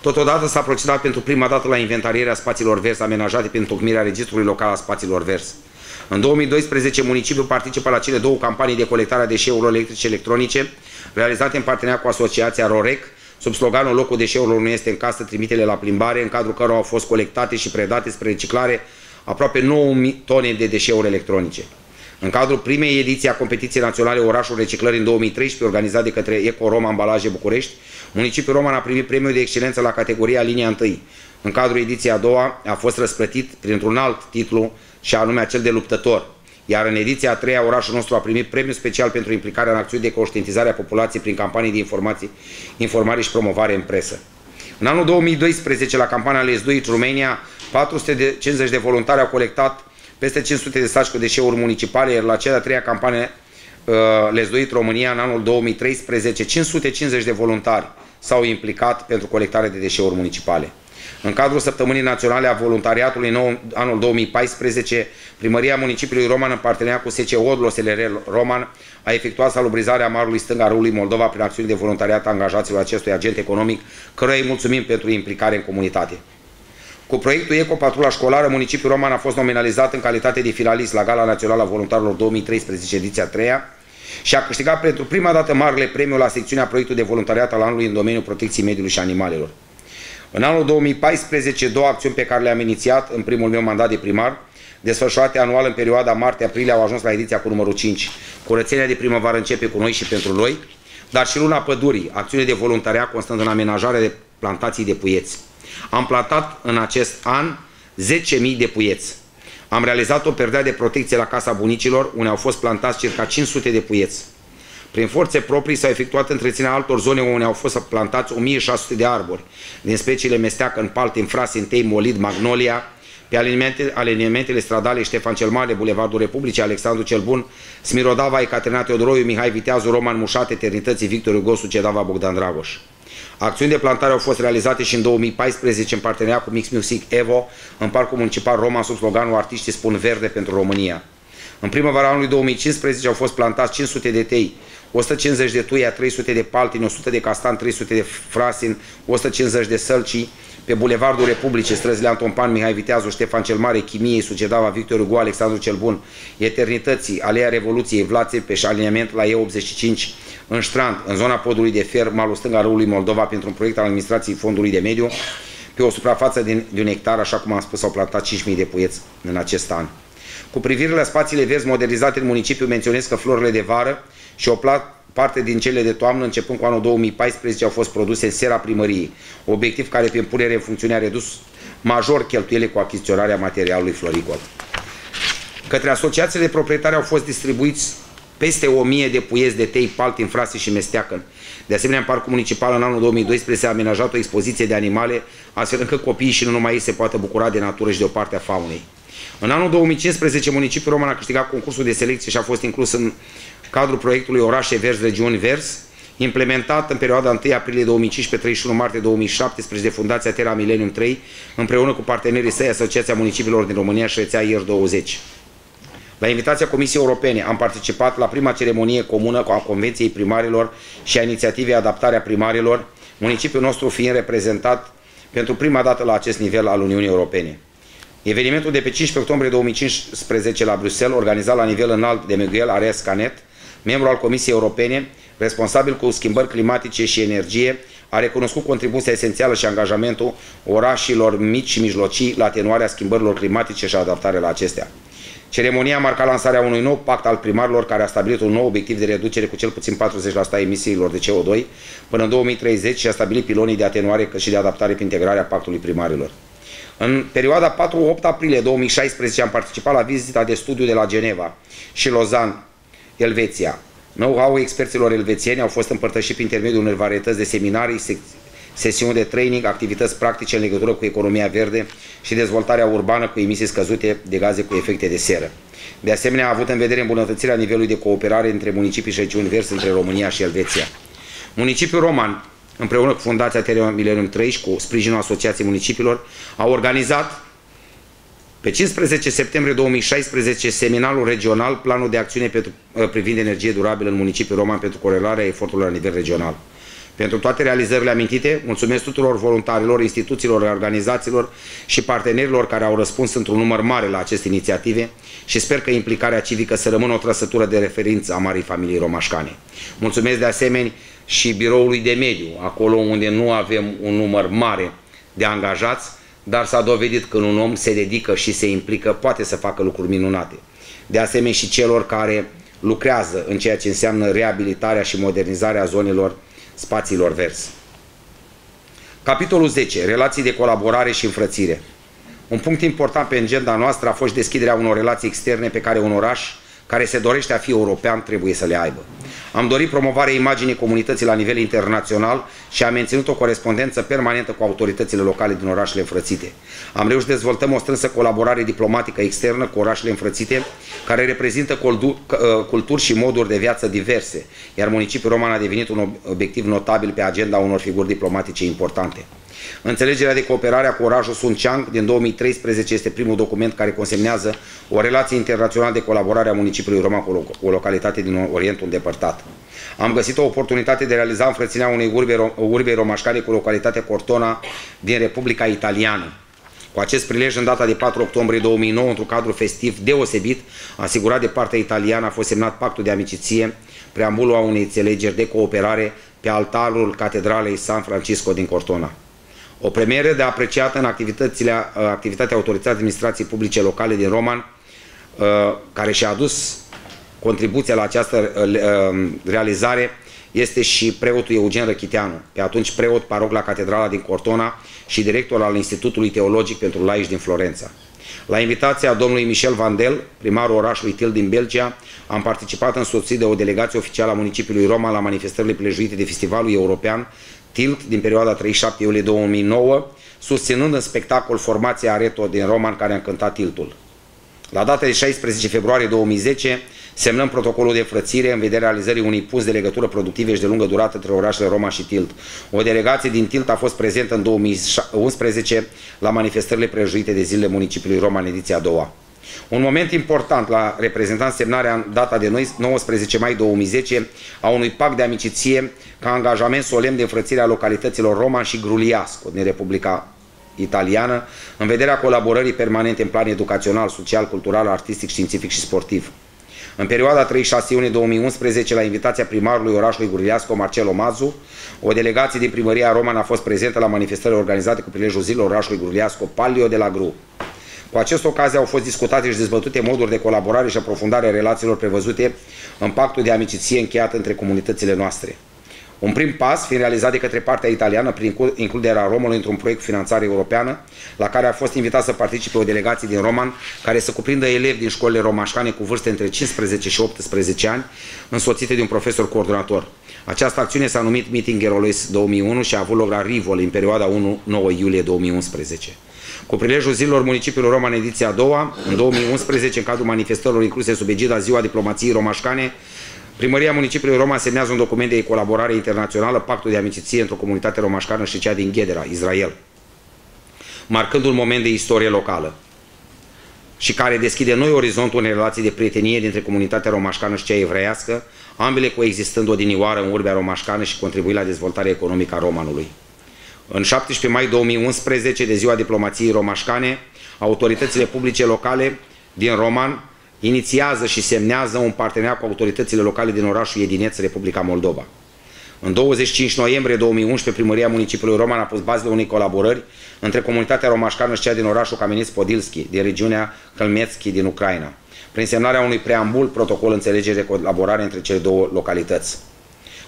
Totodată s-a procedat pentru prima dată la inventarierea spațiilor verzi amenajate prin întocmirea Registrului Local a Spațiilor Verzi. În 2012, municipiul participă la cele două campanii de colectare a deșeurilor electrice electronice, realizate în parteneriat cu Asociația ROREC, sub sloganul Locul deșeurilor nu este în casă, trimitele la plimbare, în cadrul cărora au fost colectate și predate spre reciclare aproape 9.000 tone de deșeuri electronice. În cadrul primei ediții a competiției naționale Orașul Reciclării în 2013, organizat de către Eco-Roma Ambalaje București, municipiul Roman a primit premiul de excelență la categoria Linia 1. În cadrul ediției a doua a fost răsplătit printr-un alt titlu și anume acel de luptător. Iar în ediția a treia, orașul nostru a primit premiu special pentru implicarea în acțiuni de conștientizare a populației prin campanii de informare și promovare în presă. În anul 2012, la campania Let's Do It Romania, 450 de voluntari au colectat peste 500 de saci cu deșeuri municipale, iar la cea de-a treia campanie Let's Do It România, în anul 2013, 550 de voluntari s-au implicat pentru colectarea de deșeuri municipale. În cadrul Săptămânii Naționale a Voluntariatului în anul 2014, Primăria Municipiului Roman, în parteneriat cu SC Odlo SLR Roman, a efectuat salubrizarea marului stâng a râului Moldova prin acțiuni de voluntariat a angajaților acestui agent economic, căruia îi mulțumim pentru implicare în comunitate. Cu proiectul Eco-Patrula Școlară, Municipiul Roman a fost nominalizat în calitate de finalist la Gala Națională a Voluntarilor 2013, ediția 3-a, și a câștigat pentru prima dată marele premiu la secțiunea Proiectul de Voluntariat al anului în domeniul protecției mediului și animalelor. În anul 2014, două acțiuni pe care le-am inițiat în primul meu mandat de primar, desfășurate anual în perioada martie-aprilie, au ajuns la ediția cu numărul 5. Curățenia de primăvară începe cu noi și pentru noi, dar și Luna Pădurii, acțiune de voluntariat constând în amenajarea de plantații de puieți. Am plantat în acest an 10.000 de puieți. Am realizat o perdea de protecție la Casa Bunicilor, unde au fost plantați circa 500 de puieți. Prin forțe proprii s-au efectuat întreținerea altor zone unde au fost plantați 1.600 de arbori, din speciile mesteacă în paltin, frasin, tei, molid, magnolia, pe alineamentele stradale Ștefan cel Mare, Bulevardul Republicii, Alexandru cel Bun, Smirodava, Ecaterina Teodoroiu, Mihai Viteazu, Roman Mușat, Eternității, Victor Hugo, Sucedava, Bogdan Dragoș. Acțiuni de plantare au fost realizate și în 2014 în parteneriat cu Mix Music Evo în Parcul Municipal Roman sub sloganul Artiștii spun verde pentru România. În primăvara anului 2015 au fost plantați 500 de tei, 150 de tuia, 300 de paltini, 100 de castan, 300 de frasin, 150 de sălci pe Bulevardul Republicii, străzile Antompan, Mihai Viteazu, Ștefan cel Mare, Chimiei, Sucedava, Victor Hugo, Alexandru cel Bun, Eternității, Alea Revoluției, Vlaței, pe aliniament la E85, în Strand, în zona podului de fer, malul stâng al râului Moldova, pentru un proiect al administrației Fondului de Mediu, pe o suprafață de un hectar, așa cum am spus, s-au plantat 5.000 de puieți în acest an. Cu privire la spațiile verzi modernizate în municipiu, menționez că florile de vară și o parte din cele de toamnă, începând cu anul 2014, au fost produse în sera primăriei, obiectiv care, prin punere în funcțiune, a redus major cheltuielile cu achiziționarea materialului floricol. Către asociațiile de proprietari au fost distribuiți peste 1.000 de puieți de tei, paltin, frase și mesteacăn. De asemenea, în Parcul Municipal, în anul 2012, s-a amenajat o expoziție de animale, astfel încât copiii și nu numai ei se poată bucura de natură și de o parte a faunei. În anul 2015, municipiul Roman a câștigat concursul de selecție și a fost inclus în cadrul proiectului Orașe Verzi, Regiuni Verzi, implementat în perioada 1 aprilie 2015-31 martie 2017 de Fundația Terra Millennium 3, împreună cu partenerii săi, Asociația Municipiilor din România și rețea IR20. La invitația Comisiei Europene am participat la prima ceremonie comună a Convenției Primarilor și a inițiativei Adaptarea Primarilor, municipiul nostru fiind reprezentat pentru prima dată la acest nivel al Uniunii Europene. Evenimentul de pe 15 octombrie 2015 la Bruxelles, organizat la nivel înalt de Miguel Arias Canet, membru al Comisiei Europene, responsabil cu schimbări climatice și energie, a recunoscut contribuția esențială și angajamentul orașelor mici și mijlocii la atenuarea schimbărilor climatice și adaptarea la acestea. Ceremonia a marcat lansarea unui nou pact al primarilor care a stabilit un nou obiectiv de reducere cu cel puțin 40% a emisiilor de CO2 până în 2030 și a stabilit pilonii de atenuare și de adaptare prin integrarea pactului primarilor. În perioada 4-8 aprilie 2016 am participat la vizita de studiu de la Geneva și Lausanne, Elveția. Know-how experților elvețieni au fost împărtășit prin intermediul unor varietăți de seminarii, sesiuni de training, activități practice în legătură cu economia verde și dezvoltarea urbană cu emisii scăzute de gaze cu efecte de seră. De asemenea, a avut în vedere îmbunătățirea nivelului de cooperare între municipii și regiuni verzi între România și Elveția. Municipiul Roman, împreună cu Fundația Terra Millennium 3 și cu sprijinul Asociației Municipiilor, au organizat pe 15 septembrie 2016 seminarul regional Planul de acțiune privind energie durabilă în municipiul Roman pentru corelarea eforturilor la nivel regional. Pentru toate realizările amintite, mulțumesc tuturor voluntarilor, instituțiilor, organizațiilor și partenerilor care au răspuns într-un număr mare la aceste inițiative și sper că implicarea civică să rămână o trăsătură de referință a marii familii romașcane. Mulțumesc de asemenea și biroului de mediu, acolo unde nu avem un număr mare de angajați, dar s-a dovedit că un om se dedică și se implică, poate să facă lucruri minunate. De asemenea și celor care lucrează în ceea ce înseamnă reabilitarea și modernizarea zonelor spațiilor verzi. Capitolul 10. Relații de colaborare și înfrățire. Un punct important pe agenda noastră a fost deschiderea unor relații externe pe care un oraș care se dorește a fi european trebuie să le aibă. Am dorit promovarea imaginii comunității la nivel internațional și am menținut o corespondență permanentă cu autoritățile locale din orașele înfrățite. Am reușit să dezvoltăm o strânsă colaborare diplomatică externă cu orașele înfrățite, care reprezintă culturi și moduri de viață diverse, iar municipiul Roman a devenit un obiectiv notabil pe agenda unor figuri diplomatice importante. Înțelegerea de cooperare cu orașul Sunciang din 2013 este primul document care consemnează o relație internațională de colaborare a municipiului Roman cu o localitate din Orientul îndepărtat. Am găsit o oportunitate de a realiza înfrățirea unei urbe romașcane cu localitatea Cortona din Republica Italiană. Cu acest prilej, în data de 4 octombrie 2009, într-un cadru festiv deosebit, asigurat de partea italiană, a fost semnat pactul de amiciție, preambulul a unei înțelegeri de cooperare pe altarul Catedralei San Francisco din Cortona. O premieră de apreciată în activitatea autorității administrației publice locale din Roman, care și-a adus contribuția la această realizare, este și preotul Eugen Răchiteanu, pe atunci preot paroc la Catedrala din Cortona și director al Institutului Teologic pentru Laici din Florența. La invitația domnului Michel Vandel, primarul orașului Til din Belgia, am participat însoțit de o delegație oficială a municipiului Roman la manifestările prilejuite de Festivalul European Tilt din perioada 37 iulie 2009, susținând în spectacol formația Areto din Roman care a cântat Tiltul. La data de 16 februarie 2010 semnăm protocolul de înfrățire în vederea realizării unui punți de legătură productive și de lungă durată între orașele Roma și Tilt. O delegație din Tilt a fost prezentă în 2011 la manifestările prejuite de zilele municipiului Roman, ediția a doua. Un moment important la reprezentant semnarea în data de 19 mai 2010 a unui pact de amiciție ca angajament solemn de înfrățire a localităților Roman și Gruliasco din Republica Italiană, în vederea colaborării permanente în plan educațional, social, cultural, artistic, științific și sportiv. În perioada 36 iunie 2011, la invitația primarului orașului Gruliasco, Marcelo Mazu, o delegație din primăria Roman a fost prezentă la manifestările organizate cu prilejul zilei orașului Gruliasco, Palio de la Gru. Cu această ocazie au fost discutate și dezbătute moduri de colaborare și aprofundare a relațiilor prevăzute în pactul de amiciție încheiat între comunitățile noastre. Un prim pas fiind realizat de către partea italiană prin includerea Romului într-un proiect finanțare europeană, la care a fost invitat să participe o delegație din Roman, care să cuprindă elevi din școlile romașcane cu vârste între 15 și 18 ani, însoțite de un profesor coordonator. Această acțiune s-a numit Meeting Eroles 2001 și a avut loc la Rivol în perioada 1-9 iulie 2011. Cu prilejul zilelor municipiului Roman, ediția a doua, în 2011, în cadrul manifestărilor incluse sub egida Ziua Diplomației Romașcane, Primăria Municipiului Roman semnează un document de colaborare internațională, pactul de amiciție între o comunitate romașcană și cea din Ghedera, Israel, marcând un moment de istorie locală. și care deschide noi orizontul unei relații de prietenie dintre comunitatea romașcană și cea evreiască, ambele coexistând odinioară în urbea romașcană și contribuind la dezvoltarea economică a Romanului. În 17 mai 2011, de ziua diplomației romașcane, autoritățile publice locale din Roman inițiază și semnează un parteneriat cu autoritățile locale din orașul Iedineț, Republica Moldova. În 25 noiembrie 2011, Primăria Municipiului Roman a pus bazele unei colaborări între comunitatea romașcană și cea din orașul Kamenets-Podilski, din regiunea Călmețchi din Ucraina, prin semnarea unui preambul protocol înțelegere de colaborare între cele două localități.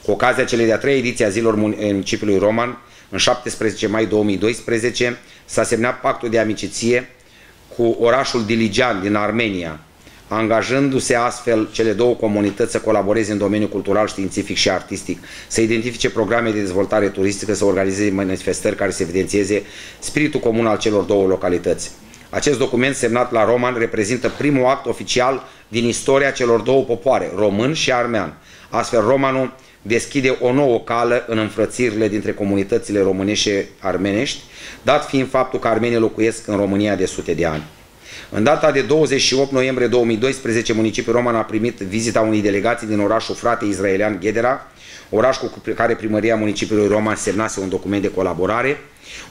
Cu ocazia celei de-a treia ediție a zilor Municipiului Roman, în 17 mai 2012, s-a semnat pactul de amiciție cu orașul Dilijan din Armenia, angajându-se astfel cele două comunități să colaboreze în domeniul cultural, științific și artistic, să identifice programe de dezvoltare turistică, să organizeze manifestări care să evidențieze spiritul comun al celor două localități. Acest document semnat la Roman reprezintă primul act oficial din istoria celor două popoare, român și armean. Astfel, Romanul deschide o nouă cală în înfrățirile dintre comunitățile românești și armenești, dat fiind faptul că armenii locuiesc în România de sute de ani. În data de 28 noiembrie 2012, municipiul Roman a primit vizita unei delegații din orașul frate israelian Ghedera, oraș cu care primăria municipiului Roman semnase un document de colaborare.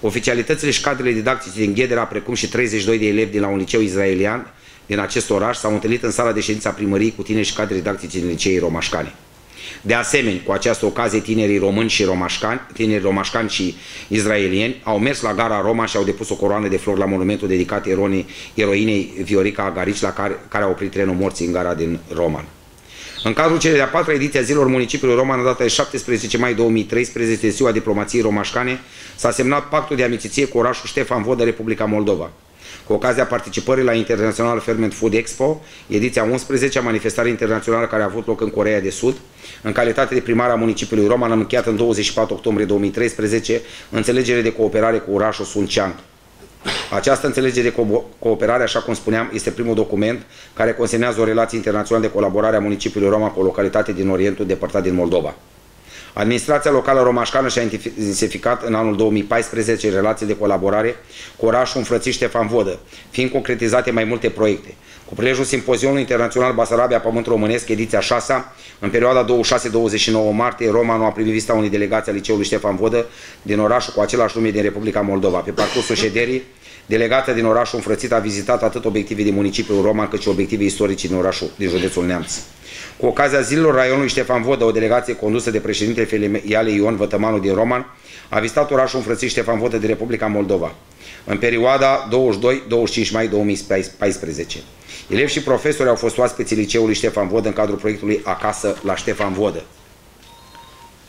Oficialitățile și cadrele didactice din Ghedera, precum și 32 de elevi de la un liceu israelian din acest oraș, s-au întâlnit în sala de ședință a primăriei cu tineri și cadre didactice din liceii romașcane. De asemenea, cu această ocazie, tinerii romașcani și israelieni au mers la gara Roma și au depus o coroană de flori la monumentul dedicat eroinei Viorica Agarici, la care a oprit trenul morții în gara din Roman. În cadrul celei de-a patra ediție a zilor municipiului Roman, în data de 17 mai 2013, de ziua diplomației romașcane, s-a semnat pactul de amiciție cu orașul Ștefan Vodă, Republica Moldova. Cu ocazia participării la International Ferment Food Expo, ediția 11 a manifestării internaționale care a avut loc în Coreea de Sud, în calitate de primar a municipiului Roman, am încheiat în 24 octombrie 2013 înțelegere de cooperare cu orașul Suncian. Această înțelegere de cooperare, așa cum spuneam, este primul document care consemnează o relație internațională de colaborare a municipiului Roman cu o localitate din Orientul depărtat din Moldova. Administrația locală romașcană și-a intensificat în anul 2014 relațiile de colaborare cu orașul înfrățit Ștefan Vodă, fiind concretizate mai multe proiecte. Cu prilejul Simpozionului Internațional Basarabia Pământ Românesc, ediția 6-a, în perioada 26-29 martie, Romanul a primit vizita unei delegații a liceului Ștefan Vodă din orașul cu același nume din Republica Moldova. Pe parcursul șederii, delegația din orașul înfrățit a vizitat atât obiective din municipiul Roman, cât și obiective istorice din orașul din județul Neamț. Cu ocazia zilelor raionului Ștefan Vodă, o delegație condusă de președintele filialei Ion Vătămanu din Roman a vizitat orașul înfrățit Ștefan Vodă din Republica Moldova în perioada 22-25 mai 2014. Elevi și profesori au fost oaspeții liceului Ștefan Vodă în cadrul proiectului Acasă la Ștefan Vodă.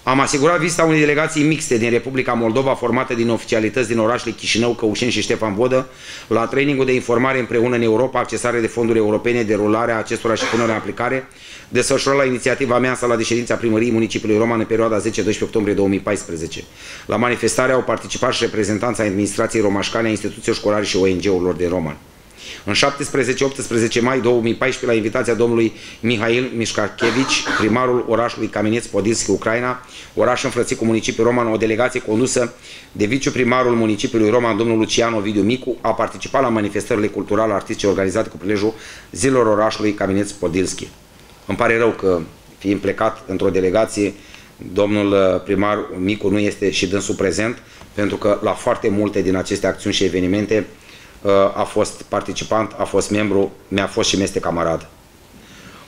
Am asigurat vizita unei delegații mixte din Republica Moldova, formată din oficialități din orașele Chișinău, Căușeni și Ștefan Vodă, la trainingul de informare împreună în Europa, accesare de fonduri europene, derularea acestora și punerea în aplicare, desfășurat la inițiativa mea în sala de ședință a primăriei municipiului Roman în perioada 10-12 octombrie 2014. La manifestare au participat și reprezentanța administrației romașcane, a instituțiilor școlare și ONG-urilor de Roman. În 17-18 mai 2014, la invitația domnului Mihail Mișcachevici, primarul orașului Kamenets-Podilski, Ucraina, oraș înfrățit cu municipiul Roman, o delegație condusă de viceprimarul municipiului Roman, domnul Lucian Ovidiu Micu, a participat la manifestările culturale artistice organizate cu prilejul zilor orașului Kamenets-Podilski. Îmi pare rău că, fiind plecat într-o delegație, domnul primar Micu nu este și dânsul prezent, pentru că la foarte multe din aceste acțiuni și evenimente a fost participant, a fost membru, mi-a fost și este camarad.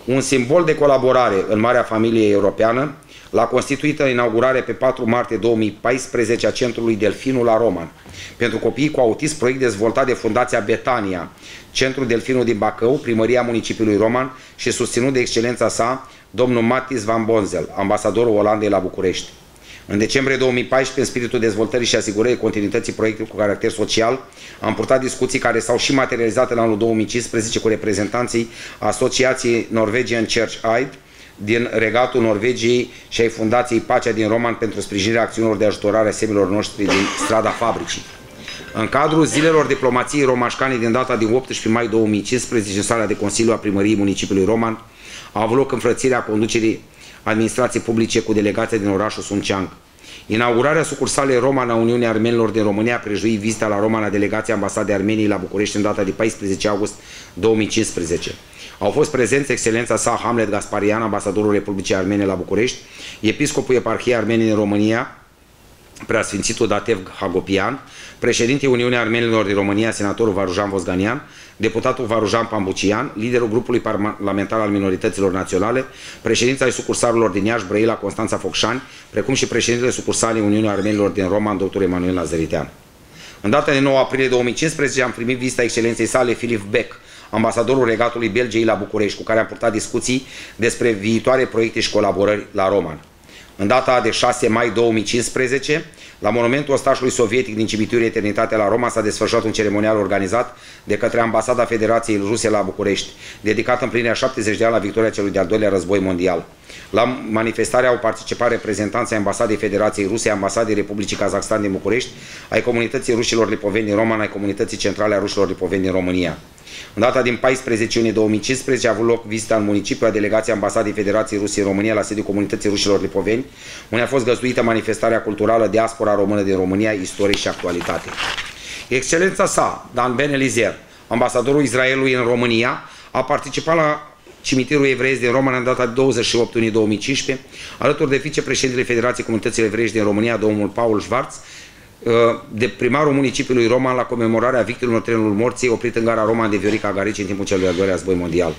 Un simbol de colaborare în marea familie europeană l-a constituit în inaugurare pe 4 martie 2014 a Centrului Delfinul la Roman. Pentru copiii cu autism, proiect dezvoltat de Fundația Betania, Centrul Delfinul din Bacău, Primăria Municipiului Roman și susținut de excelența sa, domnul Matis Van Bonzel, ambasadorul Olandei la București. În decembrie 2014, în spiritul dezvoltării și asigurării continuității proiectului cu caracter social, am purtat discuții care s-au și materializat în anul 2015 cu reprezentanții Asociației Norwegian Church Aid din Regatul Norvegiei și ai Fundației Pacea din Roman pentru sprijinirea acțiunilor de ajutorare a semenilor noștri din strada fabricii. În cadrul zilelor diplomației romașcane din data din 18 mai 2015, în sala de Consiliu a Primăriei Municipiului Roman, a avut loc înfrățirea conducerii administrației publice cu delegația din orașul Sunciang. Inaugurarea sucursalei Romana a Uniunii Armenilor din România a prejudit vizita la Romana delegației Ambasadei Armeniei la București în data de 14 august 2015. Au fost prezenți Excelența sa Hamlet Gasparian, ambasadorul Republicii Armene la București, episcopul Eparhiei Armene în România, preasfințitul Datev Hagopian, președintele Uniunii Armenilor din România, senatorul Varujan Vozganian, deputatul Varujan Pambucian, liderul grupului parlamentar al minorităților naționale, președința ai sucursarilor din Iași, Brăila, Constanța Focșani, precum și președintele sucursalei Uniunii Armenilor din Roman, dr. Emanuel Lazăritean. În data de 9 aprilie 2015 am primit vizita excelenței sale Filip Beck, ambasadorul Regatului Belgiei la București, cu care am purtat discuții despre viitoare proiecte și colaborări la Roman. În data de 6 mai 2015, la monumentul ostașului sovietic din cimitirul Eternitatea la Roma s-a desfășurat un ceremonial organizat de către Ambasada Federației Ruse la București, dedicat împlinirea 70 de ani la victoria celui de-al doilea război mondial. La manifestare au participat reprezentanții Ambasadei Federației Ruse, Ambasadei Republicii Kazakhstan din București, ai comunității rușilor lipoveni din Roman, ai comunității centrale a rușilor lipoveni din România. În data din 14 iunie 2015 a avut loc vizita în municipiu a delegației Ambasadei Federației Rusiei în România la sediul comunității rușilor lipoveni, unde a fost găzduită manifestarea culturală Diaspora Română din România, istorie și actualitate. Excelența sa, Dan Ben-Elizer, ambasadorul Israelului în România, a participat la cimitirul evreiesc din Roman în data de 28 iunie 2015, alături de vicepreședintele Federației Comunității Evreiești din România, domnul Paul Schwarz, de primarul municipiului Roman la comemorarea victimelor trenului morții oprit în gara Roman de Viorica Garici în timpul celui de-al doilea război mondial.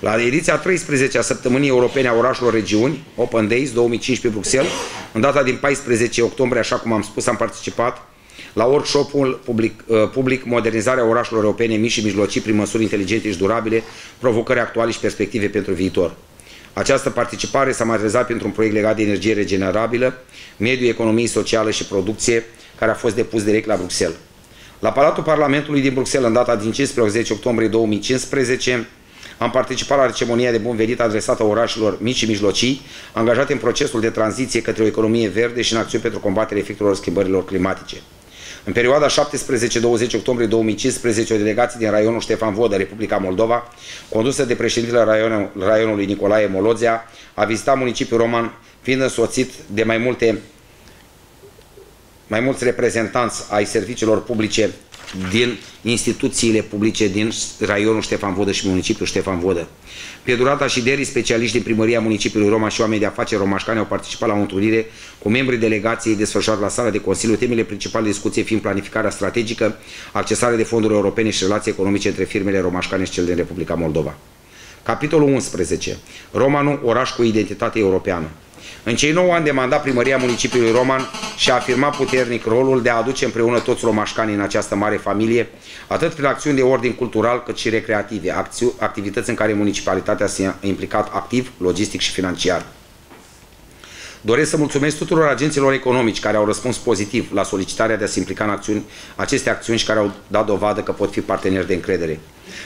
La ediția 13 a Săptămânii Europene a Orașelor Regiuni, Open Days 2015 Bruxelles, în data din 14 octombrie, așa cum am spus, am participat la workshop-ul public Modernizarea orașelor europene mici și mijlocii prin măsuri inteligente și durabile, provocări actuale și perspective pentru viitor. Această participare s-a materializat printr-un proiect legat de energie regenerabilă, mediu, economie socială și producție, care a fost depus direct la Bruxelles. La Palatul Parlamentului din Bruxelles, în data din 15 octombrie 2015, am participat la ceremonia de bun venit adresată orașelor mici și mijlocii, angajate în procesul de tranziție către o economie verde și în acțiuni pentru combaterea efectelor schimbărilor climatice. În perioada 17-20 octombrie 2015, o delegație din raionul Ștefan Vodă, Republica Moldova, condusă de președintele raionului Nicolae Molozea, a vizitat municipiul Roman, fiind însoțit de mai mulți reprezentanți ai serviciilor publice din instituțiile publice din raionul Ștefan Vodă și municipiul Ștefan Vodă. Pe durata șederii, specialiști din primăria municipiului Roma și oameni de afaceri romașcani au participat la o întâlnire cu membrii delegației desfășurată la sala de Consiliu, temele principale de discuție fiind planificarea strategică, accesarea de fonduri europene și relații economice între firmele romașcane și cele din Republica Moldova. Capitolul 11. Romanul, oraș cu identitate europeană. În cei 9 ani de mandat, primăria municipiului Roman și-a afirmat puternic rolul de a aduce împreună toți romașcanii în această mare familie, atât prin acțiuni de ordin cultural cât și recreative, activități în care municipalitatea s-a implicat activ, logistic și financiar. Doresc să mulțumesc tuturor agenților economici care au răspuns pozitiv la solicitarea de a se implica în aceste acțiuni și care au dat dovadă că pot fi parteneri de încredere.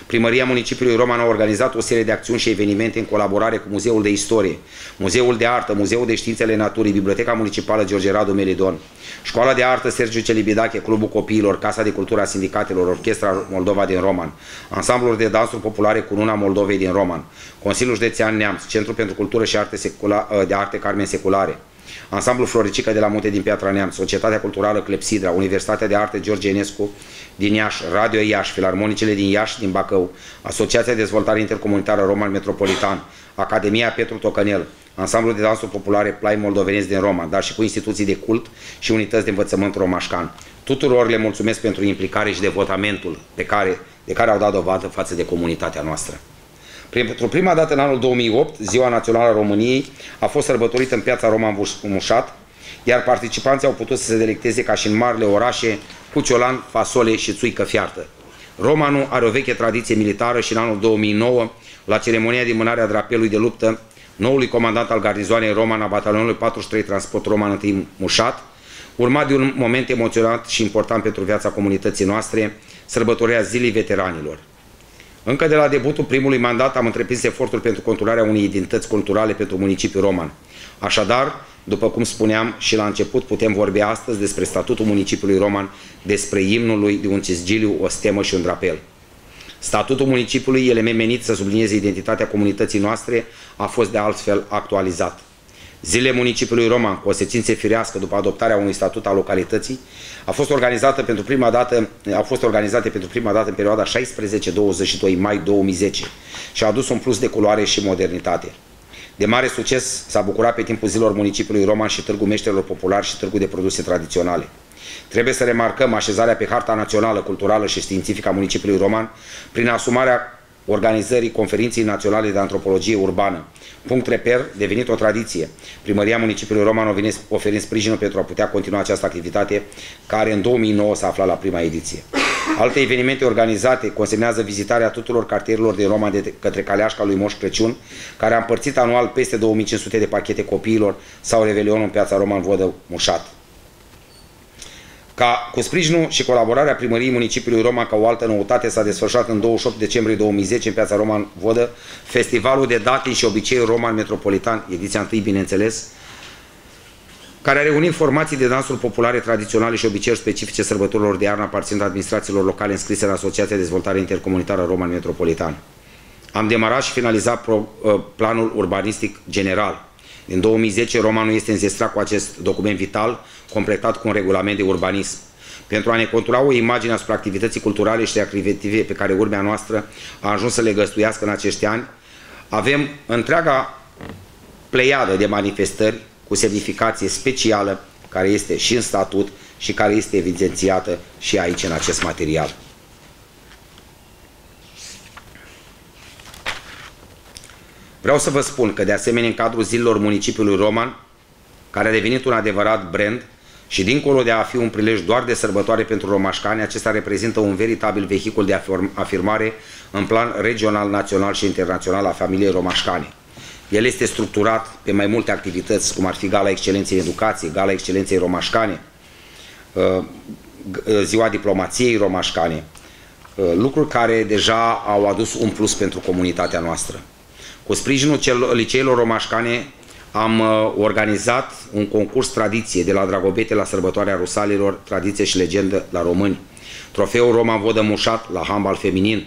Primăria municipiului Roman a organizat o serie de acțiuni și evenimente în colaborare cu Muzeul de Istorie, Muzeul de Artă, Muzeul de Științele Naturii, Biblioteca Municipală George Radu Melidon, Școala de Artă Sergiu Celibidache, Clubul Copiilor, Casa de Cultură a Sindicatelor, Orchestra Moldova din Roman, Ansamblul de Dansuri Populare Cununa Moldovei din Roman, Consiliul Județean Neamț, Centrul pentru Cultură și Arte Carmen Seculare, Ansamblul Floricica de la Munte din Piatra Neamț, Societatea Culturală Clepsidra, Universitatea de Arte George Enescu din Iași, Radio Iași, Filarmonicele din Iași, din Bacău, Asociația de Dezvoltare Intercomunitară Roman Metropolitan, Academia Petru Tocănel, Ansamblul de Dansuri Populare Plai Moldovenesc din Roma, dar și cu instituții de cult și unități de învățământ romașcan. Tuturor le mulțumesc pentru implicare și devotamentul de care au dat dovadă față de comunitatea noastră. Pentru prima dată în anul 2008, Ziua Națională a României a fost sărbătorită în Piața Roman Mușat, iar participanții au putut să se delecteze ca și în marile orașe cu ciolan, fasole și țuică fiartă. Romanul are o veche tradiție militară și în anul 2009, la ceremonia de mânare a drapelului de luptă, noului comandant al garnizoanei Roman a batalionului 43 Transport Roman I Mușat, urmat de un moment emoționant și important pentru viața comunității noastre, sărbătoria Zilei Veteranilor. Încă de la debutul primului mandat am întreprins efortul pentru conturarea unei identități culturale pentru municipiul Roman. Așadar, după cum spuneam și la început, putem vorbi astăzi despre statutul municipiului Roman, despre imnul lui de un cisgiliu, o stemă și un drapel. Statutul municipiului, element menit să sublinieze identitatea comunității noastre, a fost de altfel actualizat. Zilele Municipiului Roman, cu o secință firească după adoptarea unui statut al localității, au fost organizate pentru prima dată în perioada 16-22 mai 2010 și a adus un plus de culoare și modernitate. De mare succes s-a bucurat pe timpul zilor Municipiului Roman și Târgul Meșterilor Populari și Târgul de Produse Tradiționale. Trebuie să remarcăm așezarea pe harta națională, culturală și științifică a Municipiului Roman prin asumarea organizării Conferinței Naționale de Antropologie Urbană, punct reper devenit o tradiție. Primăria Municipiului Roman oferind sprijinul pentru a putea continua această activitate, care în 2009 s-a aflat la prima ediție. Alte evenimente organizate consemnează vizitarea tuturor cartierilor din Roma de către Caleașca lui Moș Crăciun, care a împărțit anual peste 2500 de pachete copiilor, sau Revelionul în Piața Roman Vodă Mușat. Cu sprijinul și colaborarea Primăriei Municipiului Roman, ca o altă noutate, s-a desfășurat în 28 decembrie 2010 în Piața Roman Vodă Festivalul de Datini și Obiceiuri Roman Metropolitan, ediția 1, bineînțeles, care a reunit formații de dansuri populare, tradiționale și obiceiuri specifice sărbătorilor de iarnă aparținând administrațiilor locale înscrise în Asociația de Dezvoltare Intercomunitară Roman Metropolitan. Am demarat și finalizat planul urbanistic general. Din 2010, Romanul este înzestrat cu acest document vital, completat cu un regulament de urbanism. Pentru a ne contura o imagine asupra activității culturale și recreative pe care urmea noastră a ajuns să le găzduiască în acești ani, avem întreaga pleiadă de manifestări cu semnificație specială, care este și în statut și care este evidențiată și aici în acest material. Vreau să vă spun că, de asemenea, în cadrul zilelor Municipiului Roman, care a devenit un adevărat brand și dincolo de a fi un prilej doar de sărbătoare pentru romașcani, acesta reprezintă un veritabil vehicul de afirmare în plan regional, național și internațional a familiei romașcane. El este structurat pe mai multe activități, cum ar fi Gala Excelenței Educației, Gala Excelenței Romașcane, Ziua Diplomației Romașcane, lucruri care deja au adus un plus pentru comunitatea noastră. Cu sprijinul liceilor romașcane am organizat un concurs tradiție de la Dragobete la sărbătoarea Rusalilor, tradiție și legendă la români, trofeul Roman Vodă Mușat la handbal feminin.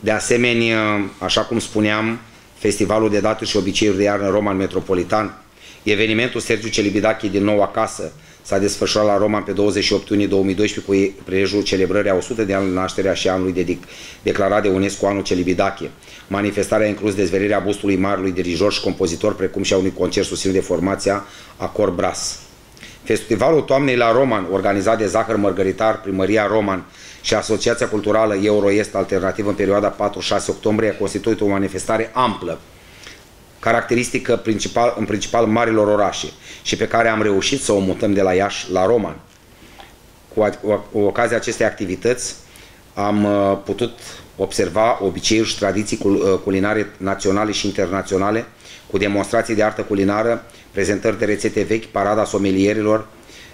De asemenea, așa cum spuneam, Festivalul de Daturi și Obiceiuri de Iarnă Roman Metropolitan, evenimentul Sergiu Celibidache din nou acasă s-a desfășurat la Roman pe 28 iunie 2012 cu prilejul celebrării a 100 de ani de nașterea și anului declarat de UNESCO anul Celibidache. Manifestarea a inclus dezvelirea bustului marelui dirijor și compozitor, precum și a unui concert susținut de formația Acord Brass. Festivalul Toamnei la Roman, organizat de Zahăr Mărgăritar, Primăria Roman și Asociația Culturală Euroest Alternativă în perioada 4-6 octombrie, a constituit o manifestare amplă, caracteristică în principal marilor orașe și pe care am reușit să o mutăm de la Iași la Roman. Cu ocazia acestei activități am putut observa obiceiuri și tradiții culinare naționale și internaționale, cu demonstrații de artă culinară, prezentări de rețete vechi, parada somelierilor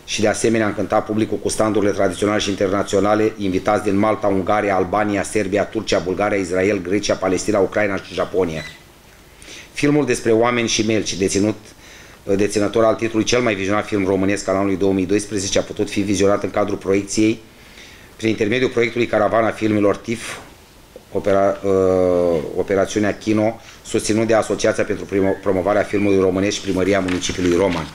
și de asemenea am cântat publicul cu standurile tradiționale și internaționale, invitați din Malta, Ungaria, Albania, Serbia, Turcia, Bulgaria, Israel, Grecia, Palestina, Ucraina și Japonia. Filmul despre oameni și melci, deținător al titlului cel mai vizionat film românesc al anului 2012, a putut fi vizionat în cadrul proiecției prin intermediul proiectului Caravana Filmelor TIF, operațiunea Kino, susținut de Asociația pentru promovarea filmului românesc și Primăria Municipiului Roman.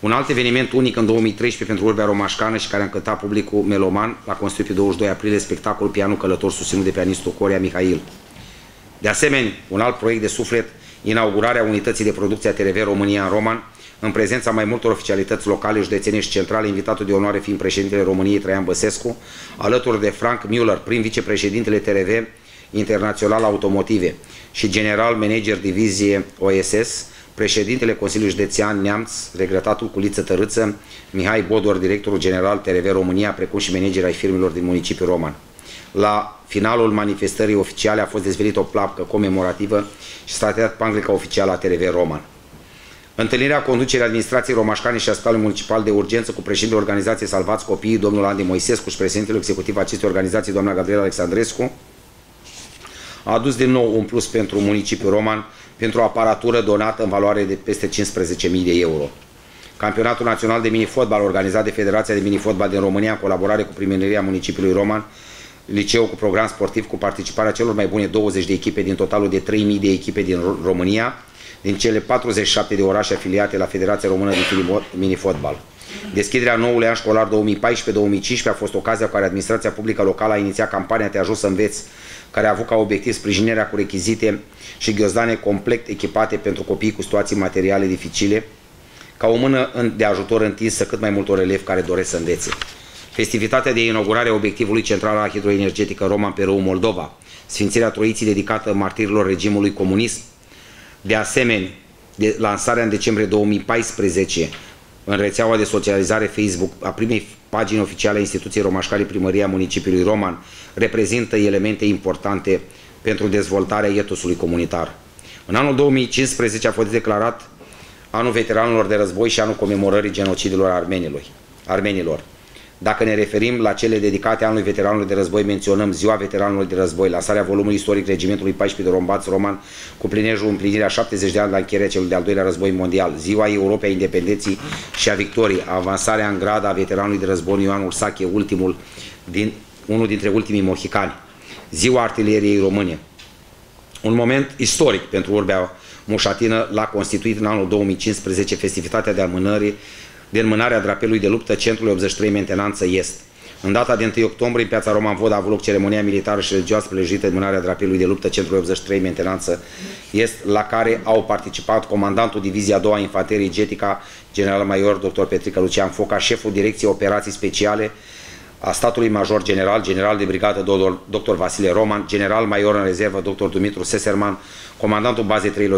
Un alt eveniment unic în 2013 pentru urbea romașcană și care a încântat publicul meloman l-a constituit pe 22 aprilie spectacol Pianul Călător, susținut de pianistul Coria Mihail. De asemenea, un alt proiect de suflet, inaugurarea unității de producție a TRV România în Roman, în prezența mai multor oficialități locale, județene și centrale, invitatul de onoare fiind președintele României Traian Băsescu, alături de Frank Müller, prim vicepreședintele TRV Internațional Automotive și general manager divizie OSS, președintele Consiliului Județean Neamț, regretatul Culiță Tărâță, Mihai Bodor, directorul general TRV România, precum și manageri ai firmelor din municipiul Roman. La finalul manifestării oficiale a fost dezvelită o placă comemorativă și statuia panglica oficială a TRV Roman. Întâlnirea conducerii administrației romașcane și a Spitalului Municipal de Urgență cu președintele organizației Salvați Copiii, domnul Andy Moisescu, și președintele executiv acestei organizații, doamna Gabriela Alexandrescu, a adus din nou un plus pentru municipiul Roman, pentru o aparatură donată în valoare de peste 15.000 de euro. Campionatul Național de Minifotbal, organizat de Federația de Minifotbal din România în colaborare cu Primăria Municipiului Roman, liceu cu program sportiv cu participarea celor mai bune 20 de echipe din totalul de 3.000 de echipe din România, din cele 47 de orașe afiliate la Federația Română de Minifotbal. Deschiderea noului an școlar 2014-2015 a fost ocazia cu care administrația publică locală a inițiat campania Te ajut să înveți, care a avut ca obiectiv sprijinirea cu rechizite și ghiozdane complet echipate pentru copiii cu situații materiale dificile, ca o mână de ajutor întinsă cât mai multor elevi care doresc să învețe. Festivitatea de inaugurare a obiectivului central al hidroenergetică Roman Perou Moldova, sfințirea Troiții dedicată martirilor regimului comunist, de asemenea, lansarea în decembrie 2014 în rețeaua de socializare Facebook a primei pagini oficiale a Instituției Romașcali Primăria Municipiului Roman reprezintă elemente importante pentru dezvoltarea etosului comunitar. În anul 2015 a fost declarat Anul Veteranilor de Război și Anul Comemorării Genocidilor Armenilor. Dacă ne referim la cele dedicate Anului Veteranilor de Război, menționăm Ziua Veteranilor de Război, lansarea volumului istoric Regimentului 14 de Rombați Roman cu plinejul împlinirea 70 de ani la încheierea celui de-al doilea război mondial, Ziua Europei a Independenței și a Victoriei, avansarea în grad a veteranului de război Ioan Ursache, unul dintre ultimii mohicani, Ziua Artileriei Române. Un moment istoric pentru urbea mușatină l-a constituit în anul 2015 festivitatea de înmânarea drapelului de luptă Centrului 83 Mentenanță Est. În data de 1 octombrie, în piața Roman Vod a avut loc ceremonia militară și religioasă prelujită înmânarea drapelului de luptă Centrului 83 Mentenanță Est, la care au participat comandantul Divizia 2-a Infanterie Getica, general major dr. Petrica Lucian Foca, șeful Direcției Operații Speciale a statului major general, general de brigadă dr. Vasile Roman, general major în rezervă dr. Dumitru Seserman, comandantul bazei 3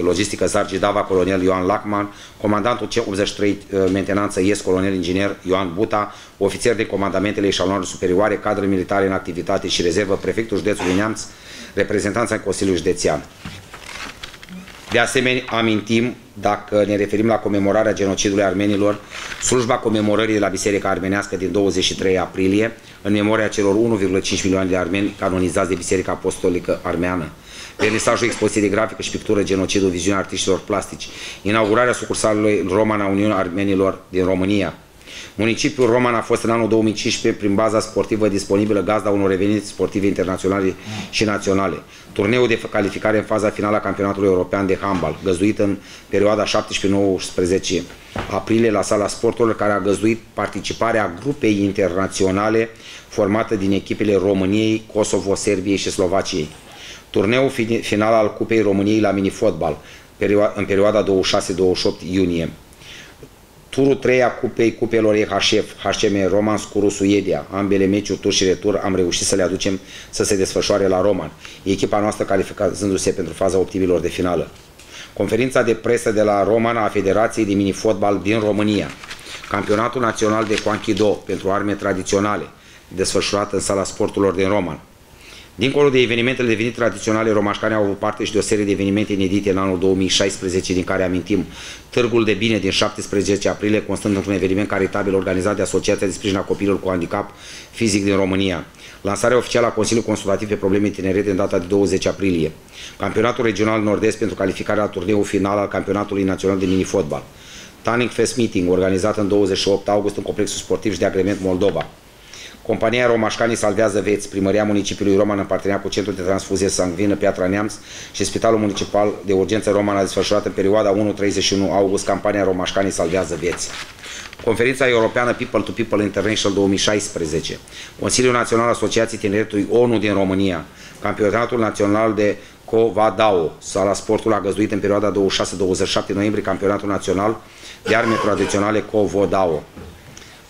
logistică Zargi Dava, colonel Ioan Lachman, comandantul C83 mentenanță Est, colonel inginer Ioan Buta, ofițer de comandamentele eșaloanelor superioare, cadre militare în activitate și rezervă, prefectul județului Neamț, reprezentanța în Consiliul Județean. De asemenea, amintim, dacă ne referim la comemorarea genocidului armenilor, slujba comemorării de la Biserica Armenească din 23 aprilie, în memoria celor 1,5 milioane de armeni canonizați de Biserica Apostolică Armeană. Vernisajul expoziției de grafică și pictură Genocidul, viziunea artiștilor plastici. Inaugurarea sucursalului Roman a Uniunii Armenilor din România. Municipiul Roman a fost în anul 2015 prin baza sportivă disponibilă gazda unor evenimente sportive internaționale și naționale. Turneul de calificare în faza finală a Campionatului European de Handbal, găzduit în perioada 17-19 aprilie la Sala Sporturilor, care a găzduit participarea grupei internaționale formată din echipele României, Kosovo, Serbiei și Slovaciei. Turneul final al Cupei României la minifotbal în perioada 26-28 iunie. Turul 3 a cupelor EHF, HCM Roman, Scuru, Suedia. Ambele meciuri, tur și retur, am reușit să le aducem să se desfășoare la Roman, echipa noastră calificându-se pentru faza optimilor de finală. Conferința de presă de la Roman a Federației de Minifotbal din România. Campionatul Național de Kwankido pentru arme tradiționale, desfășurat în Sala Sporturilor din Roman. Dincolo de evenimentele devenite tradiționale, romașcanii au avut parte și de o serie de evenimente inedite în anul 2016, din care amintim Târgul de Bine din 17 aprilie, constând într-un eveniment caritabil organizat de Asociația de Sprijin a Copiilor cu Handicap Fizic din România. Lansarea oficială a Consiliului Consultativ pe Probleme Tinerete în data de 20 aprilie. Campionatul Regional Nord-Est pentru calificarea la turneul final al Campionatului Național de Minifotbal. Tanning Fest Meeting, organizat în 28 august în Complexul Sportiv și de Agrement Moldova. Compania Romașcanii salvează vieți, Primăria Municipiului Roman în parteneriat cu Centrul de Transfuzie Sangvină Piatra Neamț și Spitalul Municipal de Urgență Roman a desfășurat în perioada 1-31 august campania Romașcanii salvează vieți. Conferința Europeană People to People International 2016, Consiliul Național Asociației Tineretului ONU din România, Campionatul Național de Covadao, Sala Sportului a găzduit în perioada 26-27 noiembrie Campionatul Național de Arme Tradiționale Covadao.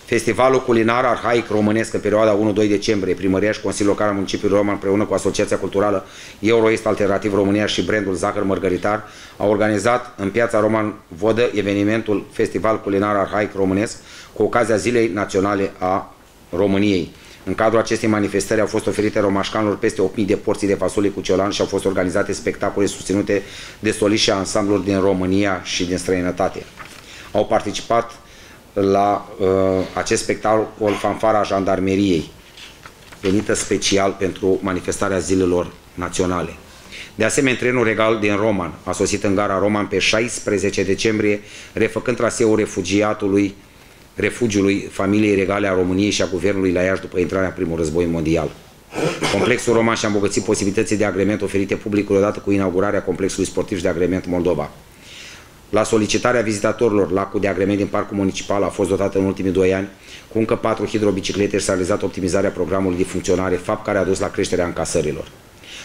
Festivalul culinar arhaic românesc în perioada 1-2 decembrie, Primăria și Consiliul Local al Municipiului Roman împreună cu Asociația Culturală Euroest Alternativ România și brandul Zahăr Mărgăritar au organizat în piața Roman Vodă evenimentul Festival Culinar Arhaic Românesc cu ocazia Zilei Naționale a României. În cadrul acestei manifestări au fost oferite romașcanilor peste 8.000 de porții de fasole cu ciolan și au fost organizate spectacole susținute de soliști și ansambluri din România și din străinătate. Au participat la acest spectacol fanfara jandarmeriei, venită special pentru manifestarea zilelor naționale. De asemenea, trenul regal din Roman a sosit în gara Roman pe 16 decembrie, refăcând traseul refugiului familiei regale a României și a guvernului la Iași după intrarea în primul război mondial. Complexul Roman și-a îmbogățit posibilitățile de agrement oferite publicului odată cu inaugurarea Complexului Sportiv de Agrement Moldova. La solicitarea vizitatorilor, lacul de agrement din Parcul Municipal a fost dotat în ultimii 2 ani cu încă 4 hidrobiciclete și s-a realizat optimizarea programului de funcționare, fapt care a dus la creșterea încasărilor.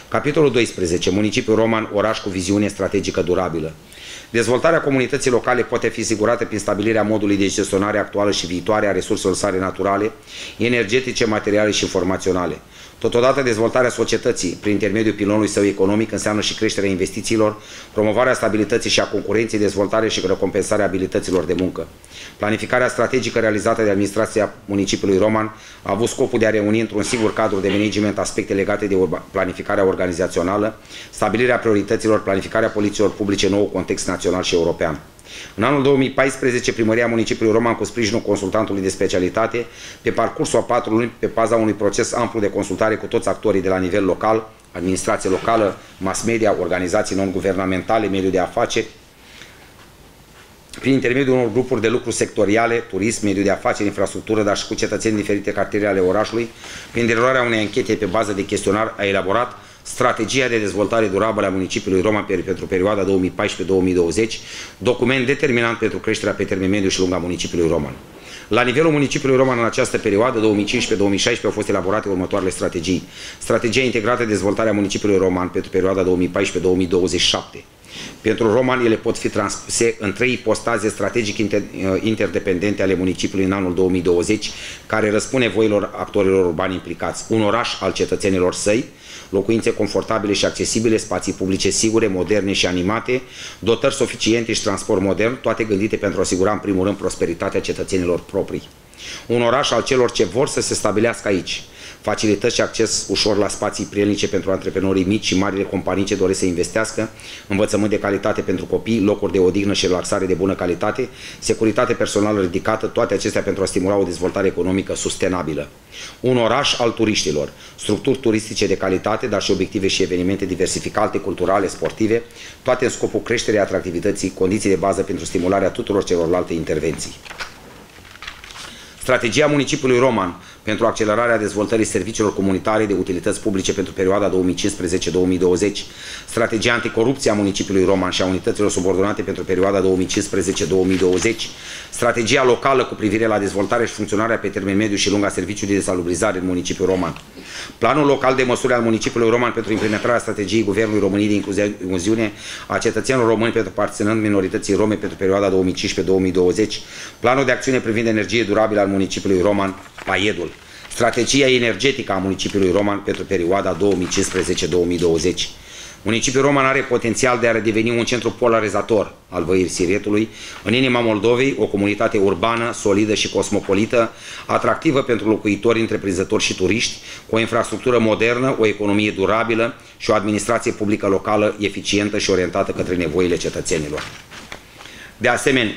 Capitolul 12. Municipiul Roman, oraș cu viziune strategică durabilă. Dezvoltarea comunității locale poate fi asigurată prin stabilirea modului de gestionare actuală și viitoare a resurselor sale naturale, energetice, materiale și informaționale. Totodată, dezvoltarea societății, prin intermediul pilonului său economic, înseamnă și creșterea investițiilor, promovarea stabilității și a concurenței, dezvoltarea și recompensarea abilităților de muncă. Planificarea strategică realizată de administrația municipiului Roman a avut scopul de a reuni într-un singur cadru de management aspecte legate de planificarea organizațională, stabilirea priorităților, planificarea politicilor publice în nou context național și european. În anul 2014, Primăria Municipiului Roman, cu sprijinul consultantului de specialitate, pe parcursul a 4 luni, pe baza unui proces amplu de consultare cu toți actorii de la nivel local, administrație locală, mass media, organizații non-guvernamentale, mediul de afaceri, prin intermediul unor grupuri de lucru sectoriale, turism, mediul de afaceri, infrastructură, dar și cu cetățeni din diferite cartiere ale orașului, prin derularea unei anchete pe bază de chestionar, a elaborat Strategia de dezvoltare durabilă a municipiului Roman pentru perioada 2014-2020, document determinant pentru creșterea pe termen mediu și lung a municipiului Roman. La nivelul municipiului Roman în această perioadă, 2015-2016, au fost elaborate următoarele strategii. Strategia integrată de dezvoltare a municipiului Roman pentru perioada 2014-2027. Pentru Roman, ele pot fi transpuse în 3 ipostaze strategic interdependente ale municipiului în anul 2020, care răspund nevoilor actorilor urbani implicați. Un oraș al cetățenilor săi, locuințe confortabile și accesibile, spații publice sigure, moderne și animate, dotări suficiente și transport modern, toate gândite pentru a asigura în primul rând prosperitatea cetățenilor proprii. Un oraș al celor ce vor să se stabilească aici. Facilități și acces ușor la spații prielnice pentru antreprenorii mici și marile companii ce doresc să investească, învățământ de calitate pentru copii, locuri de odihnă și relaxare de bună calitate, securitate personală ridicată, toate acestea pentru a stimula o dezvoltare economică sustenabilă. Un oraș al turiștilor, structuri turistice de calitate, dar și obiective și evenimente diversificate, culturale, sportive, toate în scopul creșterii atractivității, condiții de bază pentru stimularea tuturor celorlalte intervenții. Strategia municipiului Roman pentru accelerarea dezvoltării serviciilor comunitare de utilități publice pentru perioada 2015-2020, strategia anticorupție a municipiului Roman și a unităților subordonate pentru perioada 2015-2020, strategia locală cu privire la dezvoltarea și funcționarea pe termen mediu și lung a serviciului de salubrizare în municipiul Roman, planul local de măsuri al municipiului Roman pentru implementarea strategiei Guvernului României de incluziune a cetățenilor români pentru aparținând minorității rome pentru perioada 2015-2020, planul de acțiune privind energie durabilă al municipiului Roman, Paiedul, strategia energetică a municipiului Roman pentru perioada 2015-2020. Municipiul Roman are potențial de a redeveni un centru polarizator al Văirii Siretului, în inima Moldovei, o comunitate urbană, solidă și cosmopolită, atractivă pentru locuitori, întreprinzători și turiști, cu o infrastructură modernă, o economie durabilă și o administrație publică locală eficientă și orientată către nevoile cetățenilor. De asemenea,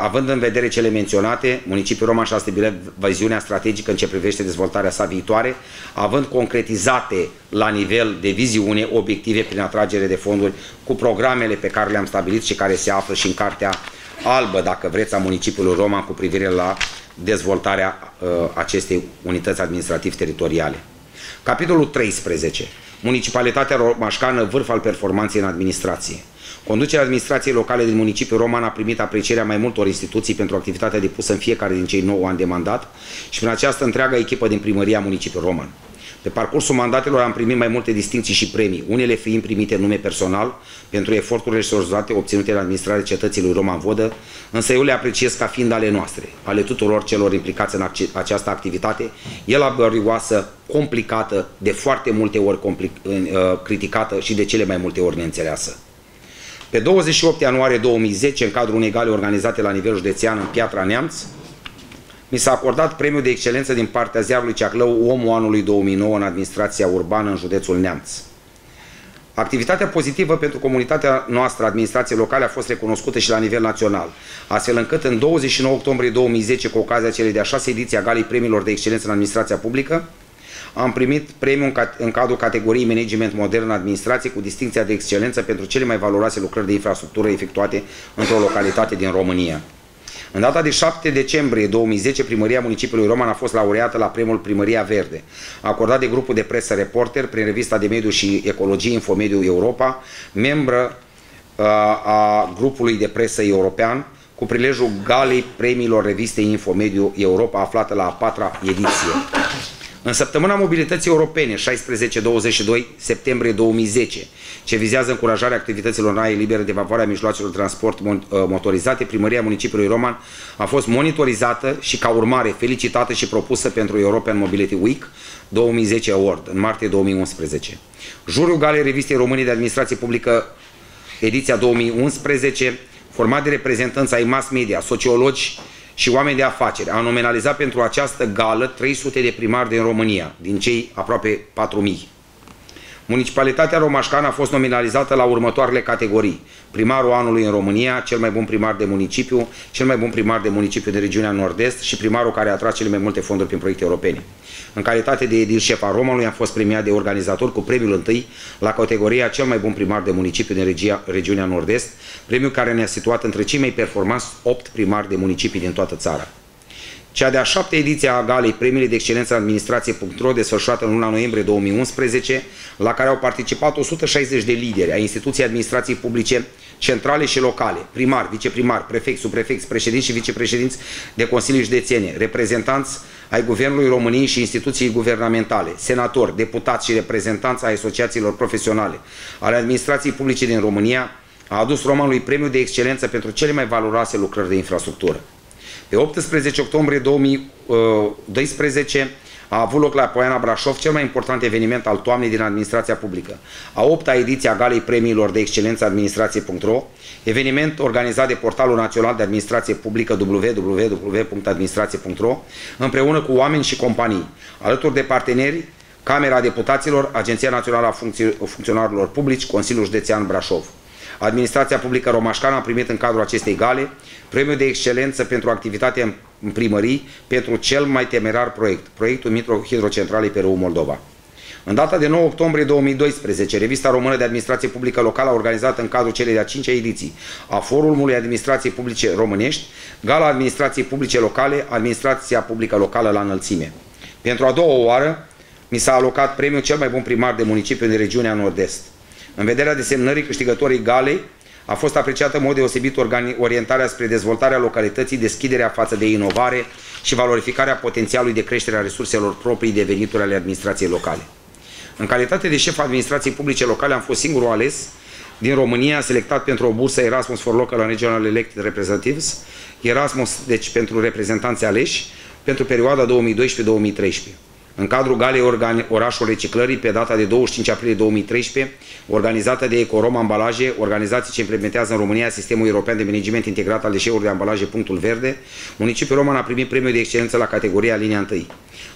având în vedere cele menționate, municipiul Roman și-a stabilit viziunea strategică în ce privește dezvoltarea sa viitoare, având concretizate la nivel de viziune obiective prin atragere de fonduri cu programele pe care le-am stabilit și care se află și în Cartea Albă, dacă vreți, a municipiului Roman cu privire la dezvoltarea acestei unități administrativ-teritoriale. Capitolul 13. Municipalitatea romașcană, vârf al performanței în administrație. Conducerea administrației locale din municipiul Roman a primit aprecierea mai multor instituții pentru activitatea depusă în fiecare din cei 9 ani de mandat și prin această întreaga echipă din primăria municipiului Roman. Pe parcursul mandatelor am primit mai multe distincții și premii, unele fiind primite în nume personal pentru eforturile și rezultate obținute în administrarea cetății lui Roman Vodă, însă eu le apreciez ca fiind ale noastre, ale tuturor celor implicați în această activitate, laborioasă, complicată, de foarte multe ori criticată și de cele mai multe ori neînțeleasă. Pe 28 ianuarie 2010, în cadrul unei gale organizate la nivel județean în Piatra Neamț, mi s-a acordat premiul de excelență din partea ziarului Ceaclău, Omul Anului 2009 în administrația urbană în județul Neamț. Activitatea pozitivă pentru comunitatea noastră, administrație locale, a fost recunoscută și la nivel național, astfel încât în 29 octombrie 2010, cu ocazia celei de-a 6-a ediție a galei premiilor de excelență în administrația publică, am primit premiul în cadrul categoriei Management Modern în Administrație cu distinția de excelență pentru cele mai valoroase lucrări de infrastructură efectuate într-o localitate din România. În data de 7 decembrie 2010, Primăria Municipiului Roman a fost laureată la premiul Primăria Verde, acordat de grupul de presă Reporter prin revista de mediu și ecologie Infomediu Europa, membră a grupului de presă european, cu prilejul galei premiilor revistei Infomediu Europa, aflată la a 4-a ediție. În săptămâna mobilității europene, 16-22 septembrie 2010, ce vizează încurajarea activităților în aer liber de favoarea mijloacelor de transport motorizate, Primăria Municipiului Roman a fost monitorizată și, ca urmare, felicitată și propusă pentru European Mobility Week 2010 Award, în martie 2011. Juriul galei Revistei Române de Administrație Publică, ediția 2011, format de reprezentanți ai mass media, sociologi și oameni de afaceri, a nominalizat pentru această gală 300 de primari din România, din cei aproape 4.000. Municipalitatea Romașcan a fost nominalizată la următoarele categorii: primarul anului în România, cel mai bun primar de municipiu, cel mai bun primar de municipiu din regiunea nord-est și primarul care a atras cele mai multe fonduri prin proiecte europene. În calitate de edil șef al Romanului am fost premiat de organizator cu premiul 1 la categoria cel mai bun primar de municipiu din regiunea nord-est, premiul care ne-a situat între cei mai performanți 8 primari de municipii din toată țara. Cea de-a 7-a ediție a galei Premiile de Excelență Administrație.ro, desfășurată în luna noiembrie 2011, la care au participat 160 de lideri ai instituției administrației publice centrale și locale, primari, viceprimari, prefecți, subprefecți, președinți și vicepreședinți de consilii județene, reprezentanți ai Guvernului României și instituții guvernamentale, senatori, deputați și reprezentanți ai asociațiilor profesionale, ale administrației publice din România, a adus Romanului premiul de excelență pentru cele mai valoroase lucrări de infrastructură. Pe 18 octombrie 2012 a avut loc la Poiana Brașov cel mai important eveniment al toamnei din administrația publică, a 8-a ediție a galei Premiilor de Excelență Administrație.ro, eveniment organizat de Portalul Național de Administrație Publică www.administrație.ro, împreună cu oameni și companii, alături de parteneri, Camera Deputaților, Agenția Națională a Funcționarilor Publici, Consiliul Județean Brașov. Administrația Publică Romașcan a primit în cadrul acestei gale premiul de excelență pentru activitate în primării pentru cel mai temerar proiect, proiectul hidrocentralei pe râul Moldova. În data de 9 octombrie 2012, Revista Română de Administrație Publică Locală a organizat în cadrul celei de-a 5-a ediții a Forumului Administrației Publice Românești, Gala Administrației Publice Locale, Administrația Publică Locală la înălțime. Pentru a doua oară, mi s-a alocat premiul cel mai bun primar de municipiu din regiunea nord-est. În vederea desemnării câștigătorii galei, a fost apreciată în mod deosebit orientarea spre dezvoltarea localității, deschiderea față de inovare și valorificarea potențialului de creștere a resurselor proprii de venituri ale administrației locale. În calitate de șef al administrației publice locale, am fost singurul ales din România, selectat pentru o bursă Erasmus for Local and Regional Elected Representatives, Erasmus, deci pentru reprezentanții aleși, pentru perioada 2012-2013. În cadrul galei Orașul Reciclării, pe data de 25 aprilie 2013, organizată de Ecorom Ambalaje, organizație ce implementează în România Sistemul European de Management Integrat al Deșeurilor de Ambalaje, Punctul Verde, Municipiul Roman a primit premiul de excelență la categoria Linia 1.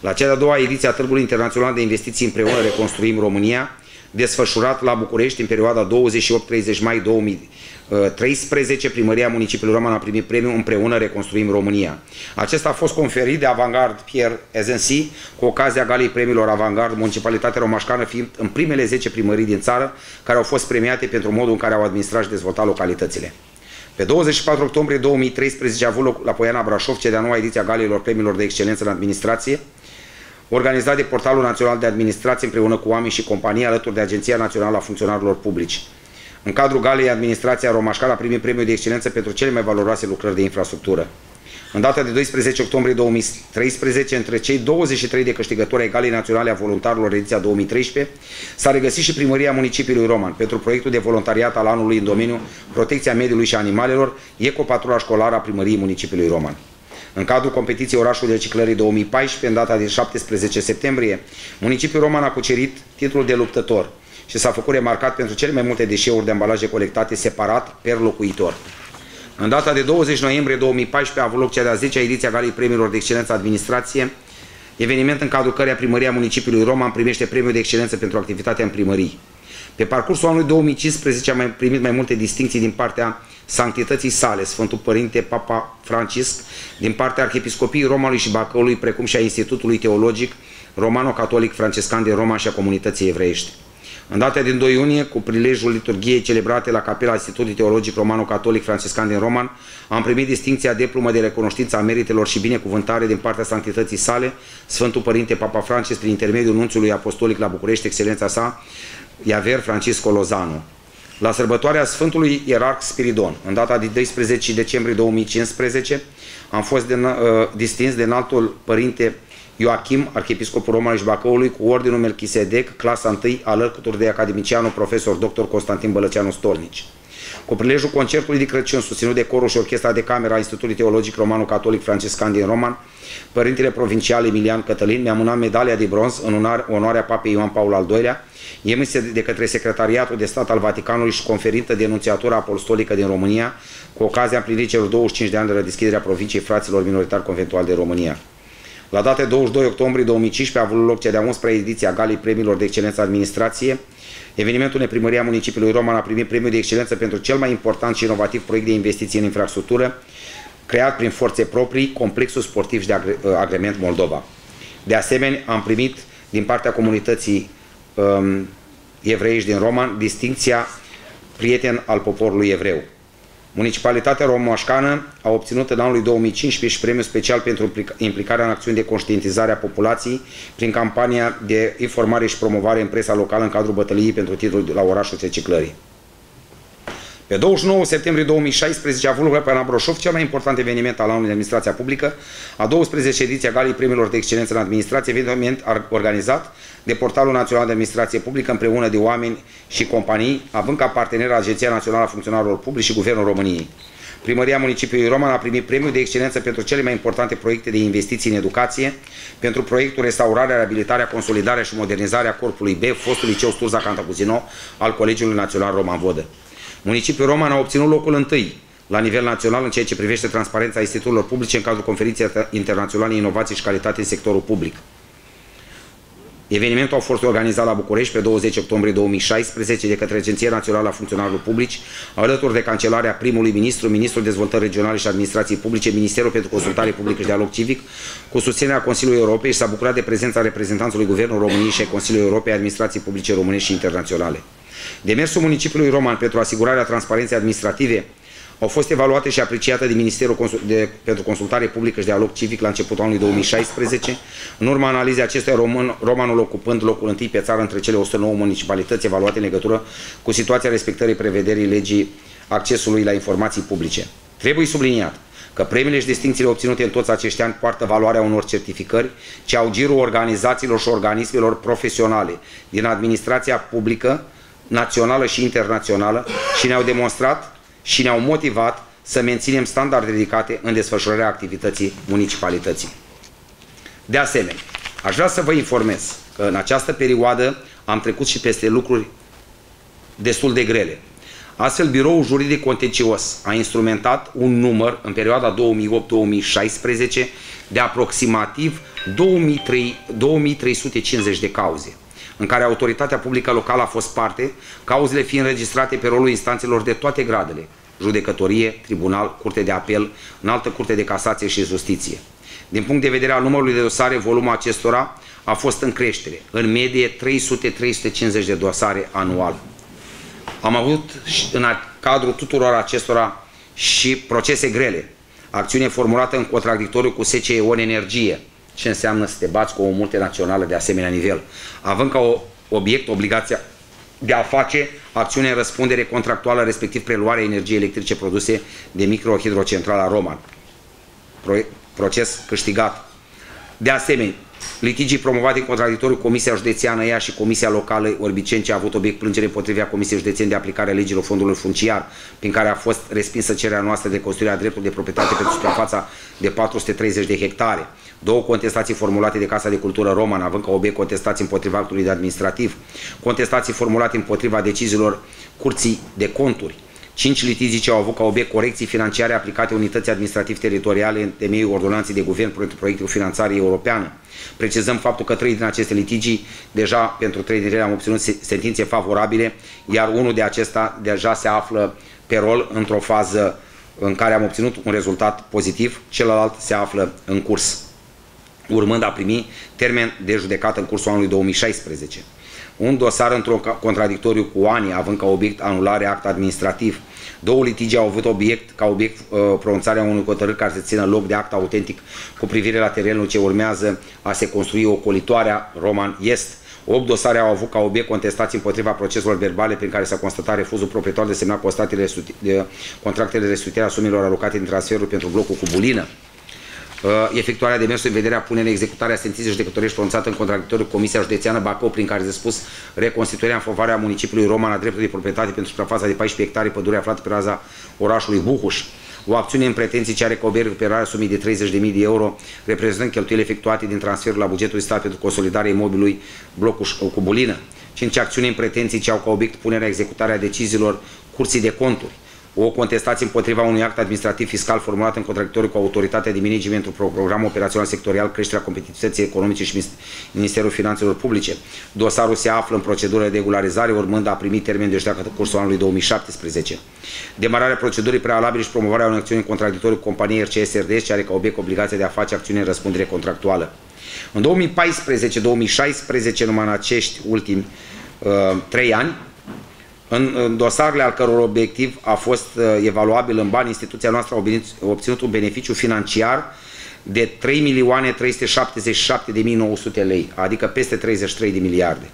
La cea de-a doua ediție a Târgului Internațional de Investiții Împreună Reconstruim România, desfășurat la București în perioada 28-30 mai 2013, Primăria Municipiului Roman a primit premiul Împreună Reconstruim România. Acesta a fost conferit de Avangard Pierre Ezensi cu ocazia galei premiilor Avangard, Municipalitatea Romașcană fiind în primele 10 primării din țară care au fost premiate pentru modul în care au administrat și dezvoltat localitățile. Pe 24 octombrie 2013 a avut loc la Poiana Brașov cea de-a 9-a ediție a galeilor premiilor de excelență în administrație, organizat de Portalul Național de Administrație împreună cu oameni și companii, alături de Agenția Națională a Funcționarilor Publici. În cadrul galei, administrația Romașcan a primit premiul de excelență pentru cele mai valoroase lucrări de infrastructură. În data de 12 octombrie 2013, între cei 23 de câștigători ai Galei Naționale a Voluntarilor ediția 2013, s-a regăsit și Primăria Municipiului Roman pentru proiectul de voluntariat al anului în domeniul protecția mediului și animalelor, Ecopatrula Școlară a Primăriei Municipiului Roman. În cadrul competiției Orașul Reciclării 2014, în data de 17 septembrie, municipiul Roman a cucerit titlul de luptător și s-a făcut remarcat pentru cele mai multe deșeuri de ambalaje colectate separat per locuitor. În data de 20 noiembrie 2014 a avut loc cea de-a 10-a ediție a Galei Premiilor de Excelență Administrație, eveniment în cadrul căreia Primăria Municipiului Roman primește premiul de excelență pentru activitatea în primării. Pe parcursul anului 2015 a mai primit mai multe distincții din partea Sanctității sale, Sfântul Părinte Papa Francisc, din partea Arhiepiscopiei Romanului și Bacăului, precum și a Institutului Teologic Romano-Catolic Francescan din Roma și a comunității evreiești. În data din 2 iunie, cu prilejul liturghiei celebrate la Capela Institutului Teologic Romano-Catolic Franciscan din Roman, am primit distincția de plumă de recunoștință a meritelor și binecuvântare din partea sanctității sale, Sfântul Părinte Papa Francis, prin intermediul nunțului apostolic la București, excelența sa, Iaver Francisco Lozanu. La sărbătoarea Sfântului Ierarh Spiridon, în data de 12 decembrie 2015, am fost distins de înaltul Părinte Ioachim, Arhiepiscopul Roman și Bacăului, cu Ordinul Melchisedec, clasa 1, alături de academicianul profesor dr. Constantin Bălăceanu Stolnici. Cu prilejul concertului de Crăciun, susținut de corul și orchestra de cameră a Institutului Teologic Romano-Catolic Franciscan din Roman, Părintele Provincial Emilian Cătălin mi-a mânat medalia de bronz în onoarea Papei Ioan Paul al II-lea, emisă de către Secretariatul de Stat al Vaticanului și conferită de Nunțiatura Apostolică din România, cu ocazia împlinirii celor 25 de ani de la deschiderea provinciei fraților minoritari conventuali de România. La data 22 octombrie 2015 a avut loc cea de-a 11-a ediție a Galei Premiilor de Excelență Administrație. Evenimentul în primăria municipiului Roman a primit premiul de excelență pentru cel mai important și inovativ proiect de investiții în infrastructură, creat prin forțe proprii, Complexul Sportiv și de Agrement Moldova. De asemenea, am primit din partea comunității evreiești din Roman distincția Prieten al Poporului Evreu. Municipalitatea romoșcană a obținut în anul 2015 și premiul special pentru implicarea în acțiuni de conștientizare a populației prin campania de informare și promovare în presa locală în cadrul bătăliei pentru titlul la orașul Reciclării. Pe 29 septembrie 2016 a avut loc la Brașov cel mai important eveniment al anului de administrația publică, a 12-a ediție a Galei Premiilor de Excelență în Administrație, eveniment organizat de Portalul Național de Administrație Publică împreună de oameni și companii, având ca partener Agenția Națională a Funcționarilor Publici și Guvernul României. Primăria municipiului Roman a primit premiul de excelență pentru cele mai importante proiecte de investiții în educație, pentru proiectul restaurarea, reabilitarea, consolidarea și modernizarea corpului B, fostul liceu Sturza Cantacuzino al Colegiului Național Roman Vodă. Municipiul Roman a obținut locul 1 la nivel național în ceea ce privește transparența instituțiilor publice în cadrul Conferinței Internaționale Inovații și Calitate în sectorul public. Evenimentul a fost organizat la București pe 20 octombrie 2016 de către Agenția Națională a Funcționarilor Publici, alături de Cancelarea Primului Ministru, Ministrul Dezvoltării Regionale și Administrației Publice, Ministerul pentru Consultare Publică și Dialog Civic, cu susținerea Consiliului Europei și s-a bucurat de prezența reprezentantului Guvernului României și Consiliului Europei, Administrației Publice Românești și Internaționale. Demersul municipiului Roman pentru asigurarea transparenței administrative au fost evaluate și apreciate de Ministerul pentru Consultare Publică și Dialog Civic la începutul anului 2016. În urma analizei acestuia, Romanul ocupând locul 1 pe țară între cele 109 municipalități evaluate în legătură cu situația respectării prevederii legii accesului la informații publice. Trebuie subliniat că premiile și distincțiile obținute în toți acești ani poartă valoarea unor certificări ce au girul organizațiilor și organismelor profesionale din administrația publică, națională și internațională și ne-au demonstrat și ne-au motivat să menținem standarde ridicate în desfășurarea activității municipalității. De asemenea, aș vrea să vă informez că în această perioadă am trecut și peste lucruri destul de grele. Astfel, Biroul Juridic Contencios a instrumentat un număr în perioada 2008-2016 de aproximativ 2350 de cauze, în care autoritatea publică locală a fost parte, cauzele fiind înregistrate pe rolul instanțelor de toate gradele, judecătorie, tribunal, curte de apel, înaltă curte de casație și justiție. Din punct de vedere al numărului de dosare, volumul acestora a fost în creștere, în medie 300-350 de dosare anual. Am avut în cadrul tuturor acestora și procese grele, acțiune formulată în contradictoriu cu SCEON Energie, ce înseamnă să te bați cu o multinațională de asemenea nivel, având ca obiect obligația de a face acțiune în răspundere contractuală, respectiv preluarea energiei electrice produse de microhidrocentrala Roman. Proces câștigat. De asemenea, litigii promovate în contradictoriu Comisia Județeană Iași și Comisia Locală Orbiceni, ce a avut obiect plângere împotriva Comisiei Județene de aplicare a legilor fondului funciar, prin care a fost respinsă cererea noastră de construirea dreptului de proprietate pentru suprafața de 430 de hectare. 2 contestații formulate de Casa de Cultură Roman, având ca obiect contestații împotriva actului administrativ, contestații formulate împotriva deciziilor Curții de Conturi, 5 litigii ce au avut ca obiect corecții financiare aplicate unității administrativ-teritoriale în temeiul ordonanței de guvern pentru proiectul finanțării europeană. Precizăm faptul că 3 din aceste litigii, deja pentru 3 din ele am obținut sentințe favorabile, iar unul de acesta deja se află pe rol într-o fază în care am obținut un rezultat pozitiv, celălalt se află în curs, urmând a primi termen de judecată în cursul anului 2016. un dosar într-un contradictoriu cu ANI, având ca obiect anularea act administrativ. 2 litigii au avut ca obiect pronunțarea unui hotărâri care se țină loc de act autentic cu privire la terenul ce urmează a se construi ocolitoarea Roman Est. 8 dosare au avut ca obiect contestații împotriva proceselor verbale prin care s-a constatat refuzul proprietarului de semna contractele de restituire a sumelor alocate din transferul pentru blocul cu bulină. Efectuarea demersului în vederea punerii în executarea sentinței judecătorești pronunțată în contradictoriu cu Comisia Județeană Bacău, prin care se spus reconstituirea în favoarea municipiului Roman a dreptului de proprietate pentru suprafața de 14 hectare pădure aflată pe raza orașului Buhuș. O acțiune în pretenții ce are ca obiect recuperarea sumii de 30.000 de euro, reprezentând cheltuielile efectuate din transferul la bugetul stat pentru consolidarea imobilului blocul cu bulină. 5 acțiuni în pretenții ce au ca obiect punerea executarea deciziilor Curții de Conturi. O contestație împotriva unui act administrativ fiscal formulat în contradictoriu cu autoritatea de management pentru programul operațional sectorial creșterea competitivității economice și Ministerul Finanțelor Publice. Dosarul se află în procedură de regularizare, urmând a primi termen de judecată cursul anului 2017. Demararea procedurii prealabile și promovarea unei acțiuni contradictoriu cu compania RCS RDS, ce are ca obiect obligația de a face acțiune în răspundere contractuală. În 2014-2016, numai în acești ultimi 3 ani, în dosarele al căror obiectiv a fost evaluabil în bani, instituția noastră a obținut un beneficiu financiar de 3.377.900 lei, adică peste 33 de miliarde.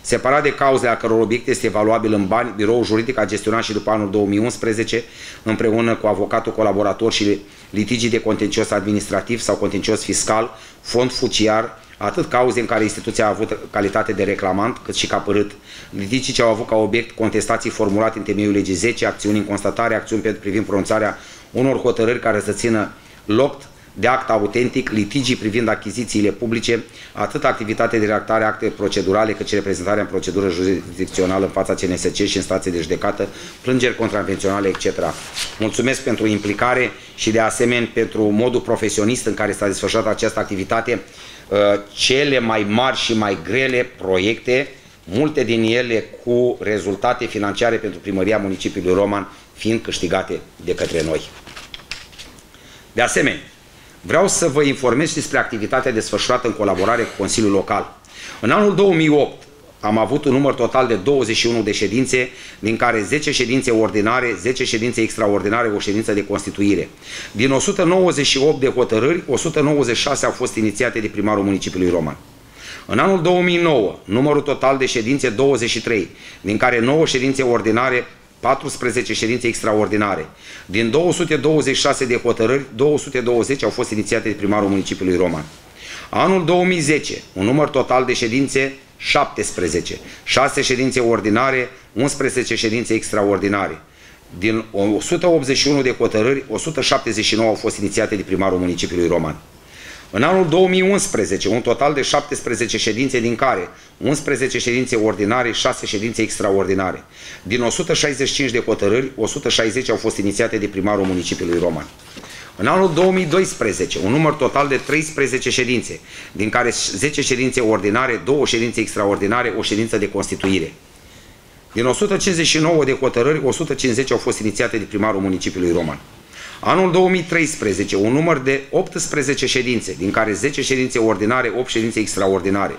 Separat de cauzele a căror obiect este evaluabil în bani, biroul juridic a gestionat și după anul 2011, împreună cu avocatul colaborator și litigii de contencios administrativ sau contencios fiscal, fond fuciar, atât cauze în care instituția a avut calitate de reclamant, cât și ca părât. Litigii ce au avut ca obiect contestații formulate în temeiul legii 10, acțiuni în constatare, acțiuni privind pronunțarea unor hotărâri care să țină loc de act autentic, litigii privind achizițiile publice, atât activitatea de redactare a actelor procedurale, cât și reprezentarea în procedură jurisdicțională în fața CNSC și în stație de judecată, plângeri contravenționale, etc. Mulțumesc pentru implicare și de asemenea pentru modul profesionist în care s-a desfășurat această activitate. Cele mai mari și mai grele proiecte, multe din ele cu rezultate financiare pentru primăria municipiului Roman, fiind câștigate de către noi. De asemenea, vreau să vă informez despre activitatea desfășurată în colaborare cu Consiliul Local. În anul 2008 am avut un număr total de 21 de ședințe, din care 10 ședințe ordinare, 10 ședințe extraordinare, o ședință de constituire. Din 198 de hotărâri, 196 au fost inițiate de primarul municipiului Roman. În anul 2009, numărul total de ședințe 23, din care 9 ședințe ordinare, 14 ședințe extraordinare. Din 226 de hotărâri, 220 au fost inițiate de primarul municipiului Roman. Anul 2010, un număr total de ședințe 17, 6 ședințe ordinare, 11 ședințe extraordinare. Din 181 de hotărâri, 179 au fost inițiate de primarul municipiului Roman. În anul 2011, un total de 17 ședințe, din care 11 ședințe ordinare, 6 ședințe extraordinare. Din 165 de hotărâri, 160 au fost inițiate de primarul municipiului Roman. În anul 2012, un număr total de 13 ședințe, din care 10 ședințe ordinare, 2 ședințe extraordinare, o ședință de constituire. Din 159 de hotărâri, 150 au fost inițiate de primarul municipiului Roman. Anul 2013, un număr de 18 ședințe, din care 10 ședințe ordinare, 8 ședințe extraordinare.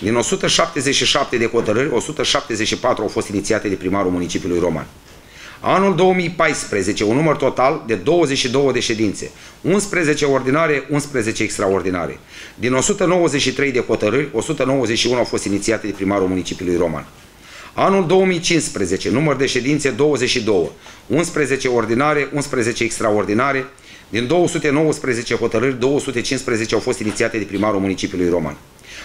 Din 177 de hotărâri, 174 au fost inițiate de primarul municipiului Roman. Anul 2014, un număr total de 22 de ședințe, 11 ordinare, 11 extraordinare. Din 193 de hotărâri, 191 au fost inițiate de primarul municipiului Roman. Anul 2015, număr de ședințe 22, 11 ordinare, 11 extraordinare. Din 219 hotărâri, 215 au fost inițiate de primarul municipiului Roman.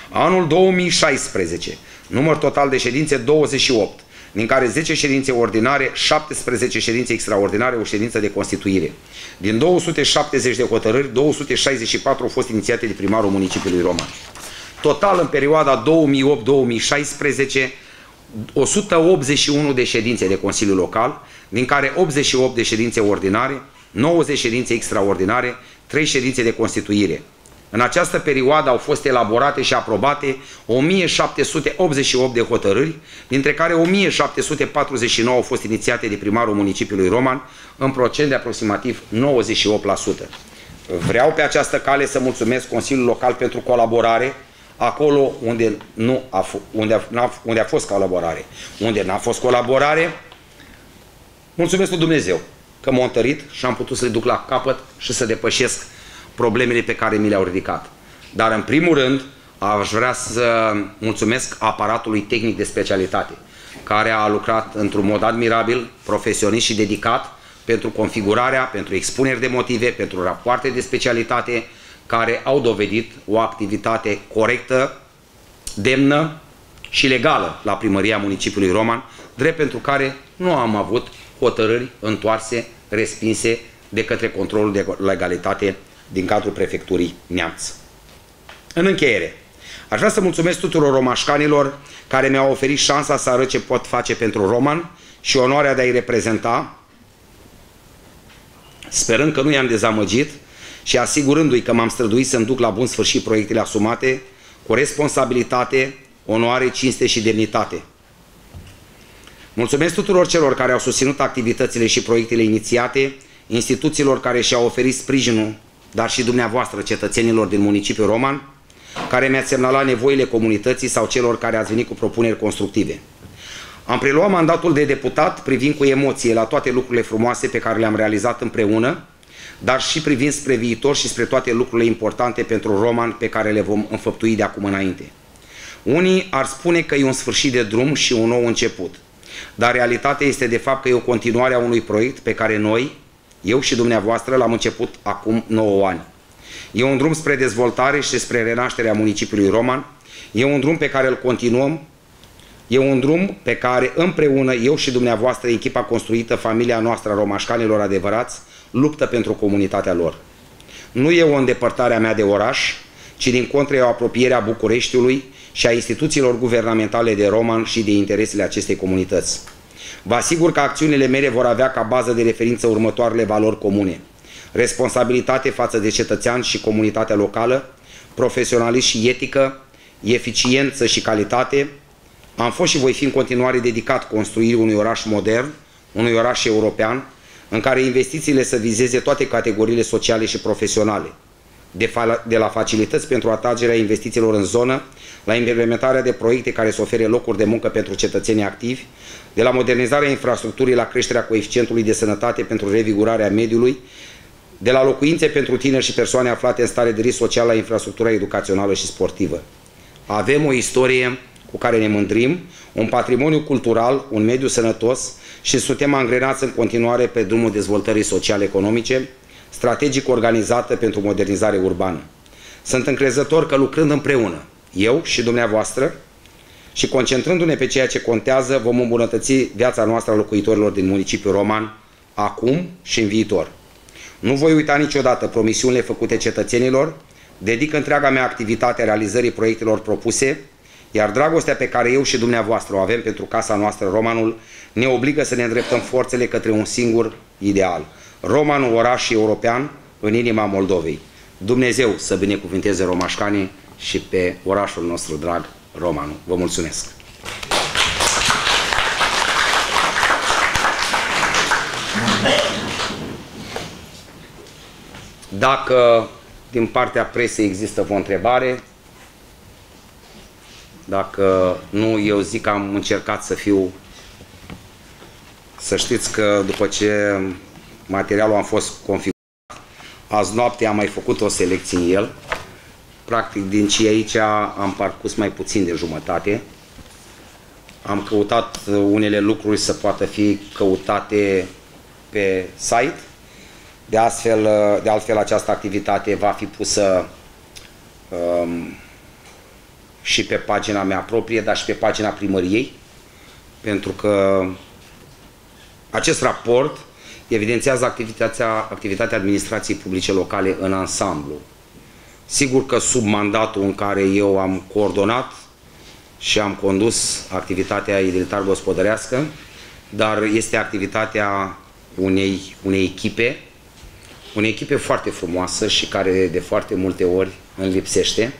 Anul 2016, număr total de ședințe 28, din care 10 ședințe ordinare, 17 ședințe extraordinare, o ședință de constituire. Din 270 de hotărâri, 264 au fost inițiate de primarul municipiului Roman. Total, în perioada 2008-2016, 181 de ședințe de Consiliu Local, din care 88 de ședințe ordinare, 90 ședințe extraordinare, 3 ședințe de constituire. În această perioadă au fost elaborate și aprobate 1788 de hotărâri, dintre care 1749 au fost inițiate de primarul municipiului Roman, în procent de aproximativ 98%. Vreau pe această cale să mulțumesc Consiliul Local pentru colaborare, acolo unde, unde a fost colaborare. Unde n-a fost colaborare, mulțumesc lui Dumnezeu că m-a întărit și am putut să le duc la capăt și să depășesc problemele pe care mi le-au ridicat. Dar în primul rând aș vrea să mulțumesc aparatului tehnic de specialitate, care a lucrat într-un mod admirabil, profesionist și dedicat pentru configurarea, pentru expuneri de motive, pentru rapoarte de specialitate, care au dovedit o activitate corectă, demnă și legală la Primăria Municipiului Roman, drept pentru care nu am avut hotărâri întoarse, respinse de către controlul de legalitate din cadrul Prefecturii Neamț. În încheiere, aș vrea să mulțumesc tuturor romașcanilor care mi-au oferit șansa să arăt ce pot face pentru Roman și onoarea de a-i reprezenta, sperând că nu i-am dezamăgit și asigurându-i că m-am străduit să-mi duc la bun sfârșit proiectele asumate cu responsabilitate, onoare, cinste și demnitate. Mulțumesc tuturor celor care au susținut activitățile și proiectele inițiate, instituțiilor care și-au oferit sprijinul, dar și dumneavoastră, cetățenilor din municipiul Roman, care mi-ați semnalat nevoile comunității sau celor care ați venit cu propuneri constructive. Am preluat mandatul de deputat privind cu emoție la toate lucrurile frumoase pe care le-am realizat împreună, dar și privind spre viitor și spre toate lucrurile importante pentru Roman pe care le vom înfăptui de acum înainte. Unii ar spune că e un sfârșit de drum și un nou început, dar realitatea este de fapt că e o continuare a unui proiect pe care noi, eu și dumneavoastră, l-am început acum 9 ani. E un drum spre dezvoltare și spre renașterea municipiului Roman, e un drum pe care îl continuăm, e un drum pe care împreună eu și dumneavoastră, echipa construită, familia noastră a romașcanilor adevărați, luptă pentru comunitatea lor. Nu e o îndepărtare a mea de oraș, ci din contră e o apropiere a Bucureștiului și a instituțiilor guvernamentale de Roman și de interesele acestei comunități. Vă asigur că acțiunile mele vor avea ca bază de referință următoarele valori comune: responsabilitate față de cetățean și comunitatea locală, profesionalism și etică, eficiență și calitate. Am fost și voi fi în continuare dedicat construirii unui oraș modern, unui oraș european, în care investițiile să vizeze toate categoriile sociale și profesionale, de la facilități pentru atragerea investițiilor în zonă, la implementarea de proiecte care să ofere locuri de muncă pentru cetățenii activi, de la modernizarea infrastructurii la creșterea coeficientului de sănătate pentru revigurarea mediului, de la locuințe pentru tineri și persoane aflate în stare de risc social la infrastructura educațională și sportivă. Avem o istorie cu care ne mândrim, un patrimoniu cultural, un mediu sănătos și suntem angrenați în continuare pe drumul dezvoltării social-economice, strategic organizată pentru modernizare urbană. Sunt încrezător că lucrând împreună, eu și dumneavoastră, și concentrându-ne pe ceea ce contează, vom îmbunătăți viața noastră a locuitorilor din municipiul Roman, acum și în viitor. Nu voi uita niciodată promisiunile făcute cetățenilor, dedic întreaga mea activitate a realizării proiectelor propuse, iar dragostea pe care eu și dumneavoastră o avem pentru casa noastră, Romanul, ne obligă să ne îndreptăm forțele către un singur ideal: Romanul, oraș european în inima Moldovei. Dumnezeu să binecuvânteze romașcanii și pe orașul nostru drag, Romanul. Vă mulțumesc! Dacă din partea presei există o întrebare, dacă nu, eu zic că am încercat să fiu... Să știți că după ce materialul a fost configurat, azi noapte am mai făcut o selecție în el. Practic, din ce aici am parcurs mai puțin de jumătate. Am căutat unele lucruri să poată fi căutate pe site. De altfel, această activitate va fi pusă și pe pagina mea proprie, dar și pe pagina primăriei, pentru că acest raport evidențiază activitatea administrației publice locale în ansamblu. Sigur că sub mandatul în care eu am coordonat și am condus activitatea edilitar-gospodărească, dar este activitatea unei echipe, foarte frumoasă și care de foarte multe ori îmi lipsește,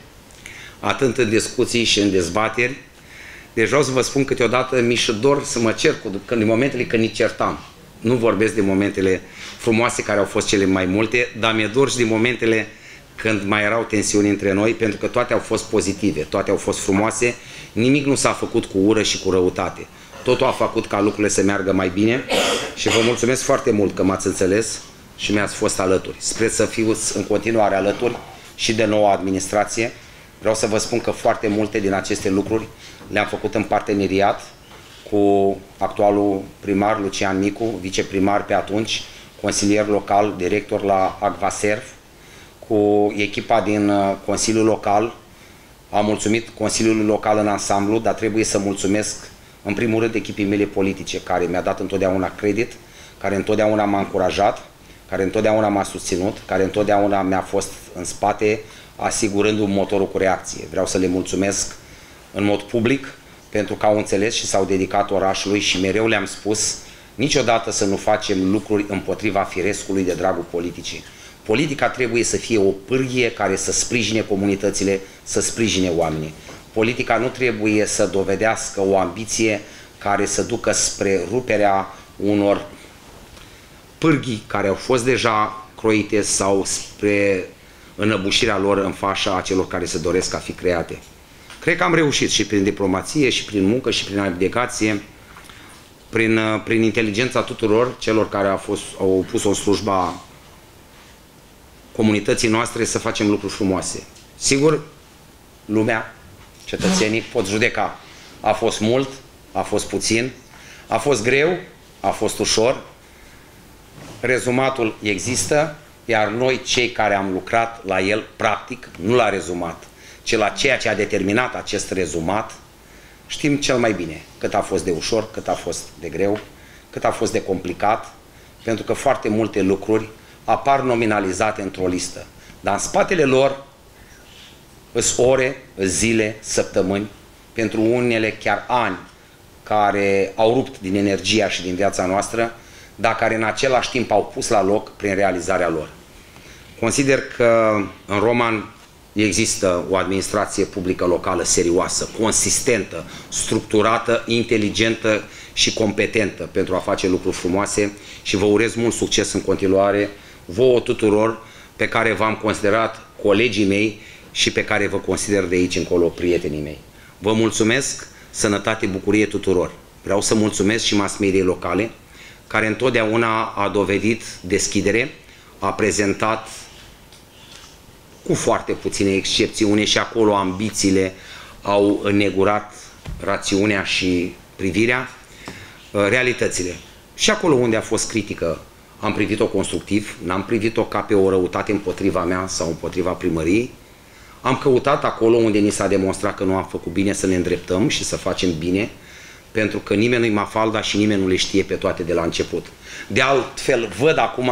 atât în discuții și în dezbateri. Deci vreau să vă spun, câteodată mi și dor să mă cer în momentele când ne certam. Nu vorbesc de momentele frumoase, care au fost cele mai multe, dar mi-e dor și de momentele când mai erau tensiuni între noi, pentru că toate au fost pozitive, toate au fost frumoase, nimic nu s-a făcut cu ură și cu răutate. Totul a făcut ca lucrurile să meargă mai bine și vă mulțumesc foarte mult că m-ați înțeles și mi-ați fost alături. Sper să fiți în continuare alături și de noua administrație. Vreau să vă spun că foarte multe din aceste lucruri le-am făcut în parteneriat cu actualul primar Lucian Micu, viceprimar pe atunci, consilier local, director la Acvaserv, cu echipa din Consiliul Local. Am mulțumit Consiliului Local în ansamblu, dar trebuie să mulțumesc în primul rând echipii mele politice, care mi-a dat întotdeauna credit, care întotdeauna m-a încurajat, care întotdeauna m-a susținut, care întotdeauna mi-a fost în spate, asigurându-mi motorul cu reacție. Vreau să le mulțumesc în mod public pentru că au înțeles și s-au dedicat orașului și mereu le-am spus niciodată să nu facem lucruri împotriva firescului de dragul politicii. Politica trebuie să fie o pârghie care să sprijine comunitățile, să sprijine oamenii. Politica nu trebuie să dovedească o ambiție care să ducă spre ruperea unor pârghii care au fost deja croite sau spre înăbușirea lor în fața celor care se doresc a fi create. Cred că am reușit și prin diplomație, și prin muncă, și prin abdicație, prin inteligența tuturor celor care au pus-o în slujba comunității noastre să facem lucruri frumoase. Sigur, lumea, cetățenii pot judeca. A fost mult, a fost puțin, a fost greu, a fost ușor. Rezumatul există, iar noi, cei care am lucrat la el, practic, nu la rezumat, ci la ceea ce a determinat acest rezumat, știm cel mai bine cât a fost de ușor, cât a fost de greu, cât a fost de complicat, pentru că foarte multe lucruri apar nominalizate într-o listă. Dar în spatele lor îs ore, îs zile, săptămâni, pentru unele chiar ani, care au rupt din energia și din viața noastră, dar care în același timp au pus la loc prin realizarea lor. Consider că în Roman există o administrație publică locală serioasă, consistentă, structurată, inteligentă și competentă pentru a face lucruri frumoase și vă urez mult succes în continuare vouă tuturor pe care v-am considerat colegii mei și pe care vă consider de aici încolo prietenii mei. Vă mulțumesc, sănătate, bucurie tuturor. Vreau să mulțumesc și mass mediei locale, care întotdeauna a dovedit deschidere, a prezentat cu foarte puține excepțiuni și acolo ambițiile au înegurat rațiunea și privirea, realitățile. Și acolo unde a fost critică am privit-o constructiv, n-am privit-o ca pe o răutate împotriva mea sau împotriva primăriei. Am căutat acolo unde ni s-a demonstrat că nu am făcut bine să ne îndreptăm și să facem bine, pentru că nimeni nu-i mafalda și nimeni nu le știe pe toate de la început. De altfel, văd acum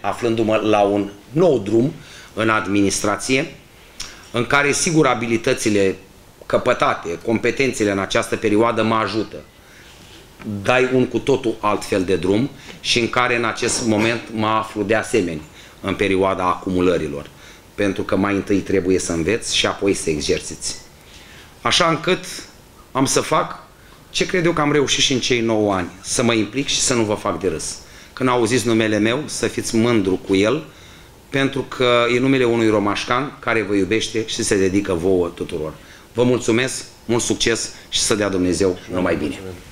aflându-mă la un nou drum în administrație, în care sigur abilitățile căpătate, competențele în această perioadă mă ajută. Dai un cu totul altfel de drum și în care în acest moment mă aflu de asemenea în perioada acumulărilor, pentru că mai întâi trebuie să înveți și apoi să exerciți. Așa încât am să fac ce cred eu că am reușit și în cei 9 ani, să mă implic și să nu vă fac de râs. Când auziți numele meu, să fiți mândru cu el, pentru că e numele unui romașcan care vă iubește și se dedică vouă tuturor. Vă mulțumesc, mult succes și să dea Dumnezeu numai bine!